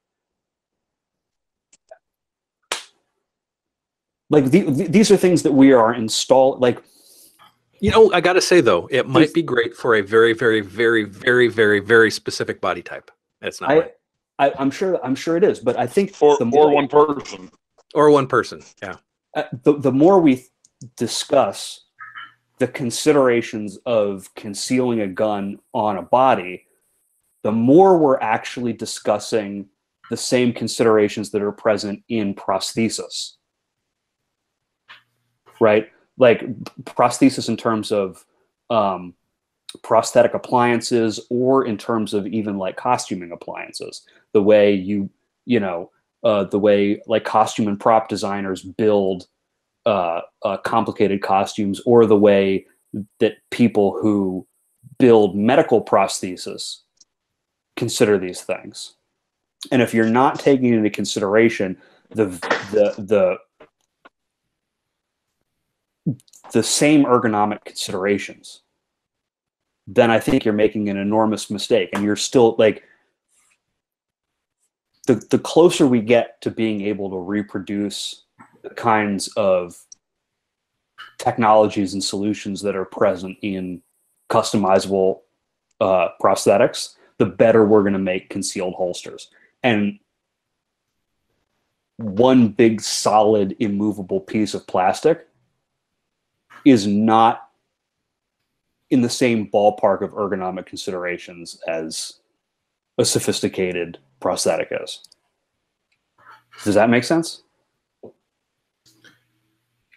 Like, these are things that we are installed, like... You know, I got to say, though, it might be great for a very, very, very, very, very, very specific body type. That's not right. I'm sure it is, but I think... Or one person, yeah. The more we discuss the considerations of concealing a gun on a body, the more we're actually discussing the same considerations that are present in prosthesis, right? Like, prosthesis in terms of prosthetic appliances, or in terms of even like costuming appliances, the way the way like costume and prop designers build complicated costumes, or the way that people who build medical prosthesis consider these things. And if you're not taking into consideration the same ergonomic considerations, then I think you're making an enormous mistake. And you're still, like, the closer we get to being able to reproduce the kinds of technologies and solutions that are present in customizable prosthetics, the better we're going to make concealed holsters. And one big, solid, immovable piece of plastic is not in the same ballpark of ergonomic considerations as a sophisticated prosthetic is. Does that make sense?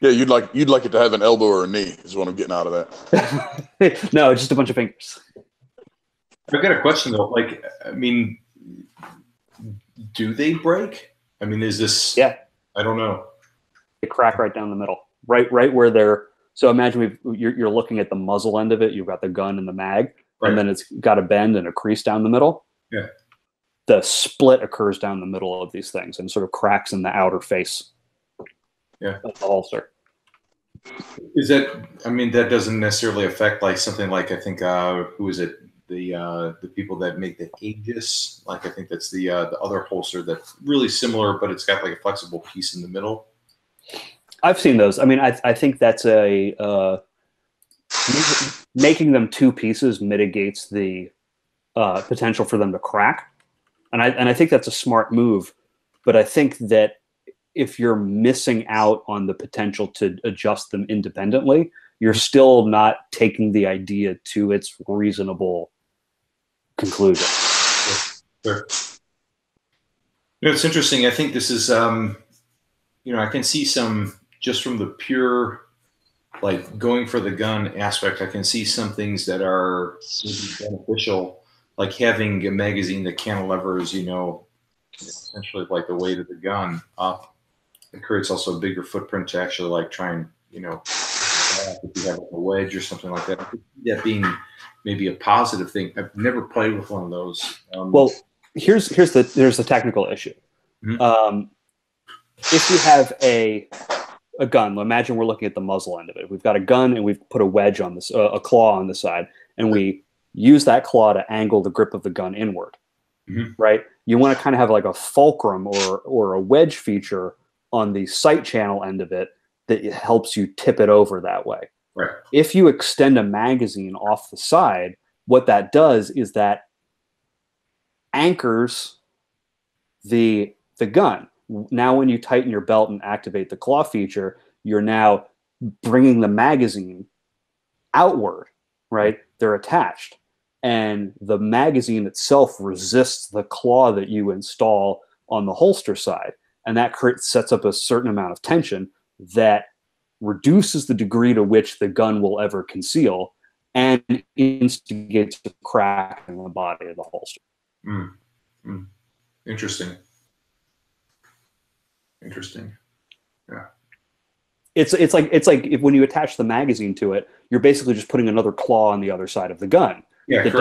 Yeah, you'd like it to have an elbow or a knee is what I'm getting out of that. No, just a bunch of fingers. I've got a question though. Like, I mean, do they break? I mean, is this? Yeah. I don't know. They crack right down the middle, right where they're. So imagine you're looking at the muzzle end of it. You've got the gun and the mag, right, and then it's got a bend and a crease down the middle. Yeah. The split occurs down the middle of these things and sort of cracks in the outer face. Yeah. Of the holster. Is that? I mean, that doesn't necessarily affect like something like, I think who is it? The people that make the Aegis. Like, I think that's the other holster that's really similar, but it's got like a flexible piece in the middle. I've seen those. I mean, I think that's a making them two pieces mitigates the potential for them to crack, and I think that's a smart move. But I think that if you're missing out on the potential to adjust them independently, you're still not taking the idea to its reasonable conclusion. Sure. You know, it's interesting. I think this is, you know, I can see some. Just from the pure, like, going for the gun aspect, I can see some things that are beneficial, like having a magazine that cantilevers, you know, essentially like the weight of the gun up. It creates also a bigger footprint to actually like try and, you know, if you have a wedge or something like that. I could see that being maybe a positive thing. I've never played with one of those. Well, here's the technical issue. Mm-hmm. If you have a gun, imagine we're looking at the muzzle end of it. We've got a gun and we've put a wedge on this, a claw on the side, and we use that claw to angle the grip of the gun inward, mm-hmm. right? You want to kind of have like a fulcrum or a wedge feature on the sight channel end of it that helps you tip it over that way. Right. If you extend a magazine off the side, what that does is that anchors the gun. Now when you tighten your belt and activate the claw feature, you're now bringing the magazine outward, right? They're attached. And the magazine itself resists the claw that you install on the holster side. And that sets up a certain amount of tension that reduces the degree to which the gun will ever conceal and instigates a crack in the body of the holster. Mm. Mm. Interesting. Interesting. Yeah. It's like if, when you attach the magazine to it, you're basically just putting another claw on the other side of the gun. Yeah, that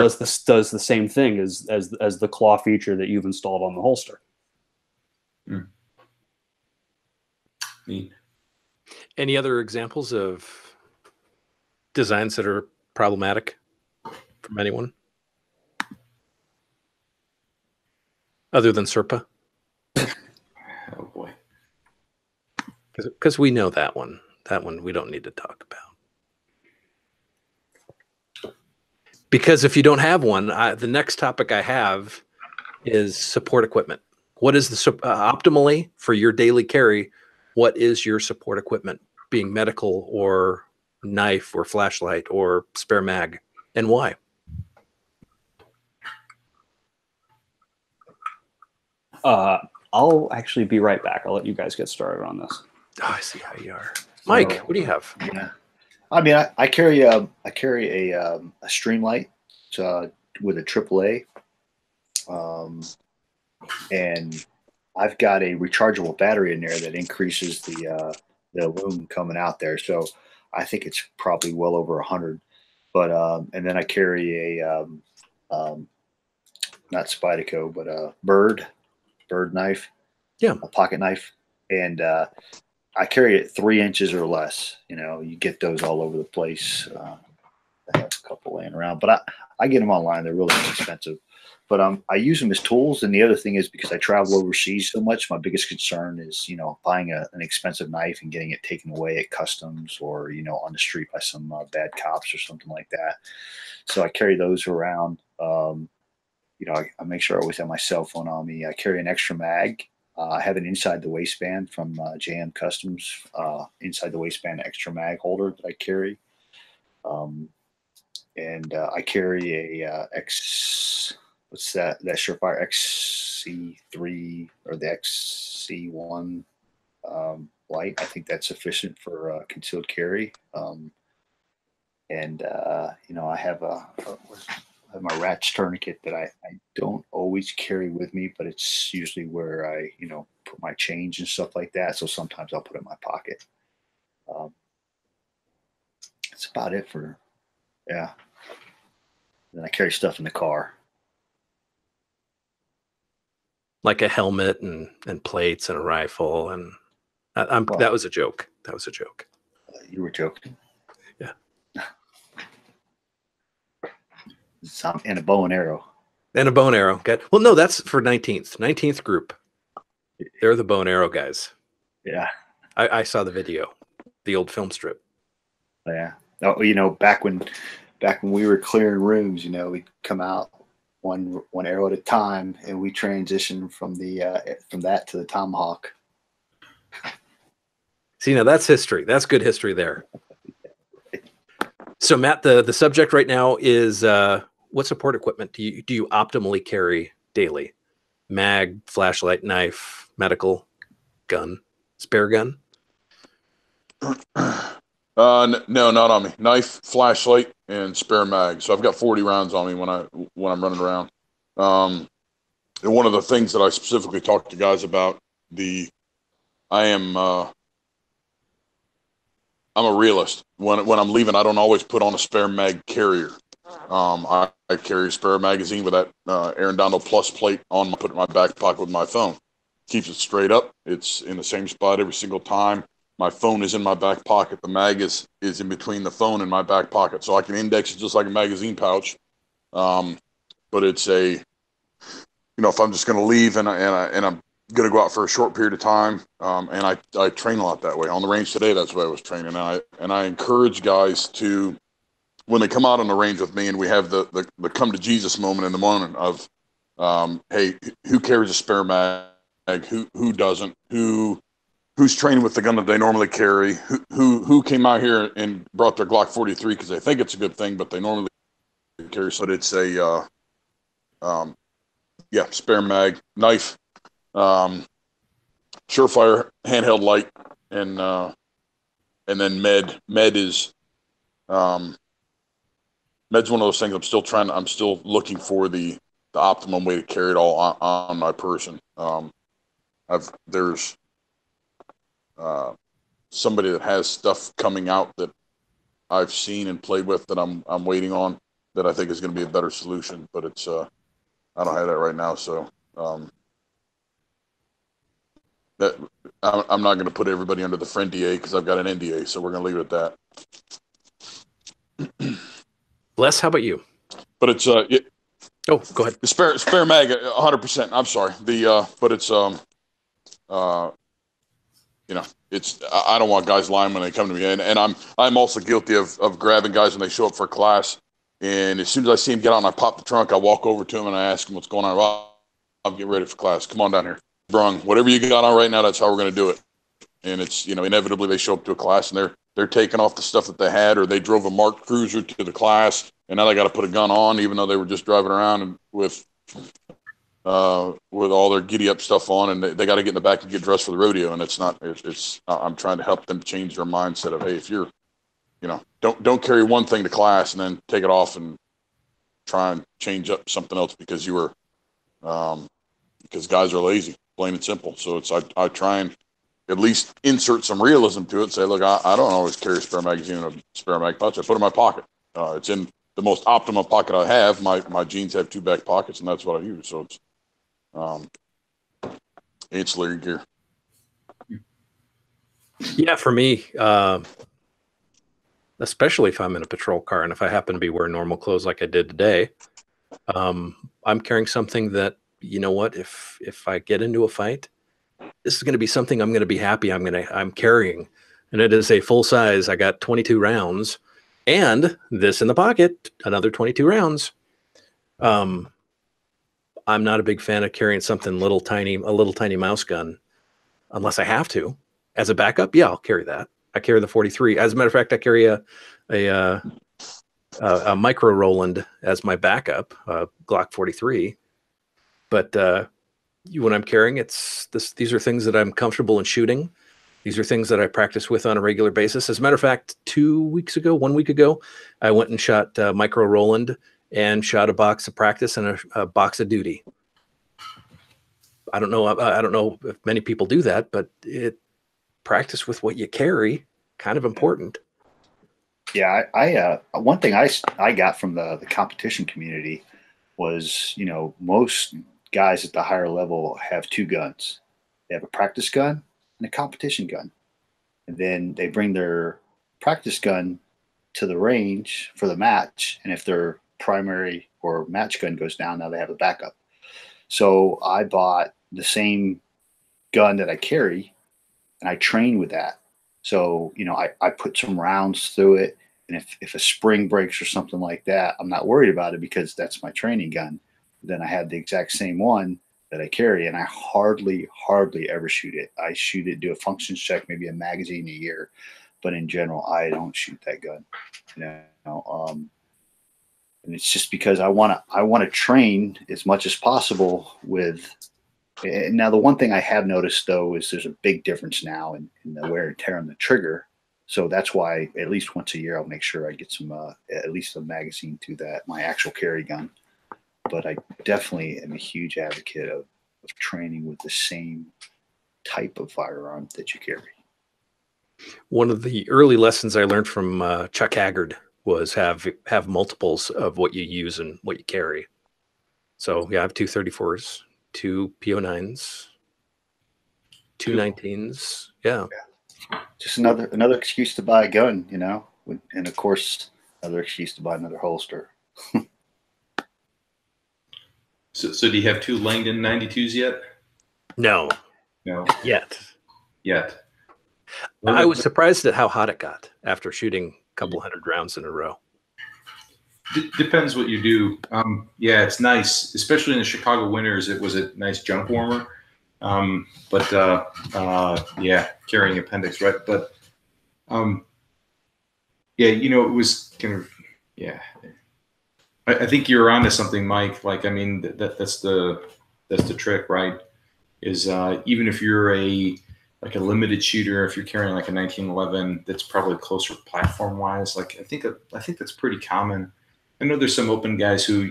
does the same thing as the claw feature that you've installed on the holster. Mm. Neat. Any other examples of designs that are problematic from anyone other than Serpa? Oh boy, because we know that one. That one we don't need to talk about. Because if you don't have one, the next topic I have is support equipment. What is the optimally for your daily carry? What is your support equipment, being medical or knife or flashlight or spare mag, and why? I'll actually be right back. I'll let you guys get started on this. Oh, I see how you are. Mike, what do you have? Yeah. I mean, I carry a Streamlight with a AAA, and I've got a rechargeable battery in there that increases the lume coming out there. So I think it's probably well over 100. But and then I carry a not Spydeco, but a bird knife, yeah, a pocket knife, and I carry it 3 inches or less. You know, you get those all over the place. I have a couple laying around, but I get them online. They're really inexpensive. But I use them as tools, and the other thing is because I travel overseas so much, my biggest concern is, you know, buying an expensive knife and getting it taken away at customs or, you know, on the street by some bad cops or something like that. So I carry those around. You know, I make sure I always have my cell phone on me. I carry an extra mag. I have an inside the waistband from JM Customs, inside the waistband extra mag holder that I carry. And I carry a what's that Surefire XC3 or the XC1 light. I think that's sufficient for concealed carry. You know, I have my rat's tourniquet that I don't always carry with me, but it's usually where I, you know, put my change and stuff like that. So sometimes I'll put it in my pocket. That's about it for, yeah. Then I carry stuff in the car. Like a helmet and plates and a rifle. And well, that was a joke. That was a joke. You were joking. Yeah. And a bow and arrow. And a bow and arrow. Good. Well, no, that's for 19th. 19th group. They're the bow and arrow guys. Yeah. I saw the video, the old film strip. Yeah. Oh, you know, back when we were clearing rooms, you know, we'd come out one arrow at a time, and we transitioned from the from that to the tomahawk. See, now that's history. That's good history there. So, Matt, the subject right now is what support equipment do you optimally carry daily? Mag, flashlight, knife, medical, gun, spare gun. No, not on me. Knife, flashlight, and spare mag. So I've got 40 rounds on me when I'm running around. And one of the things that I specifically talked to guys about, I'm a realist. When I'm leaving, I don't always put on a spare mag carrier. I carry a spare magazine with that Aaron Donald Plus plate on. I put it in my back pocket with my phone. Keeps it straight up. It's in the same spot every single time. My phone is in my back pocket. The mag is in between the phone and my back pocket. So I can index it just like a magazine pouch. But it's a, you know, if I'm just going to leave and I'm going to go out for a short period of time, and I train a lot that way. On the range today, that's what I was training. And I encourage guys to, when they come out on the range with me and we have the come to Jesus moment in the morning of, hey, who carries a spare mag? Who doesn't? Who's training with the gun that they normally carry? Who came out here and brought their Glock 43 because they think it's a good thing, but they normally carry. So it's a, spare mag, knife, Surefire handheld light, and then med is med's one of those things. I'm still looking for the optimum way to carry it all on my person. There's somebody that has stuff coming out that I've seen and played with that I'm waiting on that I think is going to be a better solution, but it's I don't have that right now, so that I'm not going to put everybody under the friend DA because I've got an NDA, so we're going to leave it at that. Les, how about you? But it's oh, go ahead. Spare mag, 100%. I'm sorry. But it's you know, it's I don't want guys lying when they come to me, and I'm also guilty of grabbing guys when they show up for class. And as soon as I see him get on, I pop the trunk. I walk over to him and I ask him what's going on. Well, I'm getting ready for class. Come on down here, Brung. Whatever you got on right now, that's how we're going to do it. And it's, you know, inevitably they show up to a class and they're taking off the stuff that they had, or they drove a marked cruiser to the class, and now they got to put a gun on, even though they were just driving around and with all their giddy up stuff on, and they got to get in the back and get dressed for the rodeo. And I'm trying to help them change their mindset of, hey, if you're, you know, don't carry one thing to class and then take it off and try and change up something else because you were, because guys are lazy, plain and simple. So it's, I try and at least insert some realism to it. Say, look, I don't always carry a spare magazine in a spare mag pouch. I put it in my pocket. It's in the most optimal pocket I have. My jeans have two back pockets, and that's what I use. So it's ancillary gear. Yeah, for me, especially if I'm in a patrol car and if I happen to be wearing normal clothes like I did today, I'm carrying something that, you know what, if I get into a fight, this is going to be something I'm going to be happy I'm carrying. And it is a full size. I got 22 rounds and this in the pocket, another 22 rounds. I'm not a big fan of carrying something a little tiny mouse gun unless I have to. As a backup, yeah, I'll carry that. I carry the 43. As a matter of fact, I carry a micro Roland as my backup, Glock 43. But when I'm carrying, these are things that I'm comfortable in shooting. These are things that I practice with on a regular basis. As a matter of fact, 1 week ago, I went and shot micro Roland and shot a box of practice and a box of duty. I don't know if many people do that, but practice with what you carry, kind of important. Yeah, I one thing I got from the competition community was, you know, most guys at the higher level have two guns. They have a practice gun and a competition gun. And then they bring their practice gun to the range for the match. And if their primary or match gun goes down, now they have a backup. So I bought the same gun that I carry, and I train with that. So, you know, I put some rounds through it. And if a spring breaks or something like that, I'm not worried about it because that's my training gun. Then I had the exact same one that I carry, and I hardly ever shoot it. I shoot it, do a functions check, maybe a magazine a year. But in general, I don't shoot that gun. You know, and it's just because I want to train as much as possible with. Now, the one thing I have noticed, though, is there's a big difference now in the wear and tear on the trigger. So that's why at least once a year I'll make sure I get some at least a magazine to that, my actual carry gun. But I definitely am a huge advocate of training with the same type of firearm that you carry. One of the early lessons I learned from Chuck Haggard was have multiples of what you use and what you carry. So, yeah, I have two 34s. Two PO9s, two 19s, yeah. Just another excuse to buy a gun, you know, and of course, another excuse to buy another holster. So do you have two Langdon 92s yet? No, yet. I was surprised at how hot it got after shooting a couple hundred rounds in a row. Depends what you do. Yeah, it's nice, especially in the Chicago winters. It was a nice junk warmer, yeah, carrying appendix, right? But yeah, you know, it was kind of, yeah. I think you're onto something, Mike. Like, I mean, that's the trick, right? is even if you're a limited shooter, if you're carrying like a 1911, that's probably closer platform wise. Like I think that's pretty common. I know there's some open guys who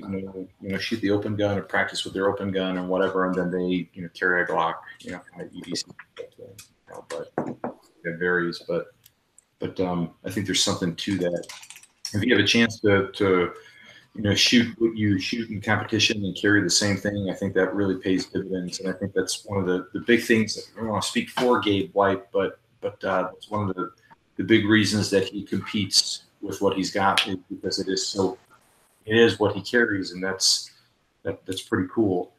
you know shoot the open gun or practice with their open gun or whatever, and then they carry a Glock, kind of EDC, but it varies. But I think there's something to that. If you have a chance to shoot what you shoot in competition and carry the same thing, I think that really pays dividends. And I think that's one of the big things. I don't want to speak for Gabe White, but it's one of the big reasons that he competes with what he's got, is because it is what he carries, and that's pretty cool.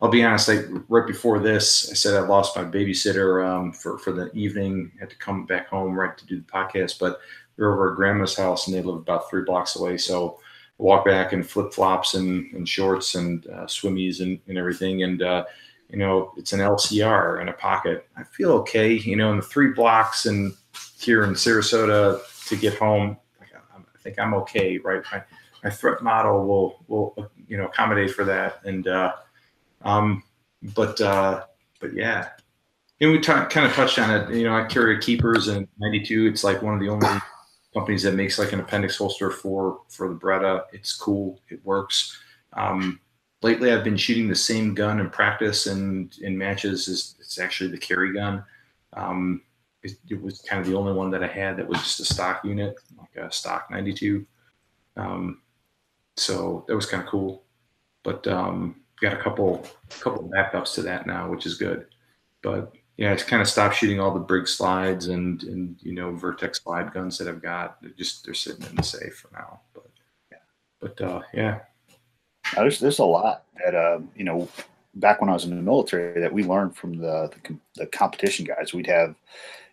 I'll be honest, right before this, I said I lost my babysitter for the evening. Had to come back home right to do the podcast, but we were over at grandma's house, and they live about 3 blocks away. So I walked back in flip-flops and shorts and swimmies and everything. And, it's an LCR in a pocket. I feel okay, in the 3 blocks and here in Sarasota to get home. I think I'm okay, right? My threat model will accommodate for that. And, but yeah, and we kind of touched on it. I carry a Keepers in '92. It's like one of the only companies that makes like an appendix holster for the Beretta. It's cool. It works. Lately, I've been shooting the same gun in practice and in matches. It's actually the carry gun. It was kind of the only one that I had that was just a stock unit, like a stock '92. So that was kind of cool. But got a couple backups to that now, which is good. But yeah, I just kind of stopped shooting all the Brig slides and Vertex slide guns that I've got. They're sitting in the safe for now. But yeah, there's a lot that back when I was in the military that we learned from the competition guys. We'd have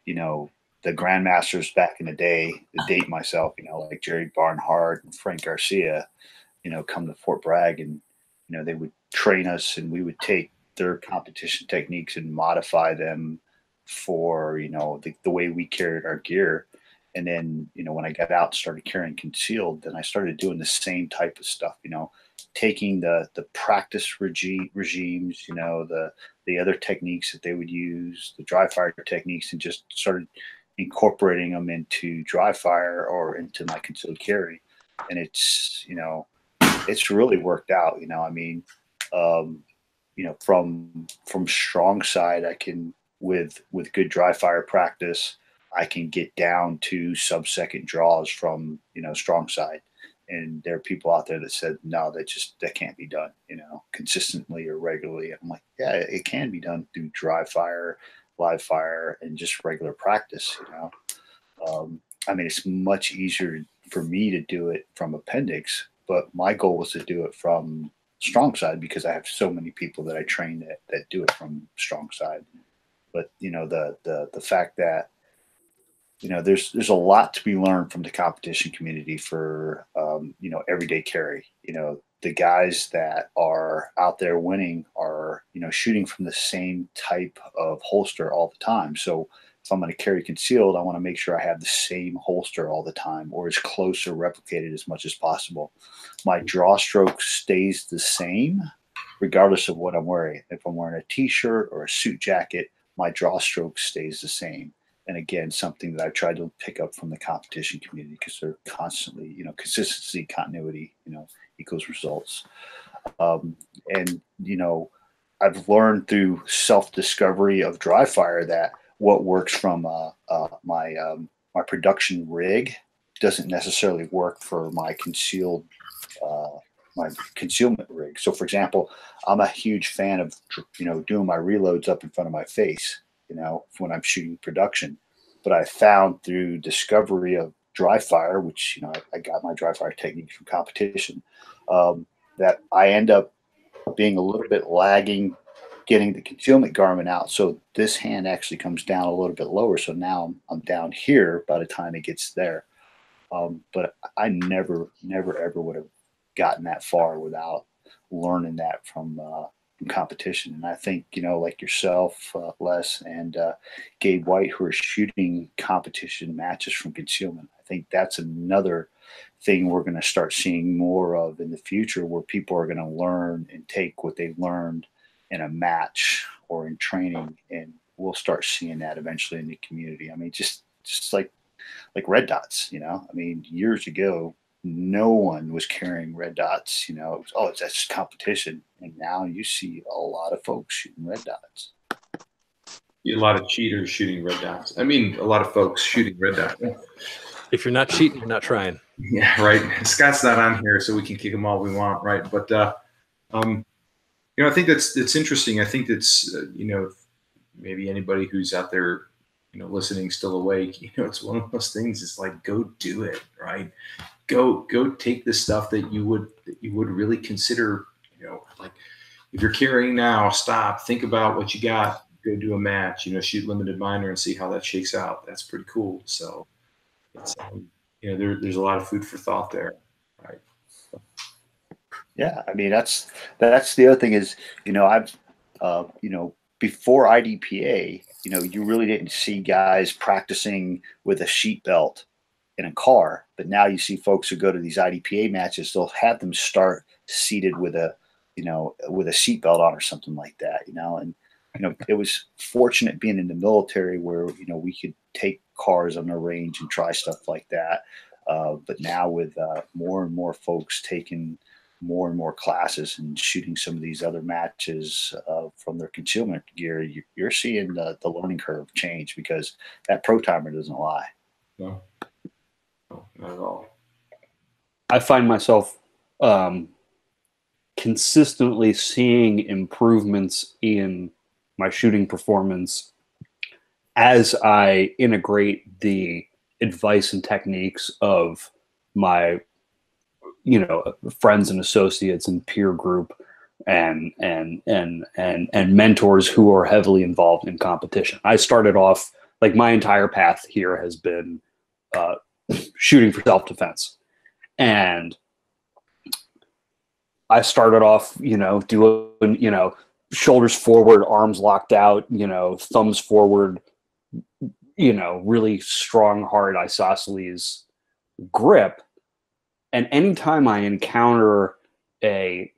the grandmasters back in the day. To date myself, like Jerry Barnhart and Frank Garcia, come to Fort Bragg, and they would train us, and we would take their competition techniques and modify them for the way we carried our gear. And then when I got out and started carrying concealed, then I started doing the same type of stuff, taking the practice regimes, the other techniques that they would use, the dry fire techniques, and just started incorporating them into dry fire or into my concealed carry. And it's really worked out. From strong side, I can, with good dry fire practice, I can get down to sub-second draws from, strong side. And there are people out there that said, no, that can't be done, consistently or regularly. And I'm like, yeah, it can be done through dry fire, live fire, and just regular practice, it's much easier for me to do it from appendix, but my goal was to do it from strong side because I have so many people that I train that do it from strong side. But the fact that there's a lot to be learned from the competition community for everyday carry. The guys that are out there winning are shooting from the same type of holster all the time. So if I'm going to carry concealed, I want to make sure I have the same holster all the time, or as close or replicated as much as possible. My draw stroke stays the same regardless of what I'm wearing. If I'm wearing a t-shirt or a suit jacket, my draw stroke stays the same. And again, something that I've tried to pick up from the competition community because they're constantly, consistency, continuity, equals results. I've learned through self-discovery of dry fire that what works from my production rig doesn't necessarily work for my concealed my concealment rig. So, for example, I'm a huge fan of doing my reloads up in front of my face, when I'm shooting production. But I found through discovery of dry fire, which I got my dry fire techniques from competition, that I end up being a little bit lagging getting the concealment garment out. So this hand actually comes down a little bit lower. So now I'm down here by the time it gets there. But I never, ever would have gotten that far without learning that from competition. And I think, like yourself, Les, and Gabe White, who are shooting competition matches from concealment, I think that's another thing we're going to start seeing more of in the future, where people are going to learn and take what they've learned in a match or in training, and we'll start seeing that eventually in the community. I mean, just like red dots, you know. I mean, years ago, no one was carrying red dots, you know. It was, oh, that's just competition. And now you see a lot of folks shooting red dots. A lot of cheaters shooting red dots. I mean, a lot of folks shooting red dots. If you're not cheating, you're not trying. Yeah, right. Scott's not on here, so we can kick him all we want, right? But, you know, I think that's interesting. I think that's, you know, maybe anybody who's out there, you know, listening still awake, you know, it's one of those things. It's like, go do it, right? Go take the stuff that you would really consider, you know, like if you're carrying now, stop, think about what you got, go do a match, you know, shoot limited minor and see how that shakes out. That's pretty cool. So it's, you know, there's a lot of food for thought there, right? So. Yeah. I mean, that's the other thing is, you know, I've, you know, before IDPA, you know, you really didn't see guys practicing with a sheet belt in a car, but now you see folks who go to these IDPA matches, they'll have them start seated with a, you know, with a seat belt on or something like that, you know. And, you know, it was fortunate being in the military where, you know, we could take cars on the range and try stuff like that. But now with more and more folks taking more and more classes and shooting some of these other matches from their concealment gear, you're seeing the learning curve change, because that pro timer doesn't lie. No, not at all. I find myself consistently seeing improvements in my shooting performance as I integrate the advice and techniques of my, you know, friends and associates and peer group and mentors who are heavily involved in competition. I started off, like, my entire path here has been shooting for self-defense. And I started off, you know, doing, you know, shoulders forward, arms locked out, you know, thumbs forward, you know, really strong, hard isosceles grip. And anytime I encounter a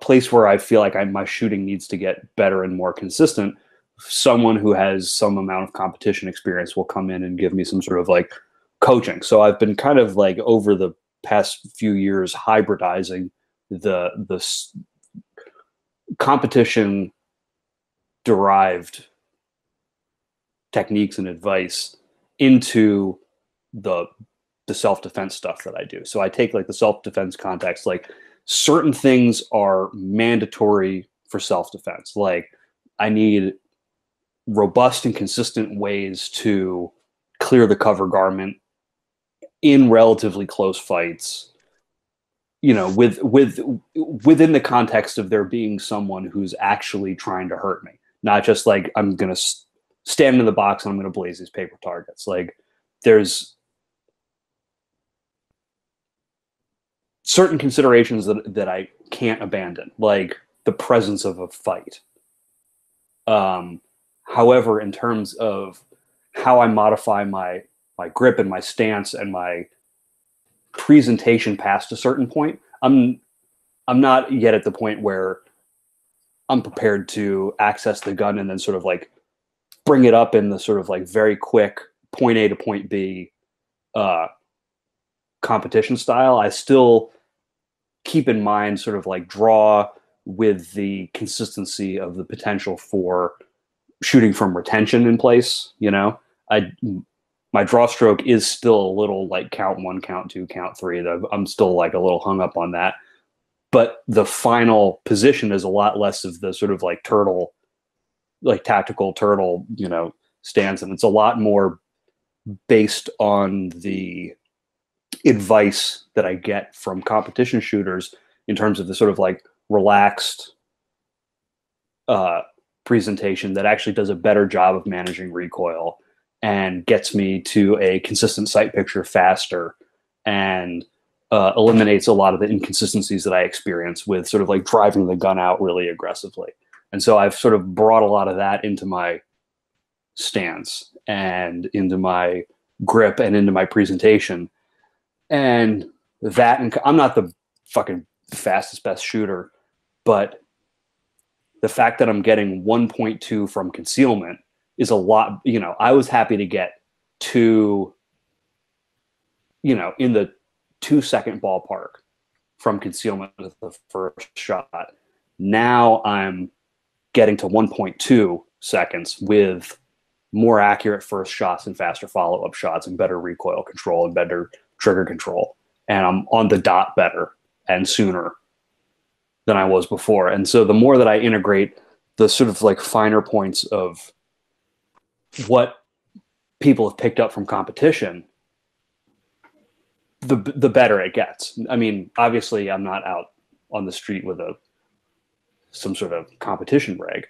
place where I feel like my shooting needs to get better and more consistent, someone who has some amount of competition experience will come in and give me some sort of like coaching. So I've been kind of like, over the past few years, hybridizing the competition derived techniques and advice into the self-defense stuff that I do. So I take like the self-defense context, like certain things are mandatory for self-defense. Like, I need robust and consistent ways to clear the cover garment in relatively close fights, you know, within the context of there being someone who's actually trying to hurt me. Not just like, I'm going to stand in the box and I'm going to blaze these paper targets. Like, there's certain considerations that I can't abandon, like the presence of a fight. However, in terms of how I modify my grip and my stance and my presentation past a certain point, I'm not yet at the point where I'm prepared to access the gun and then sort of like bring it up in the sort of like very quick point A to point B competition style. I still keep in mind sort of like draw with the consistency of the potential for shooting from retention in place. You know, my draw stroke is still a little like count one, count two, count three. I'm still like a little hung up on that. But the final position is a lot less of the sort of like turtle, like tactical turtle, you know, stance. And it's a lot more based on the advice that I get from competition shooters in terms of the sort of like relaxed presentation that actually does a better job of managing recoil and gets me to a consistent sight picture faster, and eliminates a lot of the inconsistencies that I experience with sort of like driving the gun out really aggressively. And so I've sort of brought a lot of that into my stance and into my grip and into my presentation. And that, and I'm not the fucking fastest, best shooter, but the fact that I'm getting 1.2 from concealment is a lot. You know, I was happy to get two, you know, in the 2 second ballpark from concealment with the first shot. Now I'm getting to 1.2 seconds with more accurate first shots and faster follow-up shots and better recoil control and better trigger control. And I'm on the dot better and sooner than I was before. And so the more that I integrate the sort of like finer points of what people have picked up from competition, the better it gets. I mean, obviously I'm not out on the street with some sort of competition rag.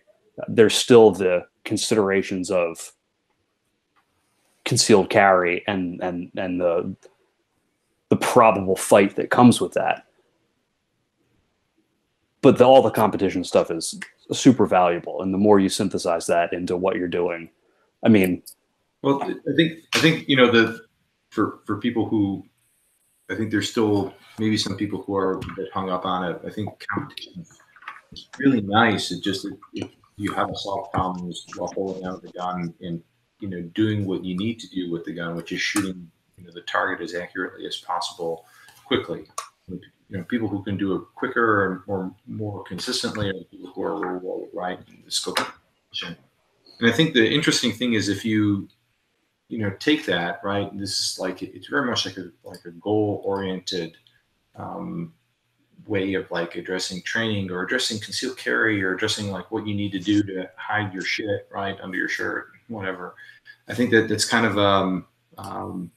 There's still the considerations of concealed carry and the probable fight that comes with that. But all the competition stuff is super valuable, and the more you synthesize that into what you're doing, I mean, well, I think you know, for people who, I think there's still maybe some people who are a bit hung up on it. I think competition is really nice. It just, if you have a soft problem while holding out the gun and, you know, doing what you need to do with the gun, which is shooting, you know, the target as accurately as possible quickly. You know, people who can do it quicker and more consistently are people who are right in the scope of competition. And I think the interesting thing is, if you know, take that, right, this is like, it's very much like a goal-oriented way of like addressing training or addressing concealed carry or addressing like what you need to do to hide your shit, right, under your shirt, whatever. I think that that's kind of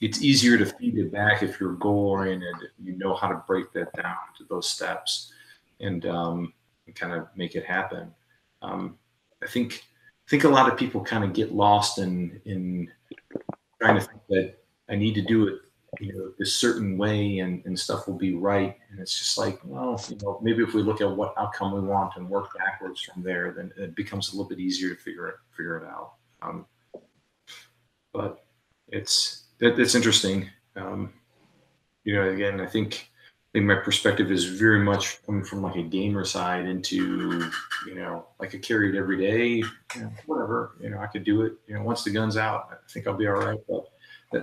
it's easier to feed it back if you're goal-oriented, you know how to break that down to those steps and kind of make it happen. I think a lot of people kind of get lost in trying to think that I need to do it, you know, this certain way and stuff will be right. And it's just like, well, you know, maybe if we look at what outcome we want and work backwards from there, then it becomes a little bit easier to figure it out. But it's interesting. You know, again, I think my perspective is very much coming from like a gamer side into, you know, like I carry it every day, you know, whatever, you know, I could do it, you know, once the gun's out, I think I'll be all right. But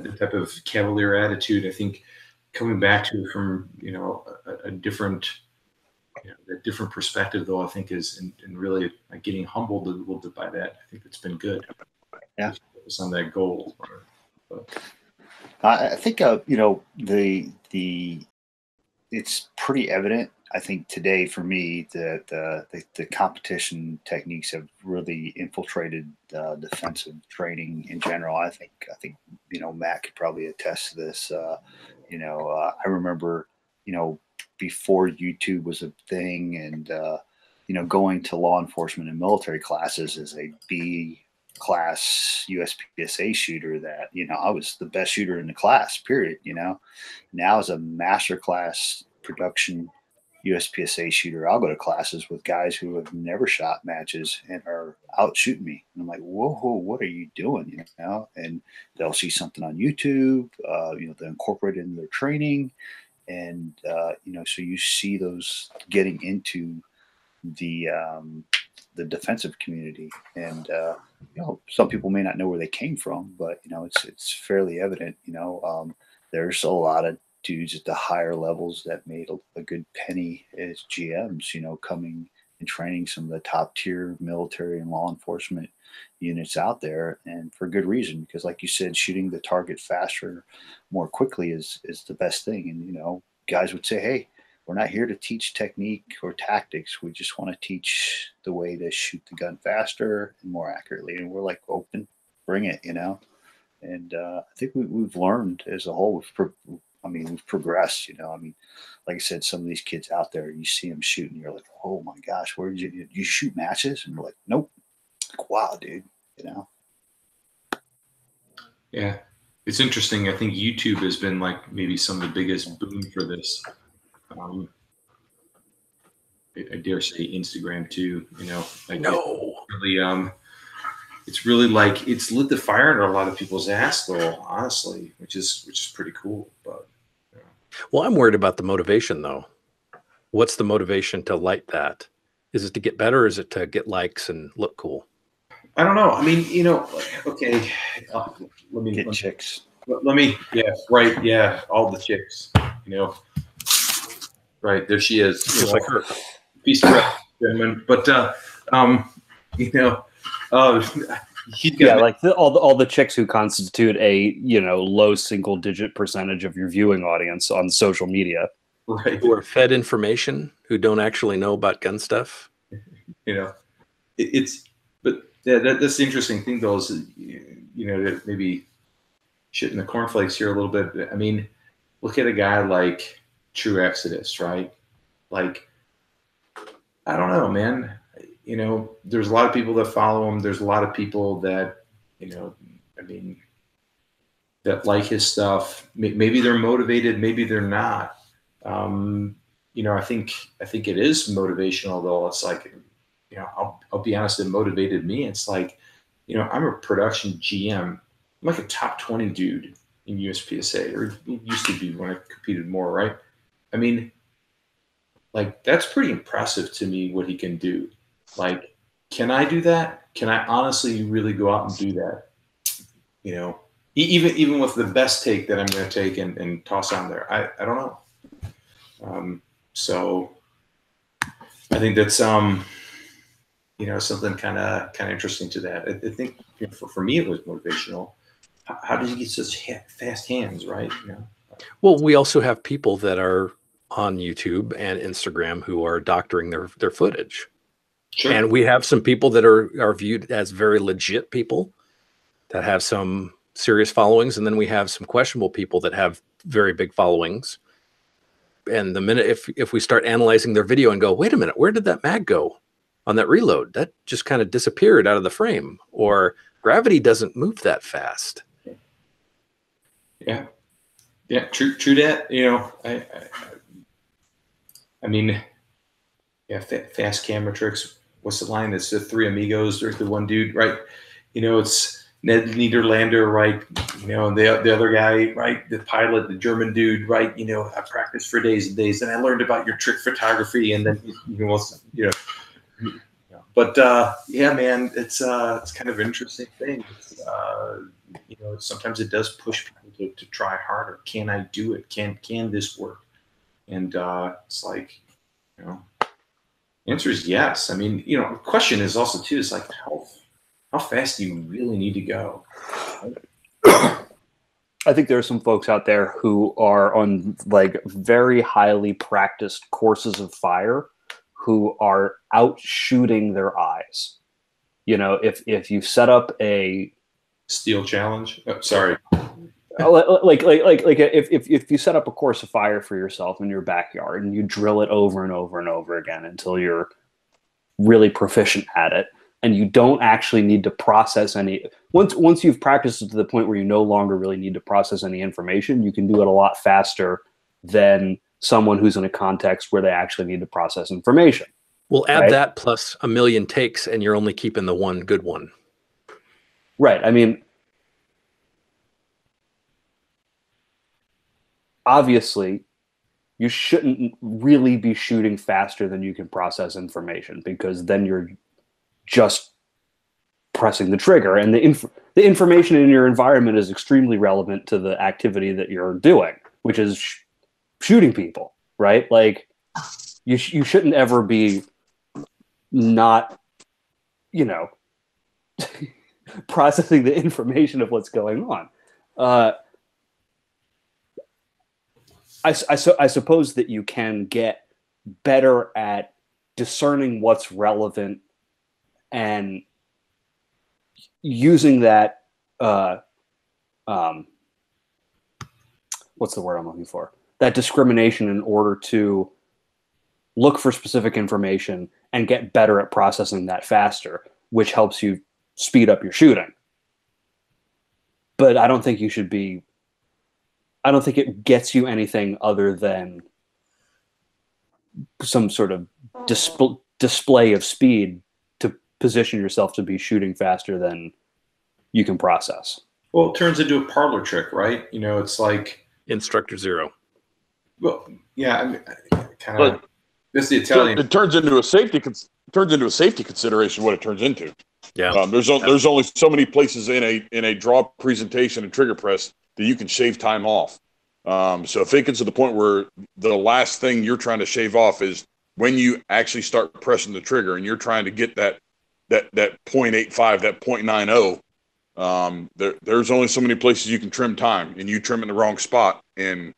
that type of cavalier attitude, I think coming back to it from, you know, a different, you know, a different perspective though, I think is, and really like getting humbled a little bit by that. I think it's been good. Yeah. It's on that goal. But I think, you know, it's pretty evident, I think, today for me that the competition techniques have really infiltrated defensive training in general. I think you know, Matt could probably attest to this. You know, I remember, you know, before YouTube was a thing, and you know, going to law enforcement and military classes as a B class USPSA shooter, that, you know, I was the best shooter in the class, period. You know, now as a master class production USPSA shooter, I'll go to classes with guys who have never shot matches and are out shooting me, and I'm like, whoa, what are you doing? You know, and they'll see something on YouTube, you know, they incorporate it in their training, and you know, so you see those getting into the defensive community, and you know, some people may not know where they came from, but you know, it's fairly evident. You know, there's a lot of dudes at the higher levels that made a good penny as GMs, you know, coming and training some of the top tier military and law enforcement units out there, and for good reason, because like you said, shooting the target faster, more quickly is the best thing. And you know, guys would say, hey, we're not here to teach technique or tactics. We just want to teach the way to shoot the gun faster and more accurately. And we're like, open, bring it, you know? And I think we've learned as a whole. We've progressed, you know? I mean, like I said, some of these kids out there, you see them shooting, you're like, oh my gosh, where did you shoot matches? And you're like, nope. Like, wow, dude, you know? Yeah, it's interesting. I think YouTube has been like maybe some of the biggest boom for this. I dare say Instagram too, you know, like really, it's really like it's lit the fire under a lot of people's ass though, honestly, which is pretty cool. But yeah. Well, I'm worried about the motivation though. What's the motivation to light that? Is it to get better, or is it to get likes and look cool? I don't know. I mean, you know, okay. Let me get chicks. Let me, yeah, right, yeah, all the chicks, you know. Right, there she is. Just like her. Peace to rest, gentlemen. But, you know, yeah, like all the chicks who constitute a, you know, low single-digit percentage of your viewing audience on social media. Right. Who are fed information, who don't actually know about gun stuff. You know, that's the interesting thing, though, is, you know, maybe shitting the cornflakes here a little bit. I mean, look at a guy like True Exodus, right? Like, I don't know, man. You know, there's a lot of people that follow him. There's a lot of people that, you know, I mean, that like his stuff. Maybe they're motivated. Maybe they're not. You know, I think it is motivational, though. It's like, you know, I'll be honest, it motivated me. It's like, you know, I'm a production GM. I'm like a top 20 dude in USPSA, or it used to be when I competed more, right? I mean, like, that's pretty impressive to me what he can do. Like, can I do that? Can I honestly really go out and do that? You know, even with the best take that I'm going to take and toss on there, I don't know. So I think that's, you know, something kind of interesting to that. I think, you know, for me, it was motivational. How did you get such fast hands, right? You know? Well, we also have people that are on YouTube and Instagram who are doctoring their footage. Sure. And we have some people that are viewed as very legit people that have some serious followings. And then we have some questionable people that have very big followings. And the minute, if we start analyzing their video and go, wait a minute, where did that mag go on that reload? That just kind of disappeared out of the frame, or gravity doesn't move that fast. Yeah. Yeah. True that, you know, I mean, yeah, fast camera tricks. What's the line? It's the three amigos or the one dude, right? You know, it's Ned Niederlander, right? You know, and the other guy, right? The pilot, the German dude, right? You know, I practiced for days and days, and I learned about your trick photography, and then, you know, you know. But yeah, man, it's kind of an interesting thing. It's, you know, sometimes it does push people to try harder. Can I do it? Can this work? And it's like, you know, the answer is yes. I mean, you know, the question is also too, it's like, how fast do you really need to go? I think there are some folks out there who are on like very highly practiced courses of fire who are out shooting their eyes. You know, if you set up a steel challenge, oh, sorry. Like if you set up a course of fire for yourself in your backyard and you drill it over and over and over again until you're really proficient at it, and you don't actually need to process any, once you've practiced it to the point where you no longer really need to process any information, you can do it a lot faster than someone who's in a context where they actually need to process information. Well, add right? that plus a million takes, and you're only keeping the one good one. Right. I mean, obviously, you shouldn't really be shooting faster than you can process information, because then you're just pressing the trigger, and the information in your environment is extremely relevant to the activity that you're doing, which is shooting people, right? Like, you shouldn't ever be not, you know, processing the information of what's going on. I suppose that you can get better at discerning what's relevant and using that, what's the word I'm looking for? That discrimination, in order to look for specific information and get better at processing that faster, which helps you speed up your shooting. But I don't think you should be, I don't think it gets you anything other than some sort of display of speed to position yourself to be shooting faster than you can process. Well, it turns into a parlor trick, right? You know, it's like instructor zero. Well, yeah, I mean, kind of. This is the Italian. It turns into a safety. Turns into a safety consideration. What it turns into. Yeah. There's only so many places in a draw presentation and trigger press that you can shave time off. So if it gets to the point where the last thing you're trying to shave off is when you actually start pressing the trigger and you're trying to get that 0.85, that 0.90, there's only so many places you can trim time, and you trim in the wrong spot, and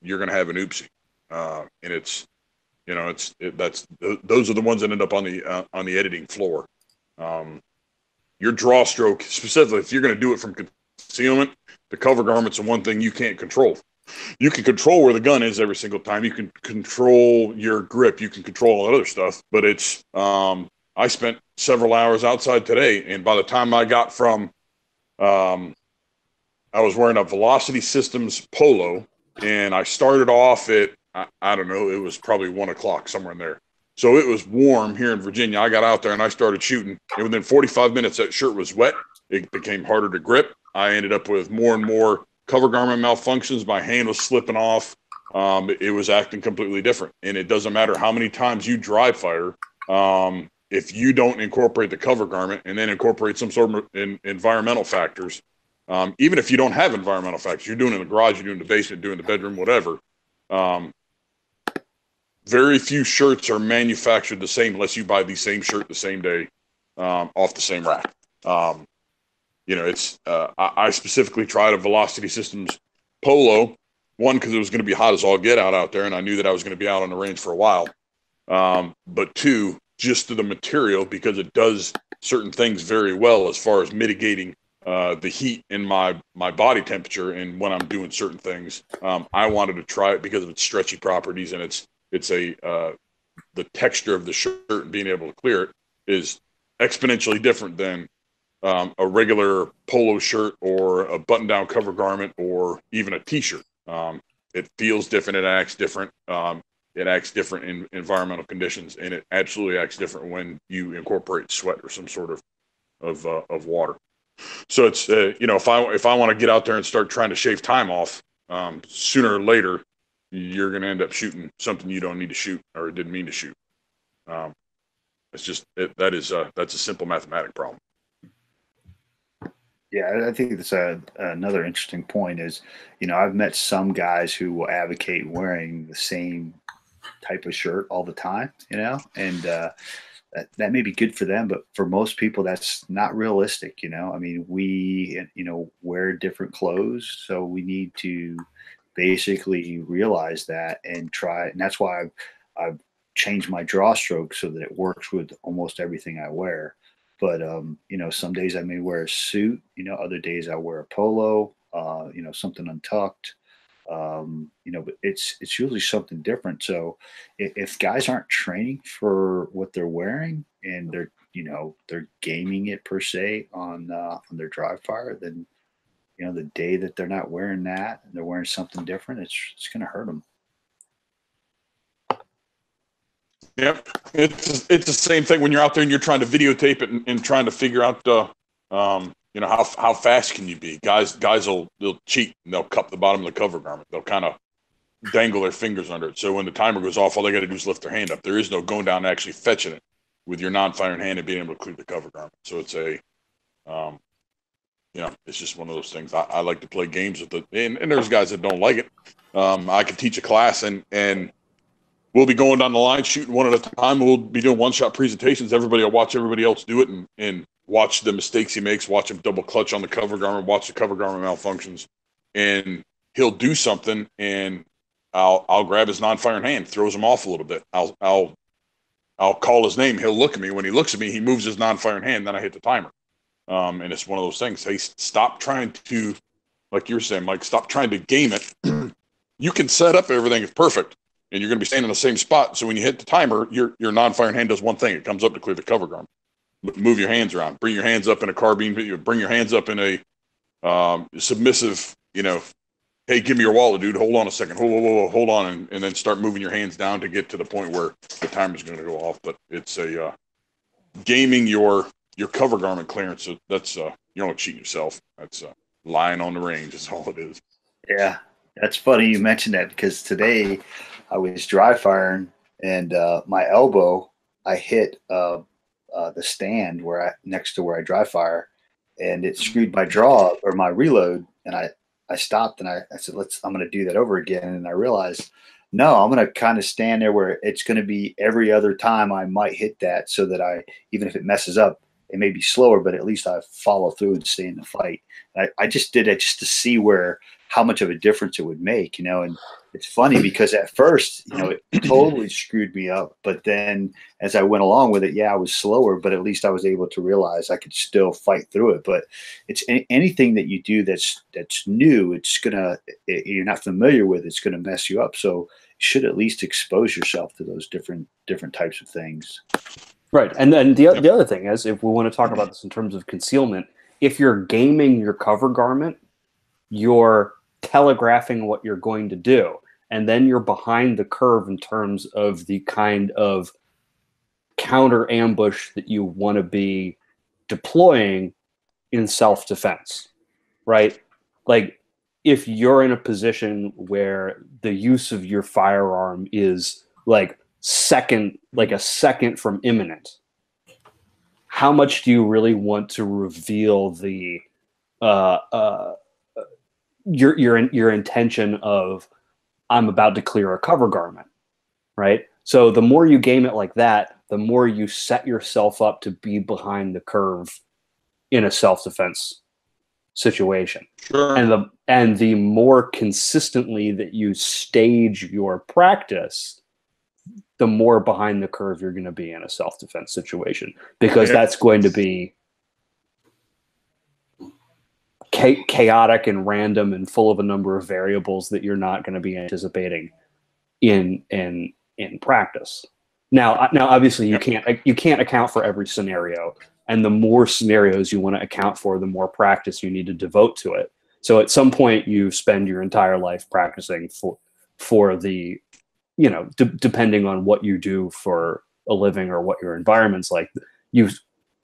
you're going to have an oopsie. And it's, you know, those are the ones that end up on the editing floor. Your draw stroke specifically, if you're going to do it from concealment, the cover garment's the one thing you can't control. You can control where the gun is every single time. You can control your grip. You can control all that other stuff. But it's, I spent several hours outside today, and by the time I got from, I was wearing a Velocity Systems polo, and I started off at, I don't know, it was probably 1 o'clock, somewhere in there. So it was warm here in Virginia. I got out there and I started shooting. And within 45 minutes, that shirt was wet. It became harder to grip. I ended up with more and more cover garment malfunctions. My hand was slipping off. It was acting completely different. And it doesn't matter how many times you dry fire. If you don't incorporate the cover garment and then incorporate some sort of environmental factors, even if you don't have environmental factors, you're doing it in the garage, you're doing it in the basement, doing it in the bedroom, whatever. Very few shirts are manufactured the same unless you buy the same shirt the same day off the same rack. You know, it's I specifically tried a Velocity Systems polo, one because it was going to be hot as all get out there, and I knew that I was going to be out on the range for a while. But two, just to the material, because it does certain things very well as far as mitigating the heat in my body temperature and when I'm doing certain things. I wanted to try it because of its stretchy properties and it's the texture of the shirt and being able to clear it is exponentially different than a regular polo shirt or a button-down cover garment or even a T-shirt. It feels different. It acts different. It acts different in environmental conditions, and it absolutely acts different when you incorporate sweat or some sort of water. So it's you know, if I want to get out there and start trying to shave time off, sooner or later you're going to end up shooting something you don't need to shoot or didn't mean to shoot. That's a simple mathematic problem. Yeah, I think that's another interesting point is, you know, I've met some guys who will advocate wearing the same type of shirt all the time, you know, and that may be good for them, but for most people, that's not realistic. You know, I mean, we, you know, wear different clothes, so we need to basically realize that and try. And that's why I've changed my draw stroke so that it works with almost everything I wear. But, you know, some days I may wear a suit, you know, other days I wear a polo, you know, something untucked. You know, but it's usually something different. So if guys aren't training for what they're wearing and they're, you know, they're gaming it per se on their dry fire, then, you know, the day that they're not wearing that and they're wearing something different, it's going to hurt them. Yep. It's the same thing when you're out there and you're trying to videotape it and trying to figure out the, you know, how fast can you be? Guys they'll cheat and they'll cup the bottom of the cover garment. They'll kind of dangle their fingers under it. So when the timer goes off, all they got to do is lift their hand up. There is no going down and actually fetching it with your non-firing hand and being able to clear the cover garment. So it's a, you know, it's just one of those things. I like to play games with it, and there's guys that don't like it. I could teach a class, and we'll be going down the line, shooting one at a time. We'll be doing one-shot presentations. Everybody will watch everybody else do it and watch the mistakes he makes, watch him double clutch on the cover garment, watch the cover garment malfunctions, and he'll do something, and I'll grab his non-firing hand, throws him off a little bit. I'll call his name. He'll look at me. When he looks at me, he moves his non-firing hand, then I hit the timer. And it's one of those things. Hey, stop trying to, like you were saying, Mike, stop trying to game it. You can set up everything. It's perfect. And you're going to be staying in the same spot. So when you hit the timer, your non-firing hand does one thing. It comes up to clear the cover garment. Move your hands around. Bring your hands up in a carbine. Bring your hands up in a submissive, you know, hey, give me your wallet, dude. Hold on a second. Hold on. And then start moving your hands down to get to the point where the timer's going to go off. But it's a gaming your cover garment clearance. So that's, you're only cheating yourself. That's lying on the range is all it is. Yeah. That's funny you mentioned that because today I was dry firing and my elbow, I hit the stand where next to where I dry fire, and it screwed my draw or my reload, and I stopped and I said, I'm going to do that over again. And I realized, no, I'm going to kind of stand there where it's going to be every other time I might hit that, so that I, even if it messes up, it may be slower, but at least I follow through and stay in the fight. And I just did it just to see how much of a difference it would make, you know. And it's funny because at first, you know, it totally screwed me up. But then as I went along with it, yeah, I was slower, but at least I was able to realize I could still fight through it. But it's anything that you do that's new, you're not familiar with, it's gonna mess you up. So you should at least expose yourself to those different types of things. Right, and then the other thing is, if we want to talk about this in terms of concealment, if you're gaming your cover garment, you're telegraphing what you're going to do, and then you're behind the curve in terms of the kind of counter ambush that you want to be deploying in self-defense, right? Like, if you're in a position where the use of your firearm is like a second from imminent, how much do you really want to reveal the your intention of, I'm about to clear a cover garment, right? So the more you game it like that, the more you set yourself up to be behind the curve in a self-defense situation. Sure. And the more consistently that you stage your practice, the more behind the curve you're going to be in a self-defense situation, because that's going to be chaotic and random and full of a number of variables that you're not going to be anticipating in practice. Now, obviously you can't account for every scenario, and the more scenarios you want to account for, the more practice you need to devote to it. So at some point you spend your entire life practicing for the, you know, depending on what you do for a living or what your environment's like, you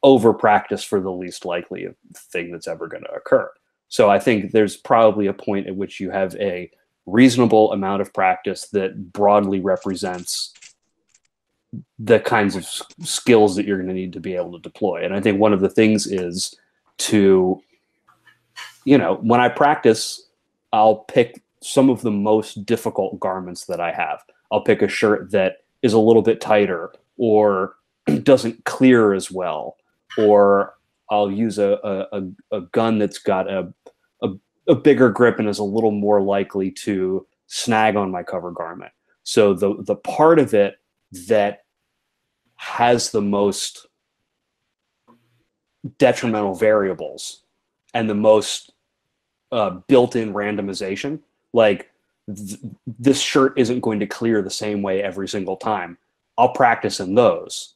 over practice for the least likely thing that's ever going to occur. So I think there's probably a point at which you have a reasonable amount of practice that broadly represents the kinds of skills that you're going to need to be able to deploy. And I think one of the things is to, you know, when I practice, I'll pick some of the most difficult garments that I have. I'll pick a shirt that is a little bit tighter or doesn't clear as well, or I'll use a gun that's got a bigger grip and is a little more likely to snag on my cover garment. So the part of it that has the most detrimental variables and the most built-in randomization, like this shirt isn't going to clear the same way every single time, I'll practice in those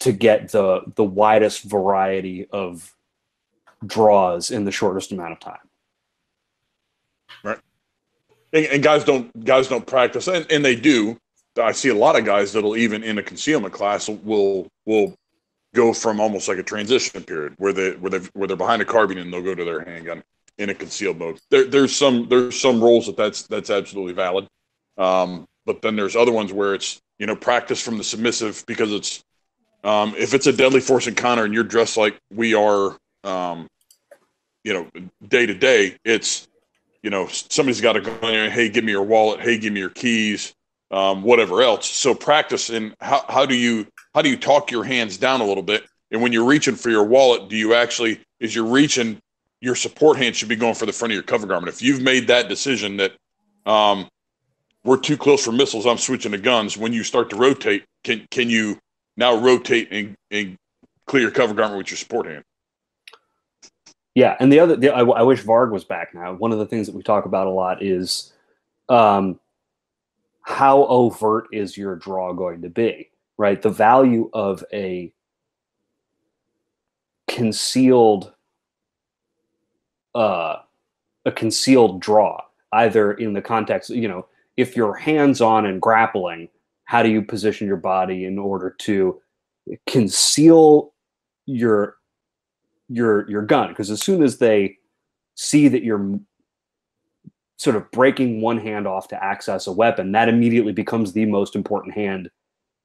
to get the widest variety of draws in the shortest amount of time. Right. And guys don't practice, and they do. I see a lot of guys that'll, even in a concealment class, will go from almost like a transition period where they're behind a carbine and they'll go to their handgun in a concealed mode. There's some roles that's absolutely valid. But then there's other ones where it's, you know, practice from the submissive, because it's, if it's a deadly force encounter and you're dressed like we are, you know, day to day, it's, you know, somebody's got a gun, hey, give me your wallet, hey, give me your keys, whatever else. So practice in how do you talk your hands down a little bit? And when you're reaching for your wallet, do you actually, as you're reaching, your support hand should be going for the front of your cover garment. If you've made that decision that we're too close for missiles, I'm switching to guns, when you start to rotate, can you now rotate and clear your cover garment with your support hand? Yeah, and I wish Varg was back now. One of the things that we talk about a lot is how overt is your draw going to be, right? The value of a concealed draw, either in the context, you know, if you're hands-on and grappling, how do you position your body in order to conceal your gun? Because as soon as they see that you're sort of breaking one hand off to access a weapon, that immediately becomes the most important hand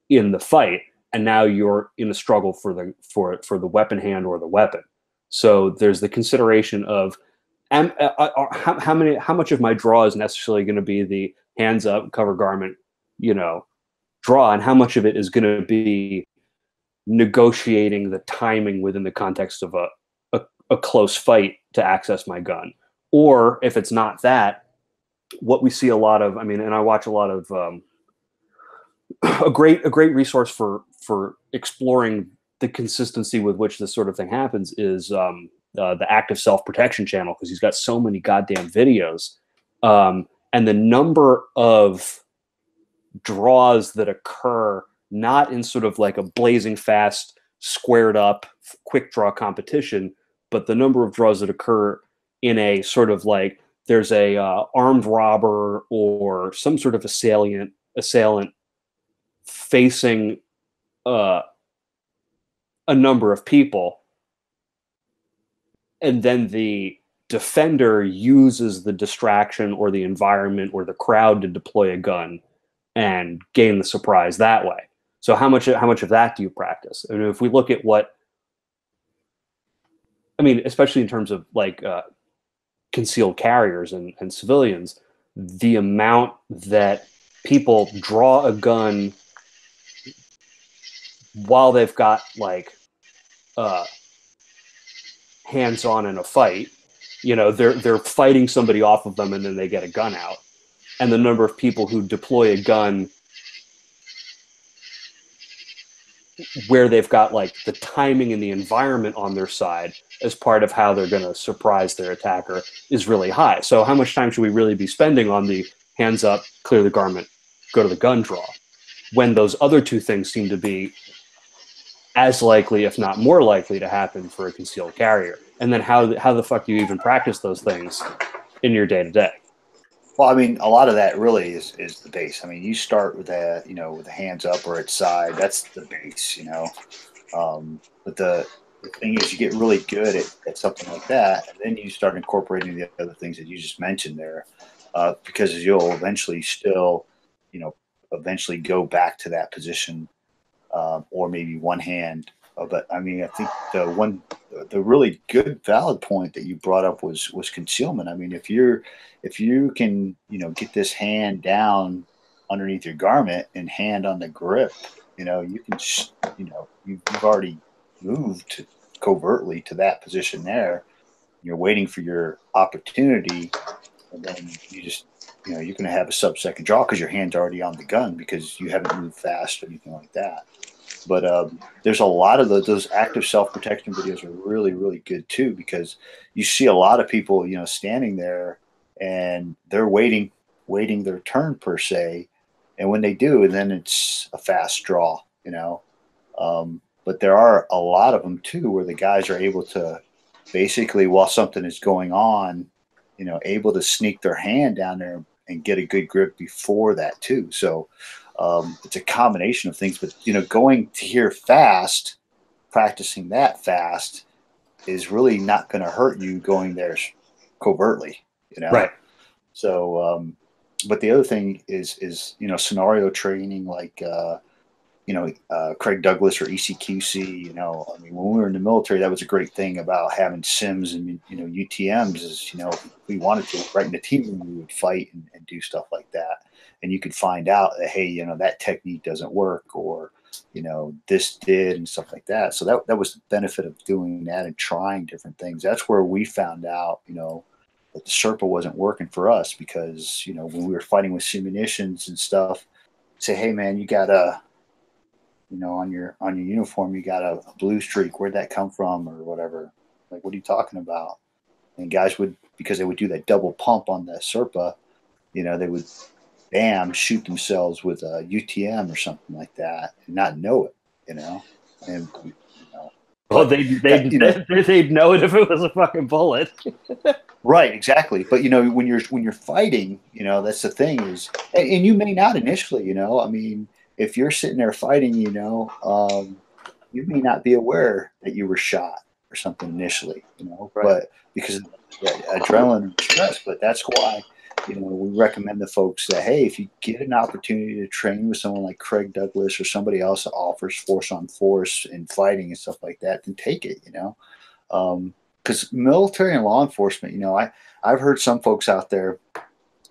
in the fight. And now you're in a struggle for the weapon hand or the weapon. So there's the consideration of how much of my draw is necessarily going to be the hands up, cover garment, you know, draw, and how much of it is going to be negotiating the timing within the context of a close fight to access my gun. Or if it's not that, what we see a lot of, I mean, and I watch a lot of, a great resource for exploring the consistency with which this sort of thing happens is the Active Self-Protection channel, because he's got so many goddamn videos. And the number of draws that occur not in sort of like a blazing fast, squared up, quick draw competition, but the number of draws that occur in a sort of like, there's a armed robber or some sort of assailant facing a number of people, and then the defender uses the distraction or the environment or the crowd to deploy a gun and gain the surprise that way. So how much of that do you practice? And if we look at what, I mean, especially in terms of like concealed carriers and civilians, the amount that people draw a gun while they've got like hands on in a fight, you know, they're fighting somebody off of them and then they get a gun out. And the number of people who deploy a gun where they've got like the timing and the environment on their side as part of how they're going to surprise their attacker is really high. So how much time should we really be spending on the hands up, clear the garment, go to the gun draw, when those other two things seem to be as likely, if not more likely, to happen for a concealed carrier? And then how the fuck do you even practice those things in your day-to-day? Well, I mean, a lot of that really is the base. I mean, you start with that, you know, with the hands up or its side. That's the base, you know. But the thing is, you get really good at something like that, and then you start incorporating the other things that you just mentioned there, because you'll eventually still, you know, eventually go back to that position, or maybe one hand. But I mean, I think the really good valid point that you brought up was concealment. I mean, if you can, you know, get this hand down underneath your garment and hand on the grip, you know, you can, you know, you've already moved covertly to that position there. You're waiting for your opportunity, and then you just, you know, you're going to have a sub-second draw because your hand's already on the gun because you haven't moved fast or anything like that. But there's a lot of those active self-protection videos are really, really good too, because you see a lot of people, you know, standing there and they're waiting their turn per se. And when they do, and then it's a fast draw, you know. But there are a lot of them too where the guys are able to basically, while something is going on, you know, able to sneak their hand down there and get a good grip before that too. So it's a combination of things, but, you know, going to here fast, practicing that fast is really not going to hurt you going there covertly, you know? Right. So, but the other thing is, you know, scenario training, like, you know, Craig Douglas or ECQC, you know, I mean, when we were in the military, that was a great thing about having sims and, you know, UTMs is, you know, if we wanted to, right in the team room, we would fight and do stuff like that. And you could find out that, hey, you know, that technique doesn't work, or, you know, this did, and stuff like that. So that was the benefit of doing that and trying different things. That's where we found out, you know, that the Sherpa wasn't working for us, because, you know, when we were fighting with munitions and stuff, say, hey man, you got a, you know, on your uniform, you got a blue streak. Where'd that come from, or whatever? Like, what are you talking about? And guys would, because they would do that double pump on the Sherpa, you know, they would, bam, shoot themselves with a UTM or something like that and not know it, you know? And, you know, well, they'd know it if it was a fucking bullet. Right, exactly. But, you know, when you're fighting, you know, that's the thing is, and you may not initially, you know, I mean, if you're sitting there fighting, you know, you may not be aware that you were shot or something initially, you know, right. But because of the adrenaline and stress, but that's why, you know, we recommend to folks that, hey, if you get an opportunity to train with someone like Craig Douglas or somebody else that offers force on force and fighting and stuff like that, then take it, you know, because military and law enforcement, you know, I've heard some folks out there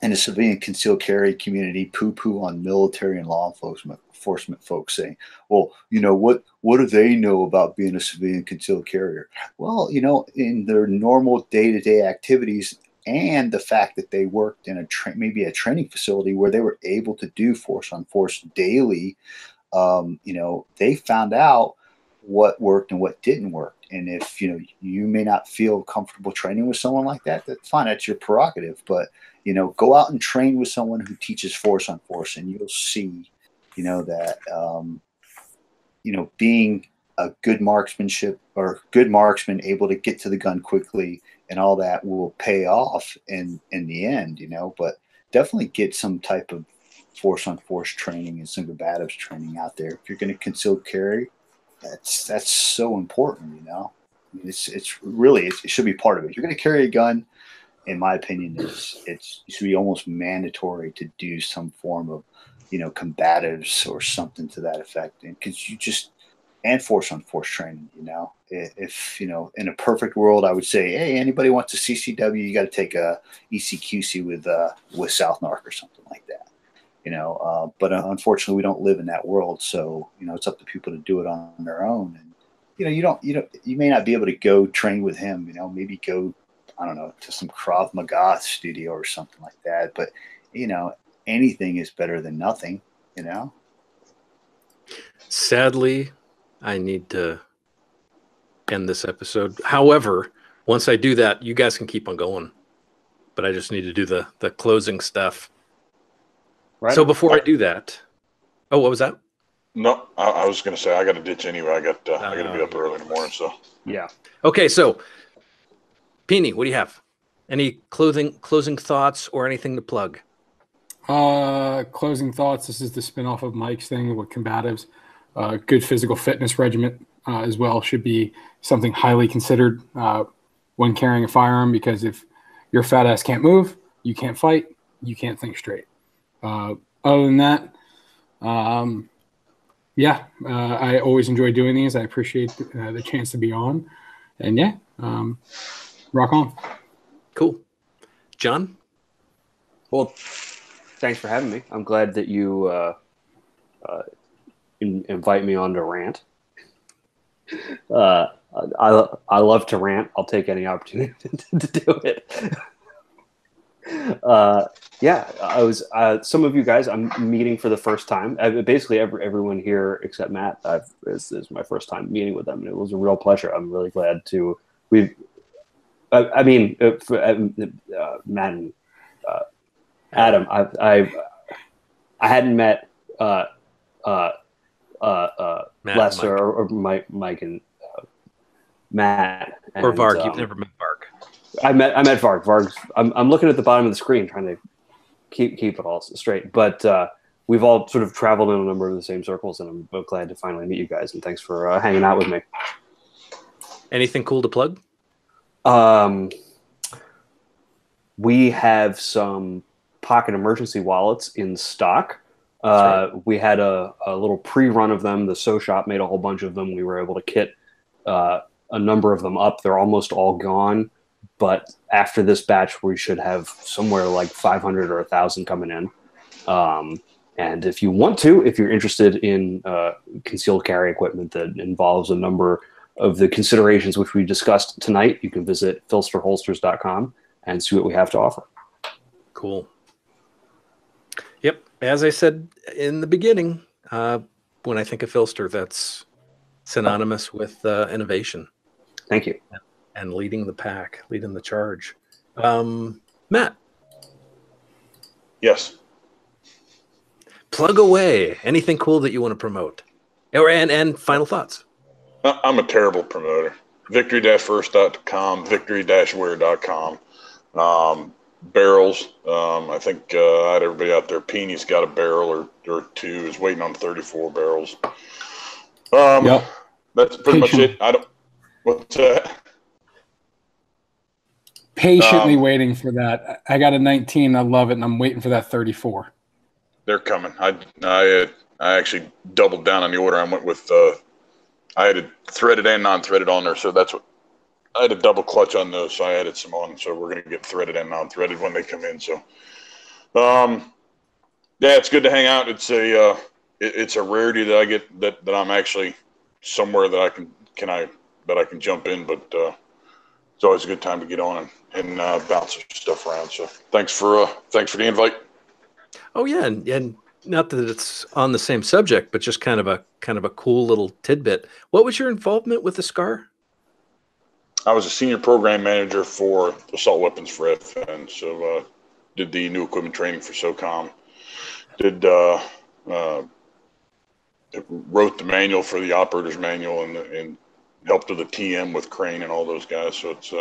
in the civilian concealed carry community poo-poo on military and law enforcement folks saying, well, you know, what do they know about being a civilian concealed carrier? Well, you know, in their normal day-to-day activities and the fact that they worked in maybe a training facility where they were able to do force on force daily, you know, they found out what worked and what didn't work. And if, you know, you may not feel comfortable training with someone like that, that's fine. That's your prerogative. But, you know, go out and train with someone who teaches force on force, and you'll see, you know, that, you know, being a good marksmanship or good marksman, able to get to the gun quickly and all that will pay off in the end, you know. But definitely get some type of force on force training and some combatives training out there. If you're going to concealed carry, that's so important, you know. I mean, it's really, it should be part of it. If you're going to carry a gun, in my opinion, it should be almost mandatory to do some form of, you know, combatives or something to that effect. And because you just, and force on force training, you know, if, you know, in a perfect world, I would say, hey, anybody wants a CCW, you got to take a ECQC with Southnorc or something like that. You know, but unfortunately, we don't live in that world. So, you know, it's up to people to do it on their own. And, you know, you may not be able to go train with him, you know, maybe go, I don't know, to some Krav Maga studio or something like that. But, you know, anything is better than nothing, you know. Sadly, I need to end this episode. However, once I do that, you guys can keep on going. But I just need to do the closing stuff. Right. So before I do that, oh, what was that? No, I was going to say I got to ditch anyway. I got to be up early in the morning. So yeah. Okay, so Peony, what do you have? Any closing thoughts or anything to plug? Closing thoughts. This is the spinoff of Mike's thing with combatives. Good physical fitness regimen as well should be something highly considered when carrying a firearm, because if your fat ass can't move, you can't fight, you can't think straight. Other than that, I always enjoy doing these. I appreciate the chance to be on, and yeah, rock on. Cool. John? Well, thanks for having me. I'm glad that you invite me on to rant. I love to rant. I'll take any opportunity to do it. Some of you guys I'm meeting for the first time. Basically everyone here except Matt is my first time meeting with them, and it was a real pleasure. I'm really glad to Matt and Adam, I hadn't met Lesser or Mike and Matt and, or Varg. You've never met Varg. I met Varg. Varg's. I'm looking at the bottom of the screen trying to keep it all straight. But we've all sort of traveled in a number of the same circles, and I'm glad to finally meet you guys. And thanks for hanging out with me. Anything cool to plug? We have some pocket emergency wallets in stock. Right. We had a little pre-run of them. The SO Shop made a whole bunch of them. We were able to kit a number of them up. They're almost all gone. But after this batch, we should have somewhere like 500 or 1,000 coming in. And if you want to, if you're interested in concealed carry equipment that involves a number of the considerations which we discussed tonight, you can visit filsterholsters.com and see what we have to offer. Cool. Yep. As I said in the beginning, when I think of Filster, that's synonymous with innovation. Thank you. Yeah. And leading the pack, leading the charge. Matt? Yes? Plug away. Anything cool that you want to promote? And final thoughts? I'm a terrible promoter. Victory-first.com, victory-wear.com. Barrels. I think I had everybody out there. Peeny's got a barrel or two. Is waiting on 34 barrels. Yep. That's pretty much it. What's that? Patiently waiting for that. I got a 19. I love it, and I'm waiting for that 34. They're coming. I actually doubled down on the order. I went with I had a threaded and non-threaded on there, so that's what I had a double clutch on those. So I added some on, so we're gonna get threaded and non-threaded when they come in. So, yeah, it's good to hang out. It's a it's a rarity that I get that I'm actually somewhere that I can jump in, but it's always a good time to get on and bounce stuff around. So thanks for the invite. Oh yeah, and not that it's on the same subject, but just kind of a cool little tidbit. What was your involvement with the SCAR? I was a senior program manager for assault weapons for FN. So did the new equipment training for SOCOM. Did wrote the manual for the operator's manual and helped with the TM with Crane and all those guys. So it's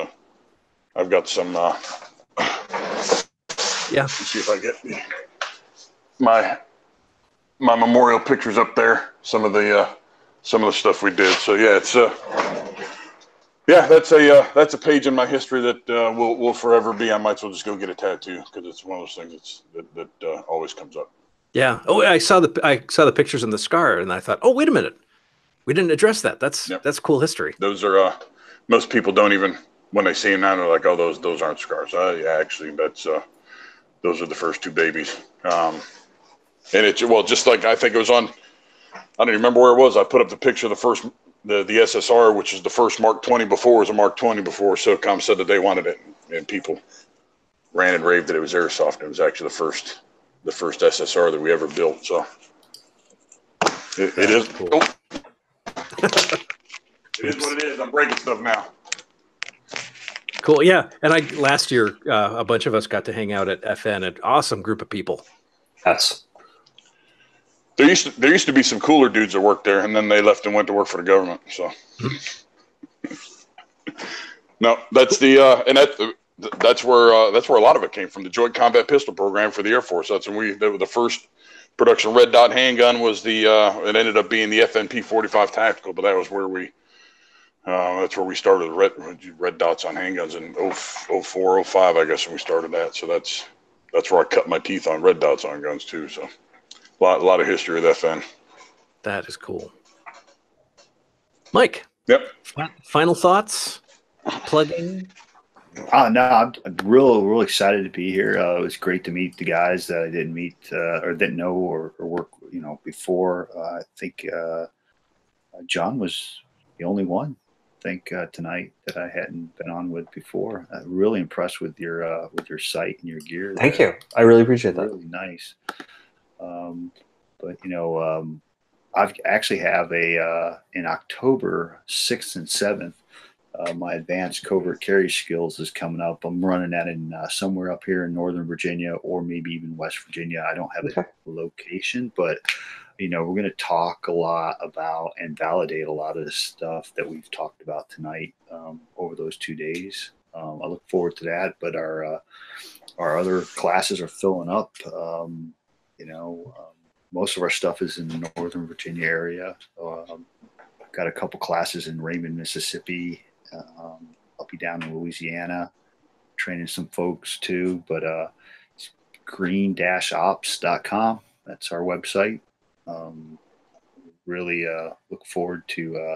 I've got some. Yeah. Let's see if I get my memorial pictures up there. Some of the stuff we did. So yeah, it's yeah, that's a page in my history that will forever be. I might as well just go get a tattoo because it's one of those things that always comes up. Yeah. Oh, I saw the pictures in the SCAR, and I thought, oh, wait a minute, we didn't address that. That's cool history. Those are most people don't even when they see them now they're like, oh, those aren't SCARs. Yeah, actually, that's those are the first two babies. And it's just like I think it was on. I don't even remember where it was. I put up the picture of the first. The SSR, which is the first Mark 20 before, was a Mark 20 before SOCOM said that they wanted it, and people ran and raved that it was airsoft. And it was actually the first SSR that we ever built. So it is cool. Oh. It is what it is. I'm breaking stuff now. Cool, yeah. And last year, a bunch of us got to hang out at FN. An awesome group of people. Yes. There used to be some cooler dudes that worked there, and then they left and went to work for the government. So, no, that's the and that's where a lot of it came from. The Joint Combat Pistol Program for the Air Force. That's when the first production red dot handgun was the it ended up being the FNP-45 Tactical, but that was where we started the red dots on handguns in 04, 05, I guess, when we started that. So that's where I cut my teeth on red dots on guns too. So. A lot of history with FN. That is cool. Mike. Yep. Final thoughts? Plugging? No, I'm really excited to be here. It was great to meet the guys that I didn't meet or didn't know or work, before. I think John was the only one, I think, tonight that I hadn't been on with before. I'm really impressed with your site and your gear. Thank you. I really appreciate that. Really nice. But I've actually have a in October 6th and 7th, my advanced covert carry skills is coming up. I'm running that in somewhere up here in Northern Virginia or maybe even West Virginia. I don't have a location, but we're going to talk a lot about and validate a lot of the stuff that we've talked about tonight over those 2 days. I look forward to that. But our other classes are filling up. Most of our stuff is in the Northern Virginia area. I've got a couple classes in Raymond, Mississippi. I'll be down in Louisiana training some folks too. But it's green-ops.com. That's our website. Really look forward to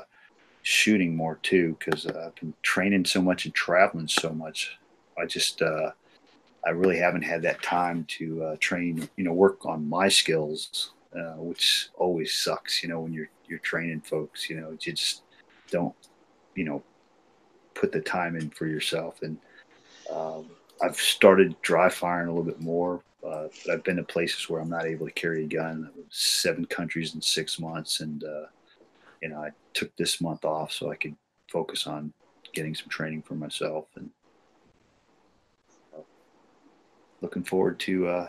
shooting more too because I've been training so much and traveling so much. I really haven't had that time to train, work on my skills, which always sucks, when you're training folks, you just don't, put the time in for yourself. And I've started dry firing a little bit more. But I've been to places where I'm not able to carry a gun, 7 countries in 6 months. And, I took this month off so I could focus on getting some training for myself and looking forward to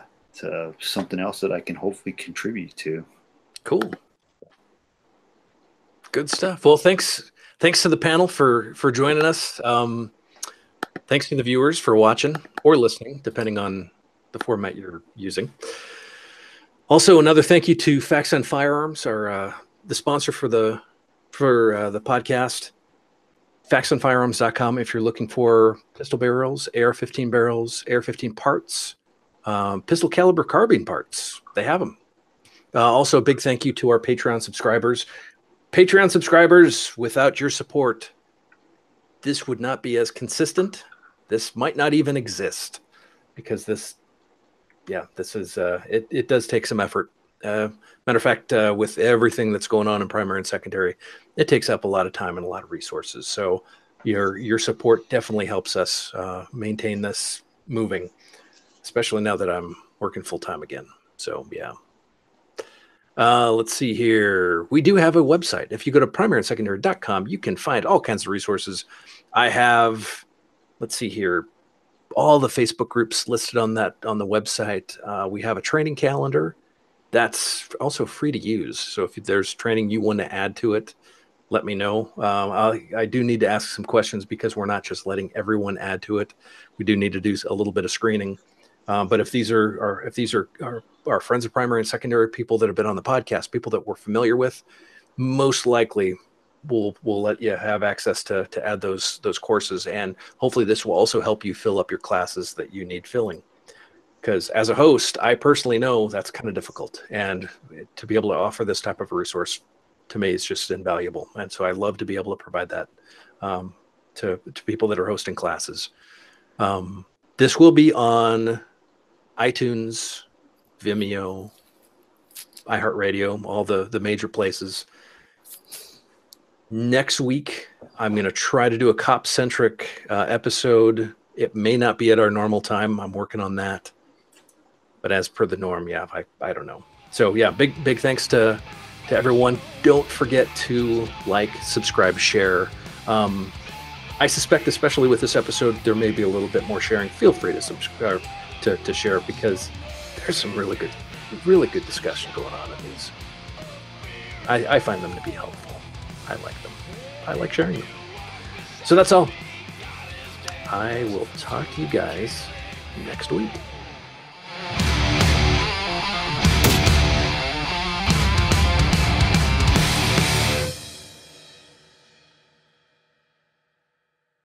something else that I can hopefully contribute to. Cool. Good stuff. Well, thanks to the panel for joining us. Thanks to the viewers for watching or listening, depending on the format you're using. Also, another thank you to Faxon Firearms, the sponsor for the podcast. FaxonFirearms.com if you're looking for pistol barrels, AR-15 barrels, AR-15 parts, pistol caliber carbine parts. They have them. Also, a big thank you to our Patreon subscribers. Patreon subscribers, without your support, this would not be as consistent. This might not even exist because this, yeah, this is, it does take some effort. Matter of fact, with everything that's going on in primary and secondary, it takes up a lot of time and a lot of resources. So your support definitely helps us maintain this moving, especially now that I'm working full-time again. So, yeah. Let's see here. We do have a website. If you go to primaryandsecondary.com, you can find all kinds of resources. I have, let's see here, all the Facebook groups listed on that on the website. We have a training calendar. That's also free to use. So if there's training you want to add to it, let me know. I do need to ask some questions because we're not just letting everyone add to it. We do need to do a little bit of screening. But if these are our friends of primary and secondary, people that have been on the podcast, people that we're familiar with, most likely we'll let you have access to add those courses. And hopefully this will also help you fill up your classes that you need filling. Because as a host, I personally know that's kind of difficult. And to be able to offer this type of a resource to me is just invaluable. And so I love to be able to provide that to people that are hosting classes. This will be on iTunes, Vimeo, iHeartRadio, all the major places. Next week, I'm going to try to do a cop-centric episode. It may not be at our normal time. I'm working on that. But as per the norm, yeah, I don't know. So, yeah, big thanks to everyone. Don't forget to like, subscribe, share. I suspect, especially with this episode, there may be a little bit more sharing. Feel free to subscribe, to share, because there's some really good discussion going on in these. I find them to be helpful. I like them. I like sharing them. So that's all. I will talk to you guys next week.